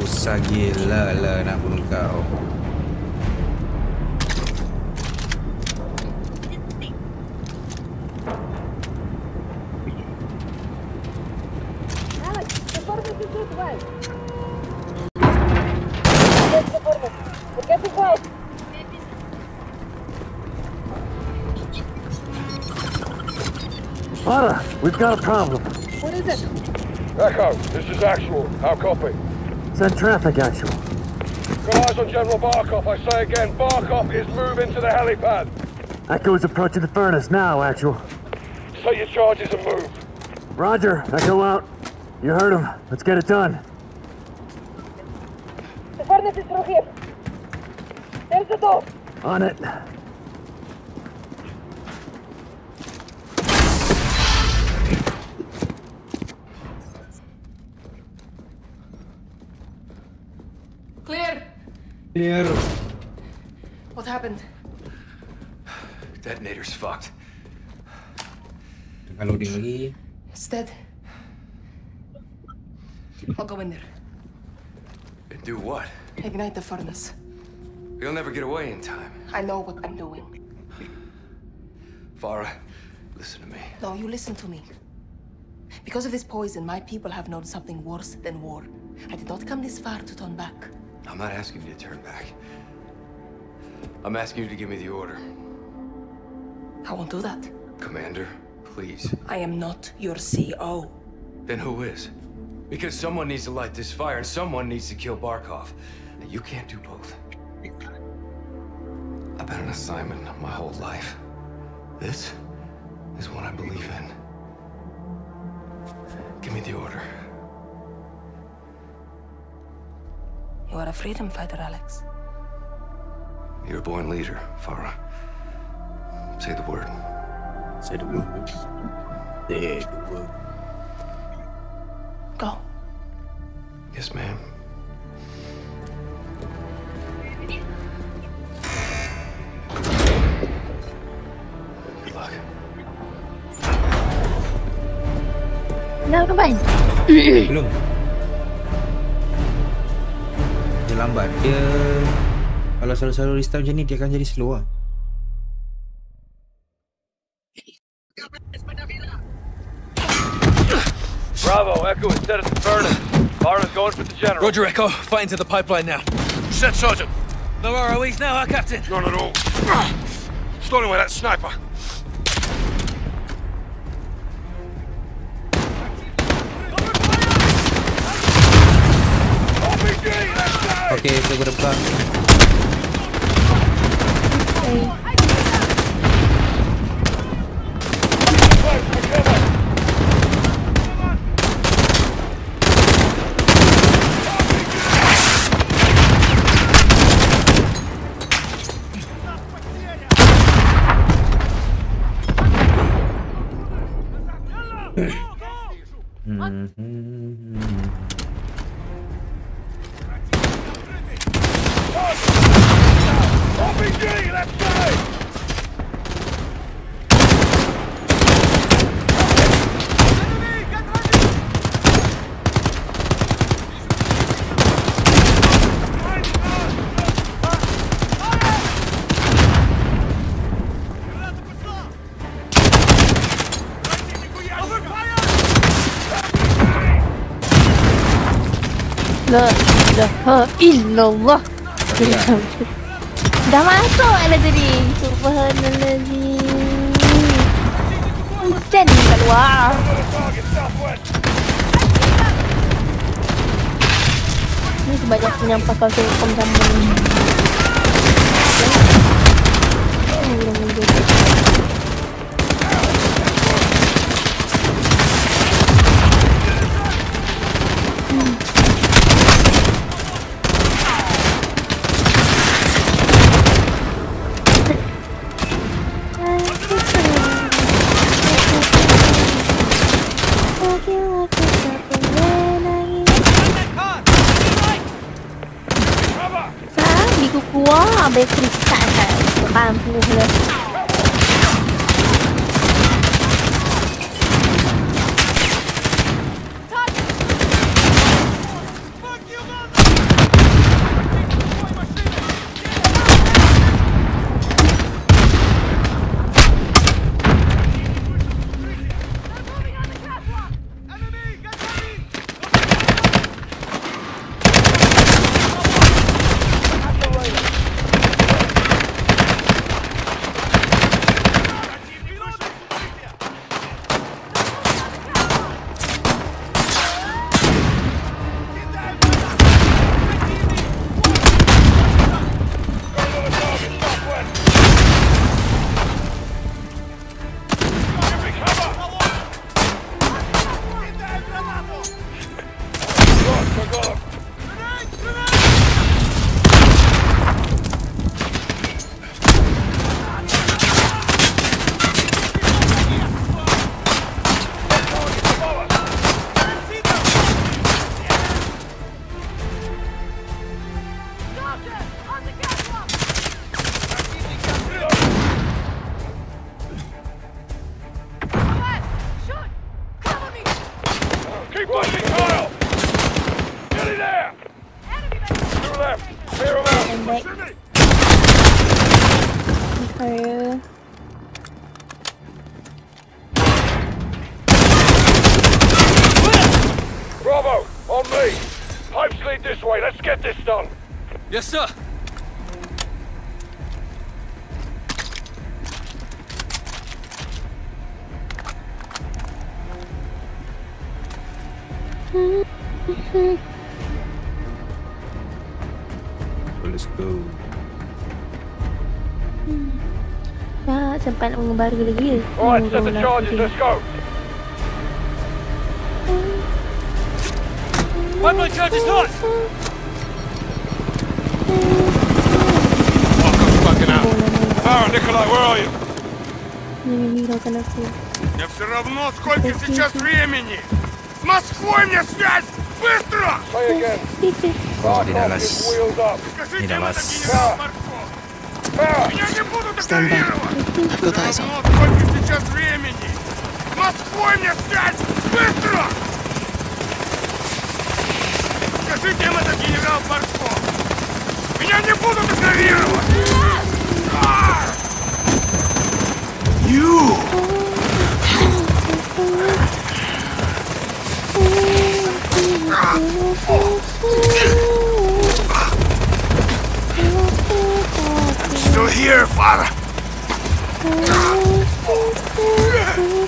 Susah gila lah nak bunuh kau. Farah, we've got a problem. What is it? Echo, this is Actual. How copy? Send traffic, Actual. Good eyes on General Barkov. I say again, Barkov is moving to the helipad. Echo is approaching the furnace now, Actual. Set your charges and move. Roger, Echo out. You heard him. Let's get it done. The furnace is through here. There's the door. On it. Clear. Clear. What happened? Detonator's fucked. It's dead. I'll go in there. And do what? Ignite the furnace. You'll never get away in time. I know what I'm doing. Farah, listen to me. No, you listen to me. Because of this poison, my people have known something worse than war. I did not come this far to turn back. I'm not asking you to turn back. I'm asking you to give me the order. I won't do that. Commander, please. I am not your CO. Then who is? Because someone needs to light this fire, and someone needs to kill Barkov. You can't do both. I've had an assignment my whole life. This is what I believe in. Give me the order. You are a freedom fighter, Alex. You're a born leader, Farah. Say the word. Say the word. Say the word. Go. Yes, ma'am. Good luck. Kenapa kau main? Belum. Dia lambat. Dia kalau selalu-selalu restart macam ni, dia akan jadi slow lah. Bravo, Echo is set at the furnace. Farah's going for the general. Roger, Echo. Fight into the pipeline now. Set, Sergeant. No ROEs now, huh, Captain? None at all. Stole away that sniper. Okay, so good plan. Illallah. Dah masuk ala tadi. Subhanallah. Hujan kat luar. Ini sebanyak penyampakan telkom sama ni. Habis kristal kat 80 lah. quick. Okay. Bravo, on me. Pipes lead this way. Let's get this done. Yes, sir. Let's go. Nah, sempat mengembaru lagi. Alright, set the charges. Let's go. One more charge is hot. Welcome fucking out. Farah, Nikolai, where are you? Я все равно сколько сейчас времени. С Москвой мне связь! Быстро! Меня не будут докторировать! Все равно сколько сейчас времени! С Москвой мне связь! Быстро! Скажите им это, генерал Барков! Меня не будут докторировать! I'm still here, Farah. I told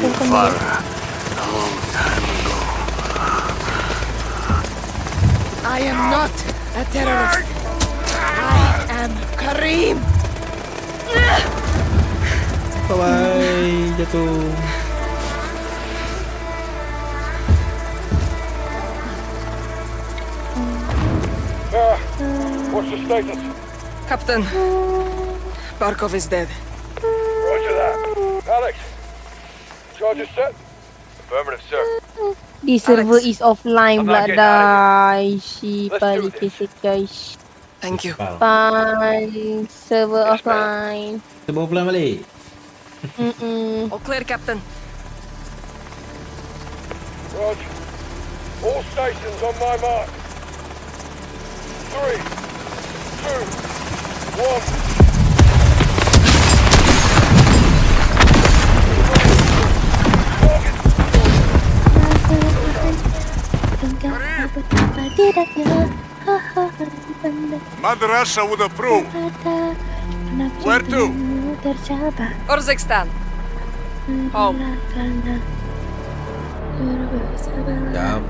you, Farah, a long time ago. I am not a terrorist. I am Kareem. Bye-bye, jatuh. What's the status? Captain, Barkov is dead. Roger that. Alex, charges set? Affirmative, sir. The server is offline, bladai. She palitisik guys. Thank you. Bye. Server offline. Server offline balik. All clear, Captain. Roger. All stations on my mark. 3, 2, 1. Mother Russia would approve. Where to? Uzbekistan. Home. Damn.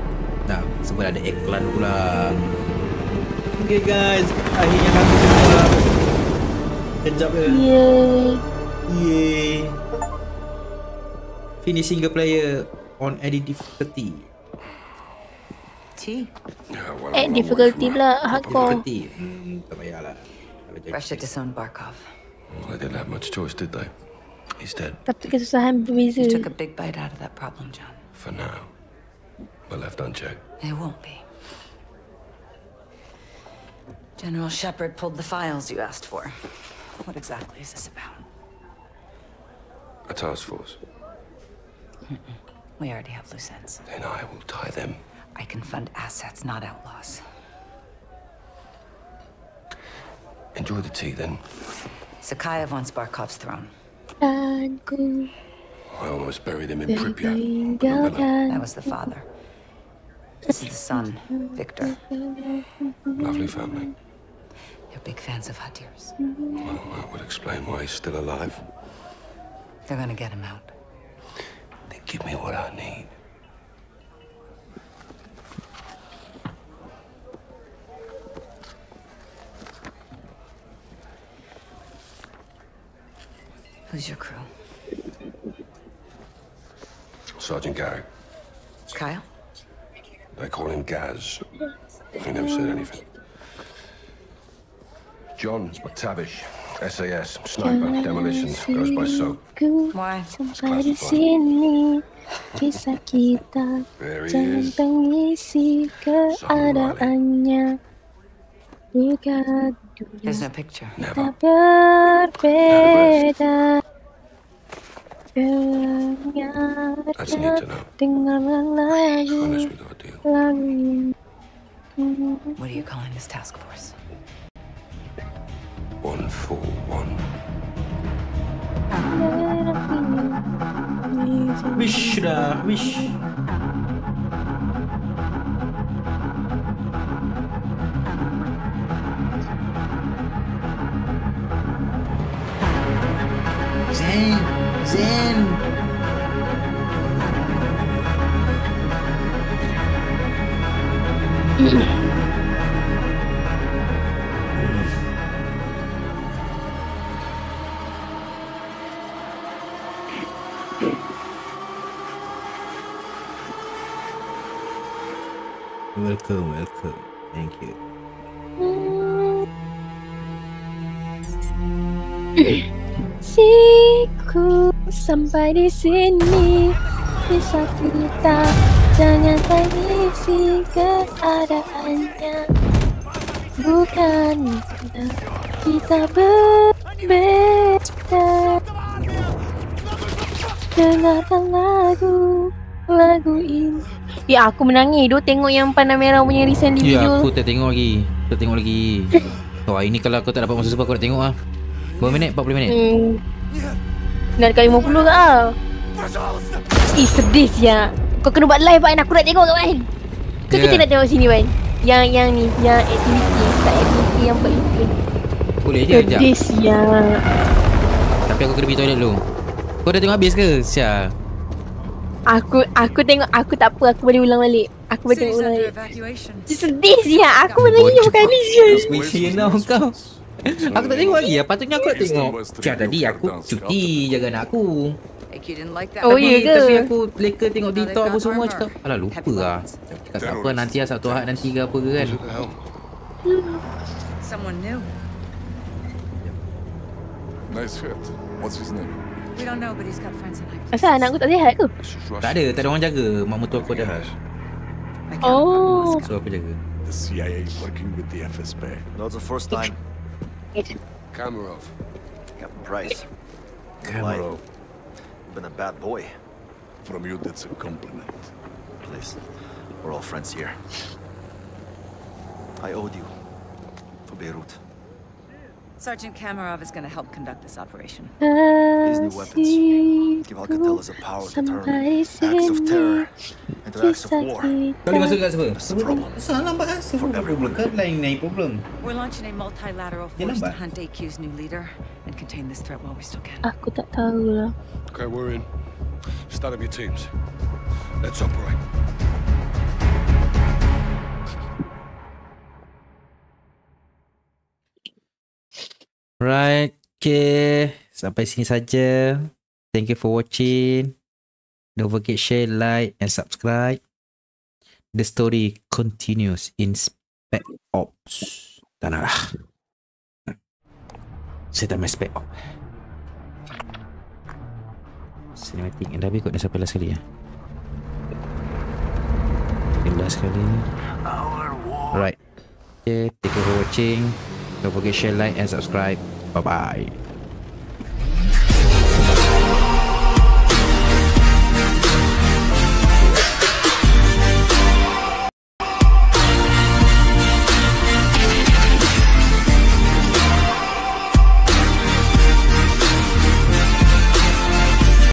Sempat ada iklan pula. Okay guys, akhirnya kami semua kejap ya. Yay. Finish single player on edit difficulty. Well, difficulty lah, hardcore. Pressure to sound Barkov. Well, they didn't have much choice, did they? He's dead. You took a big bite out of that problem, John. For now. But left unchecked. It won't be. General Shepard pulled the files you asked for. What exactly is this about? A task force. We already have loose ends. Then I will tie them. I can fund assets, not outlaws. Enjoy the tea, then. Sakayev wants Barkov's throne. I almost buried him in Pripyat. That was the father. This is the son, Victor. Lovely family. They're big fans of Hadir's. Well, that would explain why he's still alive. They're gonna get him out. They give me what I need. Who's your crew? Sergeant Garrick. Kyle? They call him Gaz. He never said anything. John McTavish, SAS, sniper, demolition, goes by soap. Why? There he is. You got there's no picture. Never. I just need to know. What are you calling this task force? 141. Wish. Zen. Welcome. Thank you. Siku sampai di sini kisah kita, jangan tangisi keadaannya, bukan kita berbeda. Dengarkan lagu ini. Ya aku menangis doh tengok yang Panah Merah punya recent video. Ya aku tak tengok lagi. Wah, ini kalau aku tak dapat masa sebab aku nak tengok ah. Berapa minit? 40 minit? Nak dekat 50 ke ah? Sedih siap. Kau kena buat live Wan, aku nak tengok kat Wan. Kau kita nak tengok sini Wan. Yang ni, yang aktiviti, tak aktiviti yang buat event. Boleh je sekejap. Sedih siap. Tapi aku kena pergi toilet dulu. Kau dah tengok habis ke? Siap. Aku tengok, aku tak apa, aku boleh ulang balik. Aku boleh tengok ulang balik. Sedih siap, aku menangis kali je. Sienau kau. Aku tak tengok lagi. Patutnya aku nak tengok. Siap tadi aku cuti jaga anak aku. Oh iya ke? Tapi aku leka tengok TikTok apa semua cakap. Alah lupa lah. Cakap tak apa nanti lah Sabtu Ahad nanti ke apa ke kan. Asal anak aku tak sihat ke? Tak ada orang jaga. Mak mertua aku dah. Oh. So aku jaga. The CIA working with the FSB. Not the first time. Kamarov, Captain Price. Kamarov, been a bad boy. From you, that's a compliment. Please, we're all friends here. I owed you for Beirut. Sergeant Kamarov is going to help conduct this operation. These new weapons give Al-Qatala's a power to turn acts of terror into acts of war. That's the problem. For everyone. We're launching a multilateral force to hunt AQ's new leader and contain this threat while we still can. Okay, we're in. Start up your teams. Let's operate. Right, okay. Sampai sini saja. Thank you for watching. Don't forget share, like and subscribe. The story continues in Spec Ops. Tak nak lah. Saya tak main Spec Ops. Cinematic yang dah habis kot dah sampai last kali ya. Last kali. Right. Okay, thank you for watching. Don't forget share, like and subscribe. Bye-bye.